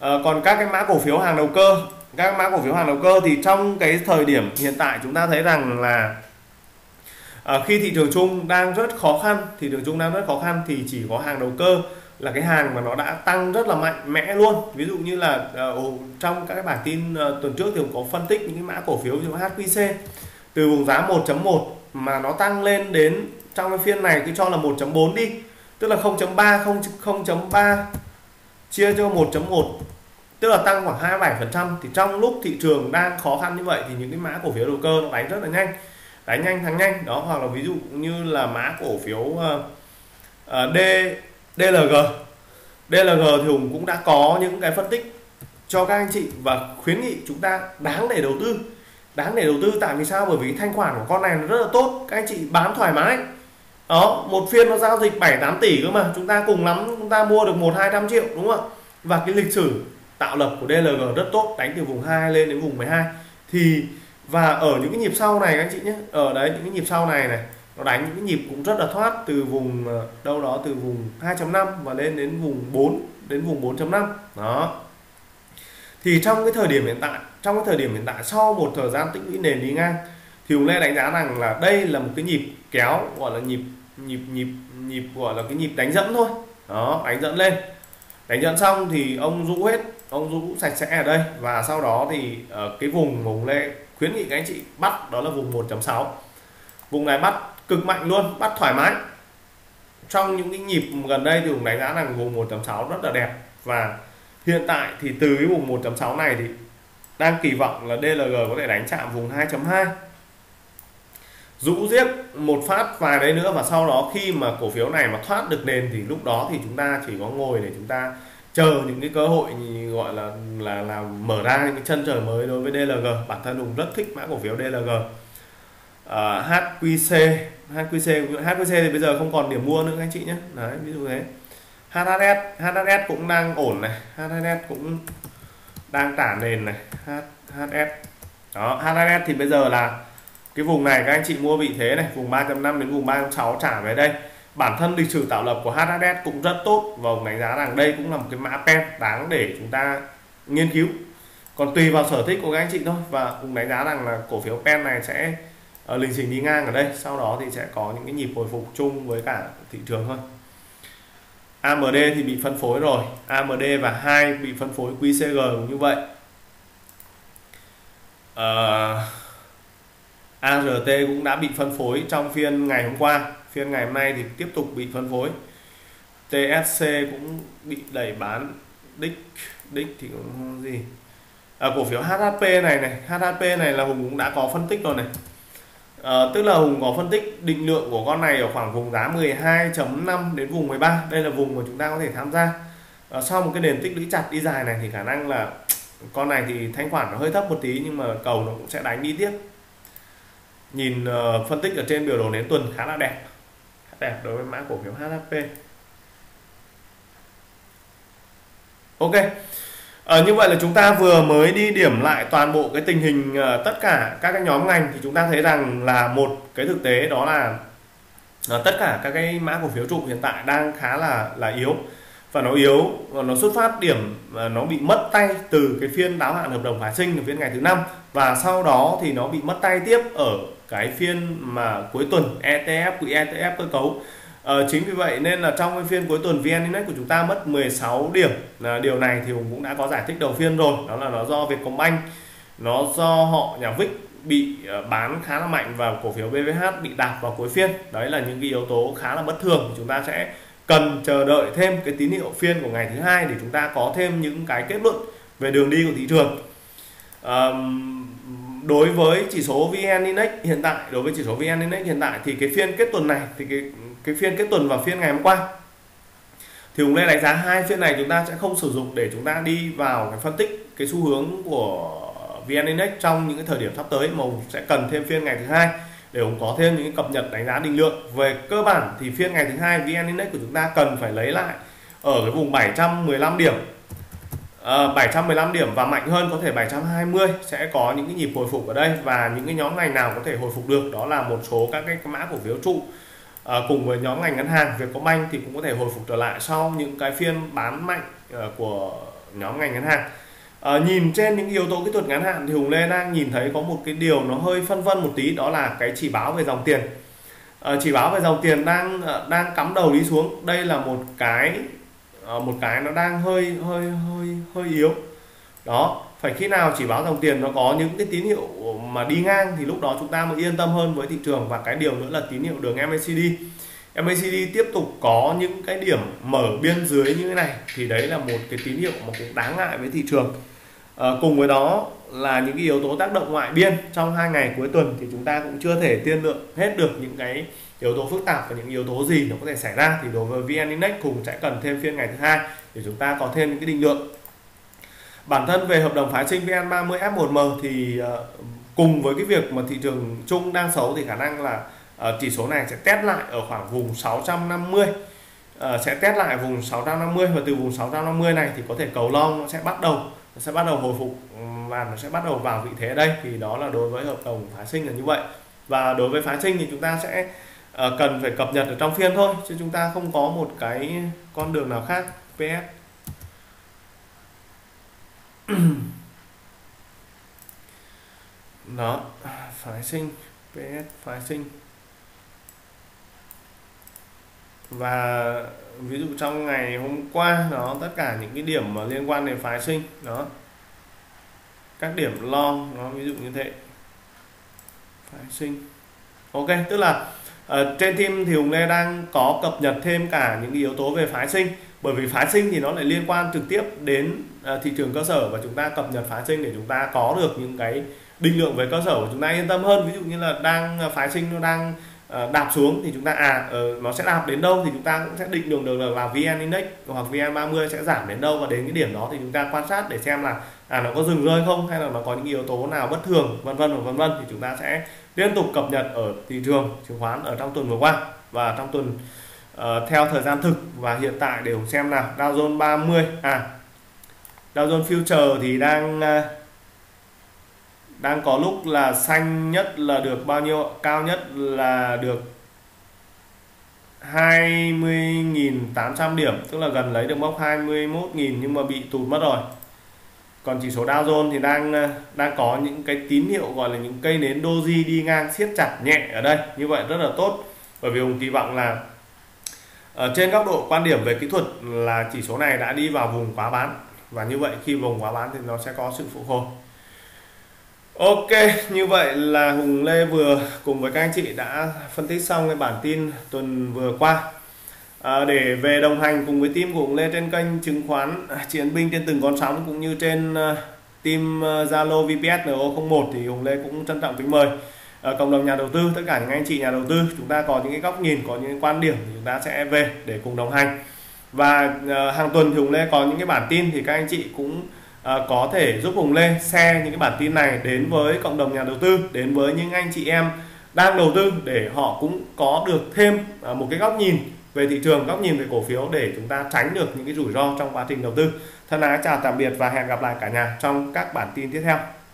À, còn các cái mã cổ phiếu hàng đầu cơ, các mã cổ phiếu hàng đầu cơ thì trong cái thời điểm hiện tại chúng ta thấy rằng là à, khi thị trường chung đang rất khó khăn, thị trường chung đang rất khó khăn thì chỉ có hàng đầu cơ là cái hàng mà nó đã tăng rất là mạnh mẽ luôn. Ví dụ như là uh, trong các cái bản tin uh, tuần trước thì cũng có phân tích những cái mã cổ phiếu như hát pê giê từ vùng giá một chấm một mà nó tăng lên đến trong cái phiên này cứ cho là một chấm bốn đi, tức là không chấm ba chia cho một chấm một, tức là tăng khoảng hai mươi bảy phần trăm. Thì trong lúc thị trường đang khó khăn như vậy thì những cái mã cổ phiếu đầu cơ nó đánh rất là nhanh, đánh nhanh thắng nhanh đó. Hoặc là ví dụ như là mã cổ phiếu uh, uh, D DLG DLG thì Hùng cũng đã có những cái phân tích cho các anh chị và khuyến nghị chúng ta đáng để đầu tư, đáng để đầu tư. Tại vì sao? Bởi vì thanh khoản của con này nó rất là tốt, các anh chị bán thoải mái đó, một phiên nó giao dịch bảy tám tỷ cơ mà, chúng ta cùng lắm chúng ta mua được một hai trăm triệu, đúng không ạ? Và cái lịch sử tạo lập của đê lờ giê rất tốt, đánh từ vùng hai lên đến vùng mười hai. Thì và ở những cái nhịp sau này các anh chị nhé, ở đấy những cái nhịp sau này này nó đánh những cái nhịp cũng rất là thoát, từ vùng đâu đó từ vùng hai chấm năm và lên đến vùng bốn, đến vùng bốn chấm năm đó. Thì trong cái thời điểm hiện tại, trong cái thời điểm hiện tại sau một thời gian tích lũy nền đi ngang thì Hùng Lê đánh giá rằng là đây là một cái nhịp kéo, gọi là nhịp nhịp nhịp nhịp gọi là cái nhịp đánh dẫn thôi đó, đánh dẫn lên, đánh dẫn xong thì ông rũ hết, ông rũ sạch sẽ ở đây. Và sau đó thì ở cái vùng Hùng Lê khuyến nghị các anh chị bắt đó là vùng một chấm sáu, vùng này bắt cực mạnh luôn, bắt thoải mái. Trong những cái nhịp gần đây thì Hùng đánh giá rằng vùng một chấm sáu rất là đẹp, và hiện tại thì từ cái vùng một chấm sáu này thì đang kỳ vọng là đê lờ giê có thể đánh chạm vùng hai chấm hai, rũ riết một phát vài đấy nữa, và sau đó khi mà cổ phiếu này mà thoát được nền thì lúc đó thì chúng ta chỉ có ngồi để chúng ta chờ những cái cơ hội gọi là là là mở ra những cái chân trời mới đối với đê lờ giê. Bản thân Hùng rất thích mã cổ phiếu đê lờ giê. Uh, HQC, HQC, HQC thì bây giờ không còn điểm mua nữa các anh chị nhé. Đấy, ví dụ thế. hát hát ét, hát hát ét cũng đang ổn này, hát hát ét cũng đang tả nền này, hát hát ét. Đó, hát hát ét thì bây giờ là cái vùng này các anh chị mua vị thế này, vùng ba chấm năm đến vùng ba chấm sáu trả về đây. Bản thân lịch sử tạo lập của hát hát ét cũng rất tốt và đánh giá rằng đây cũng là một cái mã pen đáng để chúng ta nghiên cứu. Còn tùy vào sở thích của các anh chị thôi, và cũng đánh giá rằng là cổ phiếu pen này sẽ Uh, lình xình đi ngang ở đây, sau đó thì sẽ có những cái nhịp hồi phục chung với cả thị trường thôi. a em đê thì bị phân phối rồi, a em đê và hai bị phân phối quy xê giê cũng như vậy. uh, a rờ tê cũng đã bị phân phối trong phiên ngày hôm qua, phiên ngày hôm nay thì tiếp tục bị phân phối. tê ét xê cũng bị đẩy bán đích, đích thì cũng không gì. À, cổ phiếu hát hát pê này này, hát hát pê này là Hùng cũng đã có phân tích rồi này. À, tức là Hùng có phân tích định lượng của con này ở khoảng vùng giá mười hai chấm năm đến vùng mười ba. Đây là vùng mà chúng ta có thể tham gia. À, sau một cái nền tích lũy chặt đi dài này thì khả năng là con này thì thanh khoản nó hơi thấp một tí nhưng mà cầu nó cũng sẽ đánh đi tiếp. Nhìn uh, phân tích ở trên biểu đồ nến tuần khá là đẹp, đẹp đối với mã cổ phiếu hát hát pê. Ok. À, như vậy là chúng ta vừa mới đi điểm lại toàn bộ cái tình hình uh, tất cả các cái nhóm ngành. Thì chúng ta thấy rằng là một cái thực tế đó là uh, tất cả các cái mã cổ phiếu trụ hiện tại đang khá là là yếu, và nó yếu và nó xuất phát điểm uh, nó bị mất tay từ cái phiên đáo hạn hợp đồng phái sinh ở phiên ngày thứ năm, và sau đó thì nó bị mất tay tiếp ở cái phiên mà cuối tuần e tê ép, quỹ e tê ép cơ cấu. Ờ, chính vì vậy nên là trong cái phiên cuối tuần vê en Index của chúng ta mất mười sáu điểm. À, điều này thì Hùng cũng đã có giải thích đầu phiên rồi, đó là nó do Vietcombank, nó do họ nhà vê i xê bị uh, bán khá là mạnh và cổ phiếu bê vê hát bị đạp vào cuối phiên. Đấy là những cái yếu tố khá là bất thường, chúng ta sẽ cần chờ đợi thêm cái tín hiệu phiên của ngày thứ hai để chúng ta có thêm những cái kết luận về đường đi của thị trường. um, Đối với chỉ số vê en Index hiện tại, đối với chỉ số vê en Index hiện tại thì cái phiên kết tuần này thì cái cái phiên kết tuần và phiên ngày hôm qua thì Hùng Lê đánh giá hai phiên này chúng ta sẽ không sử dụng để chúng ta đi vào cái phân tích cái xu hướng của vê en Index trong những cái thời điểm sắp tới, mà Hùng sẽ cần thêm phiên ngày thứ hai để Hùng có thêm những cập nhật đánh giá định lượng. Về cơ bản thì phiên ngày thứ hai vê en Index của chúng ta cần phải lấy lại ở cái vùng bảy trăm mười lăm điểm À, bảy trăm mười lăm điểm và mạnh hơn có thể bảy trăm hai mươi sẽ có những cái nhịp hồi phục ở đây, và những cái nhóm ngành nào có thể hồi phục được đó là một số các cái mã cổ phiếu trụ à, cùng với nhóm ngành ngân hàng. Vietcombank thì cũng có thể hồi phục trở lại sau những cái phiên bán mạnh của nhóm ngành ngân hàng. À, nhìn trên những yếu tố kỹ thuật ngắn hạn thì Hùng Lê đang nhìn thấy có một cái điều nó hơi phân vân một tí, đó là cái chỉ báo về dòng tiền. À, chỉ báo về dòng tiền đang đang cắm đầu đi xuống. Đây là một cái một cái nó đang hơi hơi hơi hơi yếu đó. Phải khi nào chỉ báo dòng tiền nó có những cái tín hiệu mà đi ngang thì lúc đó chúng ta mới yên tâm hơn với thị trường. Và cái điều nữa là tín hiệu đường M A C D, M A C D tiếp tục có những cái điểm mở biên dưới như thế này thì đấy là một cái tín hiệu một cái đáng ngại với thị trường. À, cùng với đó là những cái yếu tố tác động ngoại biên trong hai ngày cuối tuần thì chúng ta cũng chưa thể tiên lượng hết được những cái yếu tố phức tạp và những yếu tố gì nó có thể xảy ra. Thì đối với vê en Index cùng sẽ cần thêm phiên ngày thứ hai để chúng ta có thêm những cái định lượng. Bản thân về hợp đồng phái sinh V N ba mươi F một M thì cùng với cái việc mà thị trường chung đang xấu thì khả năng là chỉ số này sẽ test lại ở khoảng vùng sáu trăm năm mươi, sẽ test lại vùng sáu trăm năm mươi, và từ vùng sáu trăm năm mươi này thì có thể cầu long nó sẽ bắt đầu nó sẽ bắt đầu hồi phục và nó sẽ bắt đầu vào vị thế ở đây. Thì đó là đối với hợp đồng phái sinh là như vậy. Và đối với phái sinh thì chúng ta sẽ cần phải cập nhật ở trong phiên thôi, chứ chúng ta không có một cái con đường nào khác. P S đó, phái sinh P S phái sinh. Và ví dụ trong ngày hôm qua đó, tất cả những cái điểm mà liên quan đến phái sinh đó, các điểm long nó ví dụ như thế, phái sinh. Ok, tức là Ờ, trên team thì Hùng Lê đang có cập nhật thêm cả những yếu tố về phái sinh, bởi vì phái sinh thì nó lại liên quan trực tiếp đến uh, thị trường cơ sở, và chúng ta cập nhật phái sinh để chúng ta có được những cái định lượng về cơ sở của chúng ta yên tâm hơn. Ví dụ như là đang phái sinh nó đang uh, đạp xuống thì chúng ta à uh, nó sẽ đạp đến đâu thì chúng ta cũng sẽ định lượng được là vê en Index hoặc V N ba mươi sẽ giảm đến đâu, và đến cái điểm đó thì chúng ta quan sát để xem là à nó có dừng rơi không, hay là nó có những yếu tố nào bất thường vân vân và vân vân. Thì chúng ta sẽ liên tục cập nhật ở thị trường chứng khoán ở trong tuần vừa qua và trong tuần uh, theo thời gian thực. Và hiện tại để Hùng xem nào, Dow Jones ba mươi à Dow Jones Future thì đang uh, đang có lúc là xanh nhất là được bao nhiêu, cao nhất là được hai mươi nghìn tám trăm điểm, tức là gần lấy được mốc hai mươi mốt nghìn nhưng mà bị tụt mất rồi. Còn chỉ số Dow Jones thì đang đang có những cái tín hiệu gọi là những cây nến doji đi ngang siết chặt nhẹ ở đây, như vậy rất là tốt, bởi vì Hùng kỳ vọng là ở trên góc độ quan điểm về kỹ thuật là chỉ số này đã đi vào vùng quá bán, và như vậy khi vùng quá bán thì nó sẽ có sự phục hồi. Ok, như vậy là Hùng Lê vừa cùng với các anh chị đã phân tích xong cái bản tin tuần vừa qua. À, để về đồng hành cùng với team của Hùng Lê trên kênh chứng khoán Chiến Binh trên từng con sóng cũng như trên uh, team Zalo uh, V P S N O không một thì Hùng Lê cũng trân trọng kính mời uh, cộng đồng nhà đầu tư, tất cả những anh chị nhà đầu tư chúng ta có những cái góc nhìn, có những cái quan điểm thì chúng ta sẽ về để cùng đồng hành. Và uh, hàng tuần thì Hùng Lê có những cái bản tin thì các anh chị cũng uh, có thể giúp Hùng Lê share những cái bản tin này đến với cộng đồng nhà đầu tư, đến với những anh chị em đang đầu tư để họ cũng có được thêm uh, một cái góc nhìn về thị trường, góc nhìn về cổ phiếu để chúng ta tránh được những cái rủi ro trong quá trình đầu tư. Thân ái chào tạm biệt và hẹn gặp lại cả nhà trong các bản tin tiếp theo.